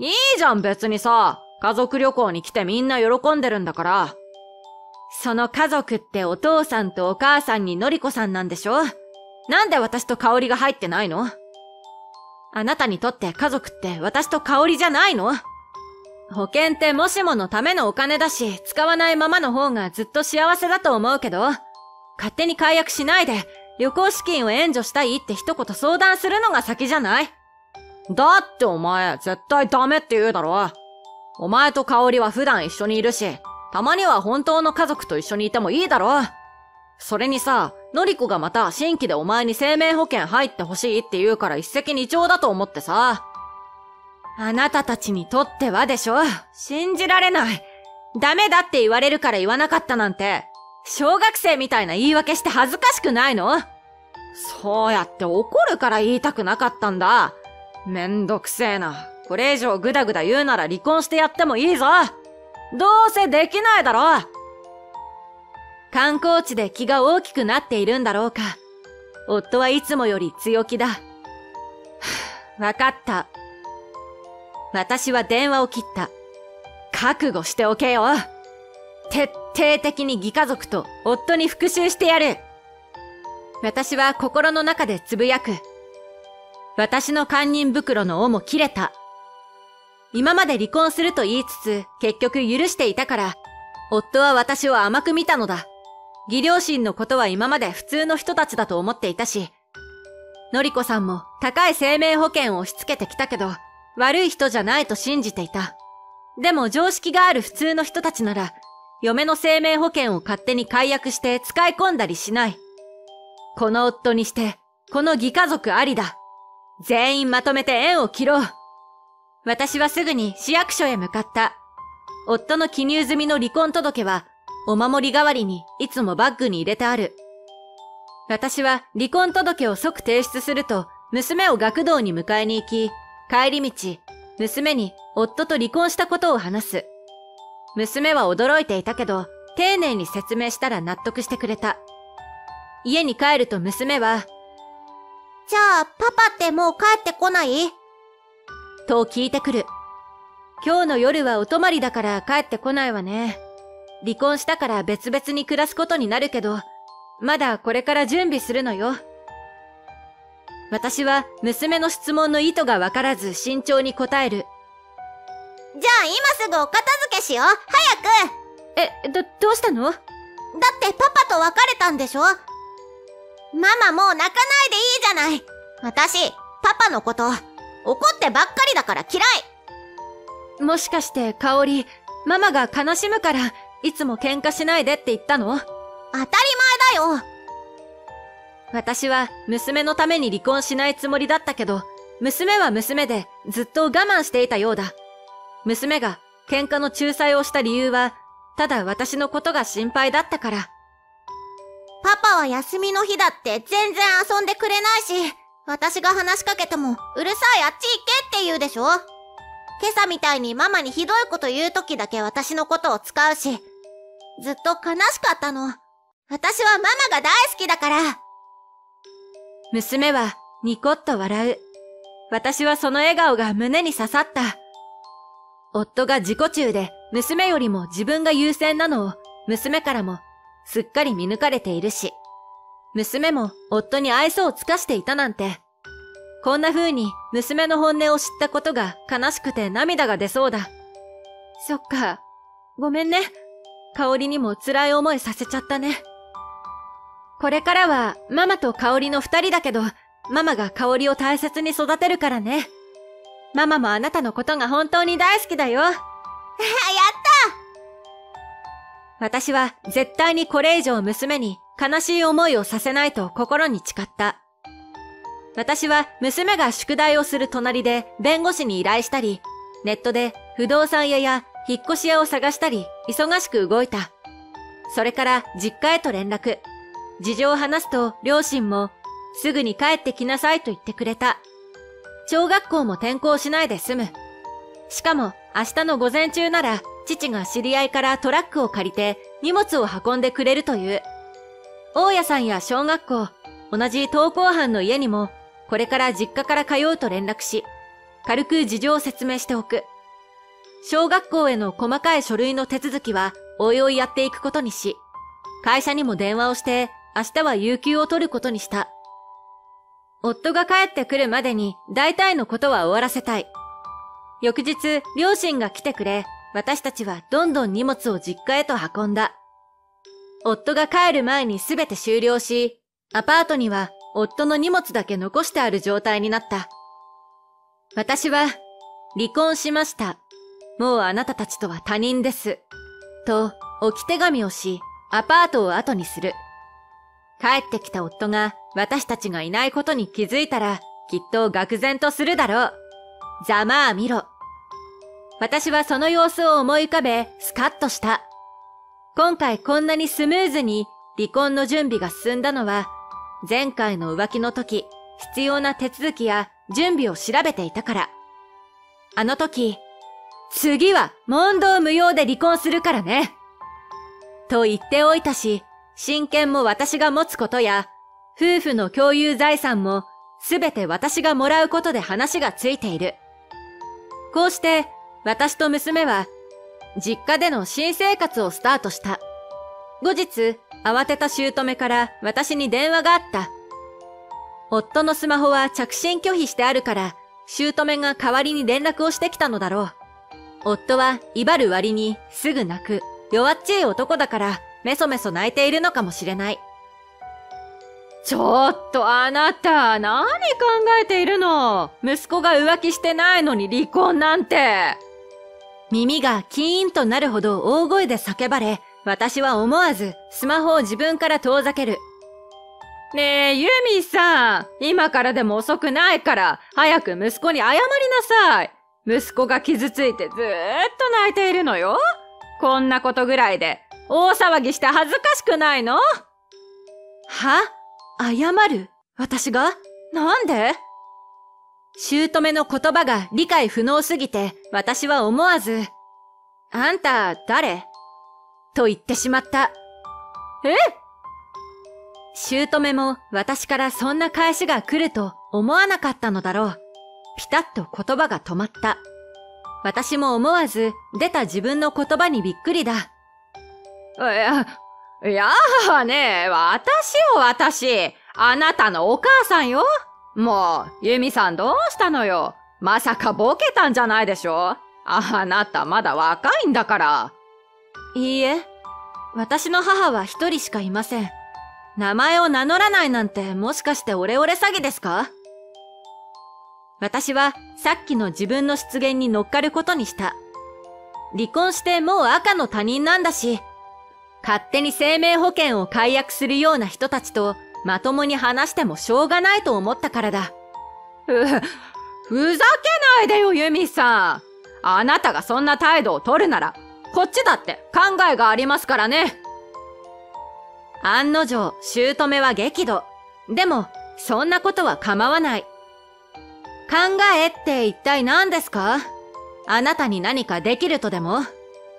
いいじゃん別にさ、家族旅行に来てみんな喜んでるんだから。その家族ってお父さんとお母さんにのりこさんなんでしょ？なんで私と香織が入ってないの？あなたにとって家族って私と香織じゃないの？保険ってもしものためのお金だし、使わないままの方がずっと幸せだと思うけど、勝手に解約しないで旅行資金を援助したいって一言相談するのが先じゃない？だってお前絶対ダメって言うだろ。お前と香織は普段一緒にいるし、たまには本当の家族と一緒にいてもいいだろ。それにさ、のりこがまた新規でお前に生命保険入ってほしいって言うから一石二鳥だと思ってさ。あなたたちにとってはでしょ？信じられない。ダメだって言われるから言わなかったなんて、小学生みたいな言い訳して恥ずかしくないの？そうやって怒るから言いたくなかったんだ。めんどくせえな。これ以上グダグダ言うなら離婚してやってもいいぞ。どうせできないだろ。観光地で気が大きくなっているんだろうか。夫はいつもより強気だ。わかった。私は電話を切った。覚悟しておけよ。徹底的に義家族と夫に復讐してやる。私は心の中でつぶやく。私の堪忍袋の緒も切れた。今まで離婚すると言いつつ結局許していたから、夫は私を甘く見たのだ。義両親のことは今まで普通の人たちだと思っていたし、のりこさんも高い生命保険を押し付けてきたけど、悪い人じゃないと信じていた。でも常識がある普通の人たちなら、嫁の生命保険を勝手に解約して使い込んだりしない。この夫にして、この義家族ありだ。全員まとめて縁を切ろう。私はすぐに市役所へ向かった。夫の記入済みの離婚届は、お守り代わりにいつもバッグに入れてある。私は離婚届を即提出すると、娘を学童に迎えに行き、帰り道、娘に夫と離婚したことを話す。娘は驚いていたけど、丁寧に説明したら納得してくれた。家に帰ると娘は、じゃあパパってもう帰ってこない？と聞いてくる。今日の夜はお泊まりだから帰ってこないわね。離婚したから別々に暮らすことになるけど、まだこれから準備するのよ。私は娘の質問の意図がわからず慎重に答える。じゃあ今すぐお片付けしよう。早く。どうしたの？だってパパと別れたんでしょ？ママもう泣かないでいいじゃない。私、パパのこと、怒ってばっかりだから嫌い。もしかして、香織、ママが悲しむから、いつも喧嘩しないでって言ったの？当たり前だよ。私は、娘のために離婚しないつもりだったけど、娘は娘で、ずっと我慢していたようだ。娘が、喧嘩の仲裁をした理由は、ただ私のことが心配だったから。パパは休みの日だって全然遊んでくれないし、私が話しかけても、うるさいあっち行けって言うでしょ？今朝みたいにママにひどいこと言う時だけ私のことを使うし、ずっと悲しかったの。私はママが大好きだから。娘はニコッと笑う。私はその笑顔が胸に刺さった。夫が自己中で娘よりも自分が優先なのを娘からもすっかり見抜かれているし、娘も夫に愛想を尽かしていたなんて、こんな風に娘の本音を知ったことが悲しくて涙が出そうだ。そっか、ごめんね。香織にも辛い思いさせちゃったね。これからはママと香織の二人だけど、ママが香織を大切に育てるからね。ママもあなたのことが本当に大好きだよ。やった！私は絶対にこれ以上娘に悲しい思いをさせないと心に誓った。私は娘が宿題をする隣で弁護士に依頼したり、ネットで不動産屋や引っ越し屋を探したり、忙しく動いた。それから実家へと連絡。事情を話すと両親もすぐに帰ってきなさいと言ってくれた。小学校も転校しないで済む。しかも明日の午前中なら、父が知り合いからトラックを借りて荷物を運んでくれるという。大家さんや小学校、同じ登校班の家にもこれから実家から通うと連絡し、軽く事情を説明しておく。小学校への細かい書類の手続きはおいおいやっていくことにし、会社にも電話をして明日は有給を取ることにした。夫が帰ってくるまでに大体のことは終わらせたい。翌日、両親が来てくれ、私たちはどんどん荷物を実家へと運んだ。夫が帰る前にすべて終了し、アパートには夫の荷物だけ残してある状態になった。私は、離婚しました。もうあなたたちとは他人です。と、置き手紙をし、アパートを後にする。帰ってきた夫が私たちがいないことに気づいたら、きっと愕然とするだろう。ざまあ見ろ。私はその様子を思い浮かべ、スカッとした。今回こんなにスムーズに離婚の準備が進んだのは、前回の浮気の時、必要な手続きや準備を調べていたから。あの時、次は問答無用で離婚するからね。と言っておいたし、親権も私が持つことや、夫婦の共有財産もすべて私がもらうことで話がついている。こうして、私と娘は、実家での新生活をスタートした。後日、慌てた姑から私に電話があった。夫のスマホは着信拒否してあるから、姑が代わりに連絡をしてきたのだろう。夫は威張る割にすぐ泣く、弱っちい男だから、メソメソ泣いているのかもしれない。ちょっとあなた、何考えているの？息子が浮気してないのに離婚なんて。耳がキーンとなるほど大声で叫ばれ、私は思わずスマホを自分から遠ざける。ねえ、ユミさん、今からでも遅くないから、早く息子に謝りなさい。息子が傷ついてずーっと泣いているのよ。こんなことぐらいで、大騒ぎして恥ずかしくないの？は？謝る？私が？なんで？姑の言葉が理解不能すぎて、私は思わず、あんた、誰？と言ってしまった。え？姑も私からそんな返しが来ると思わなかったのだろう。ピタッと言葉が止まった。私も思わず出た自分の言葉にびっくりだ。いやあねえ、私、あなたのお母さんよ。もう、ユミさんどうしたのよ。まさかボケたんじゃないでしょ。あなたまだ若いんだから。いいえ、私の母は一人しかいません。名前を名乗らないなんてもしかしてオレオレ詐欺ですか？私はさっきの自分の失言に乗っかることにした。離婚してもう赤の他人なんだし、勝手に生命保険を解約するような人たちとまともに話してもしょうがないと思ったからだ。ふざけないでよ、ユミさん。あなたがそんな態度を取るなら、こっちだって考えがありますからね。案の定、姑は激怒。でも、そんなことは構わない。考えって一体何ですか？あなたに何かできるとでも？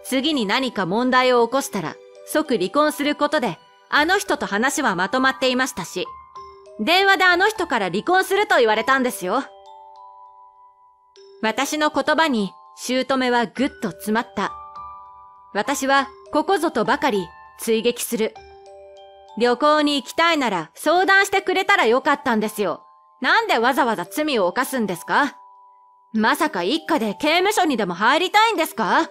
次に何か問題を起こしたら、即離婚することで、あの人と話はまとまっていましたし、電話であの人から離婚すると言われたんですよ。私の言葉に、姑はぐっと詰まった。私は、ここぞとばかり、追撃する。旅行に行きたいなら相談してくれたらよかったんですよ。なんでわざわざ罪を犯すんですか？まさか一家で刑務所にでも入りたいんですか？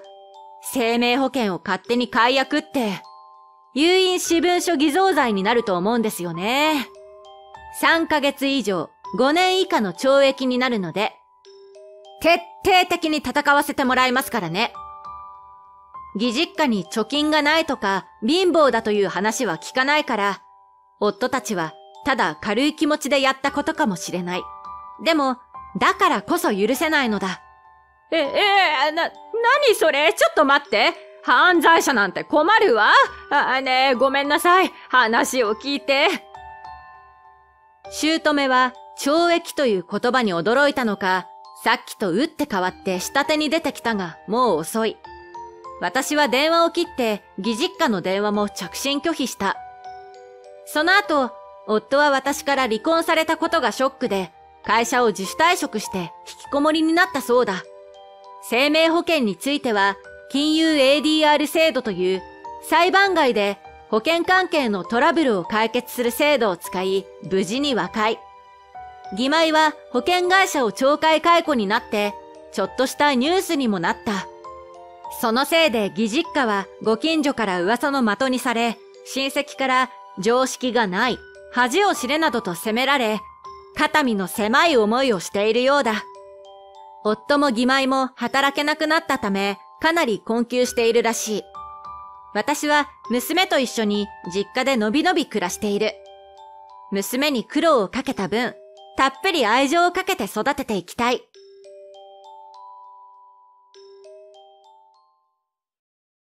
生命保険を勝手に解約って、有印私文書偽造罪になると思うんですよね。3ヶ月以上、5年以下の懲役になるので、徹底的に戦わせてもらいますからね。義実家に貯金がないとか貧乏だという話は聞かないから、夫たちはただ軽い気持ちでやったことかもしれない。でも、だからこそ許せないのだ。何それ？ちょっと待って。犯罪者なんて困るわ。ねえ、ごめんなさい。話を聞いて。姑は懲役という言葉に驚いたのか、さっきと打って変わって下手に出てきたが、もう遅い。私は電話を切って、義実家の電話も着信拒否した。その後、夫は私から離婚されたことがショックで、会社を自主退職して引きこもりになったそうだ。生命保険については、金融 ADR 制度という、裁判外で保険関係のトラブルを解決する制度を使い、無事に和解。義妹は保険会社を懲戒解雇になって、ちょっとしたニュースにもなった。そのせいで義実家はご近所から噂の的にされ、親戚から常識がない、恥を知れなどと責められ、肩身の狭い思いをしているようだ。夫も義妹も働けなくなったため、かなり困窮しているらしい。私は娘と一緒に実家でのびのび暮らしている。娘に苦労をかけた分、たっぷり愛情をかけて育てていきたい。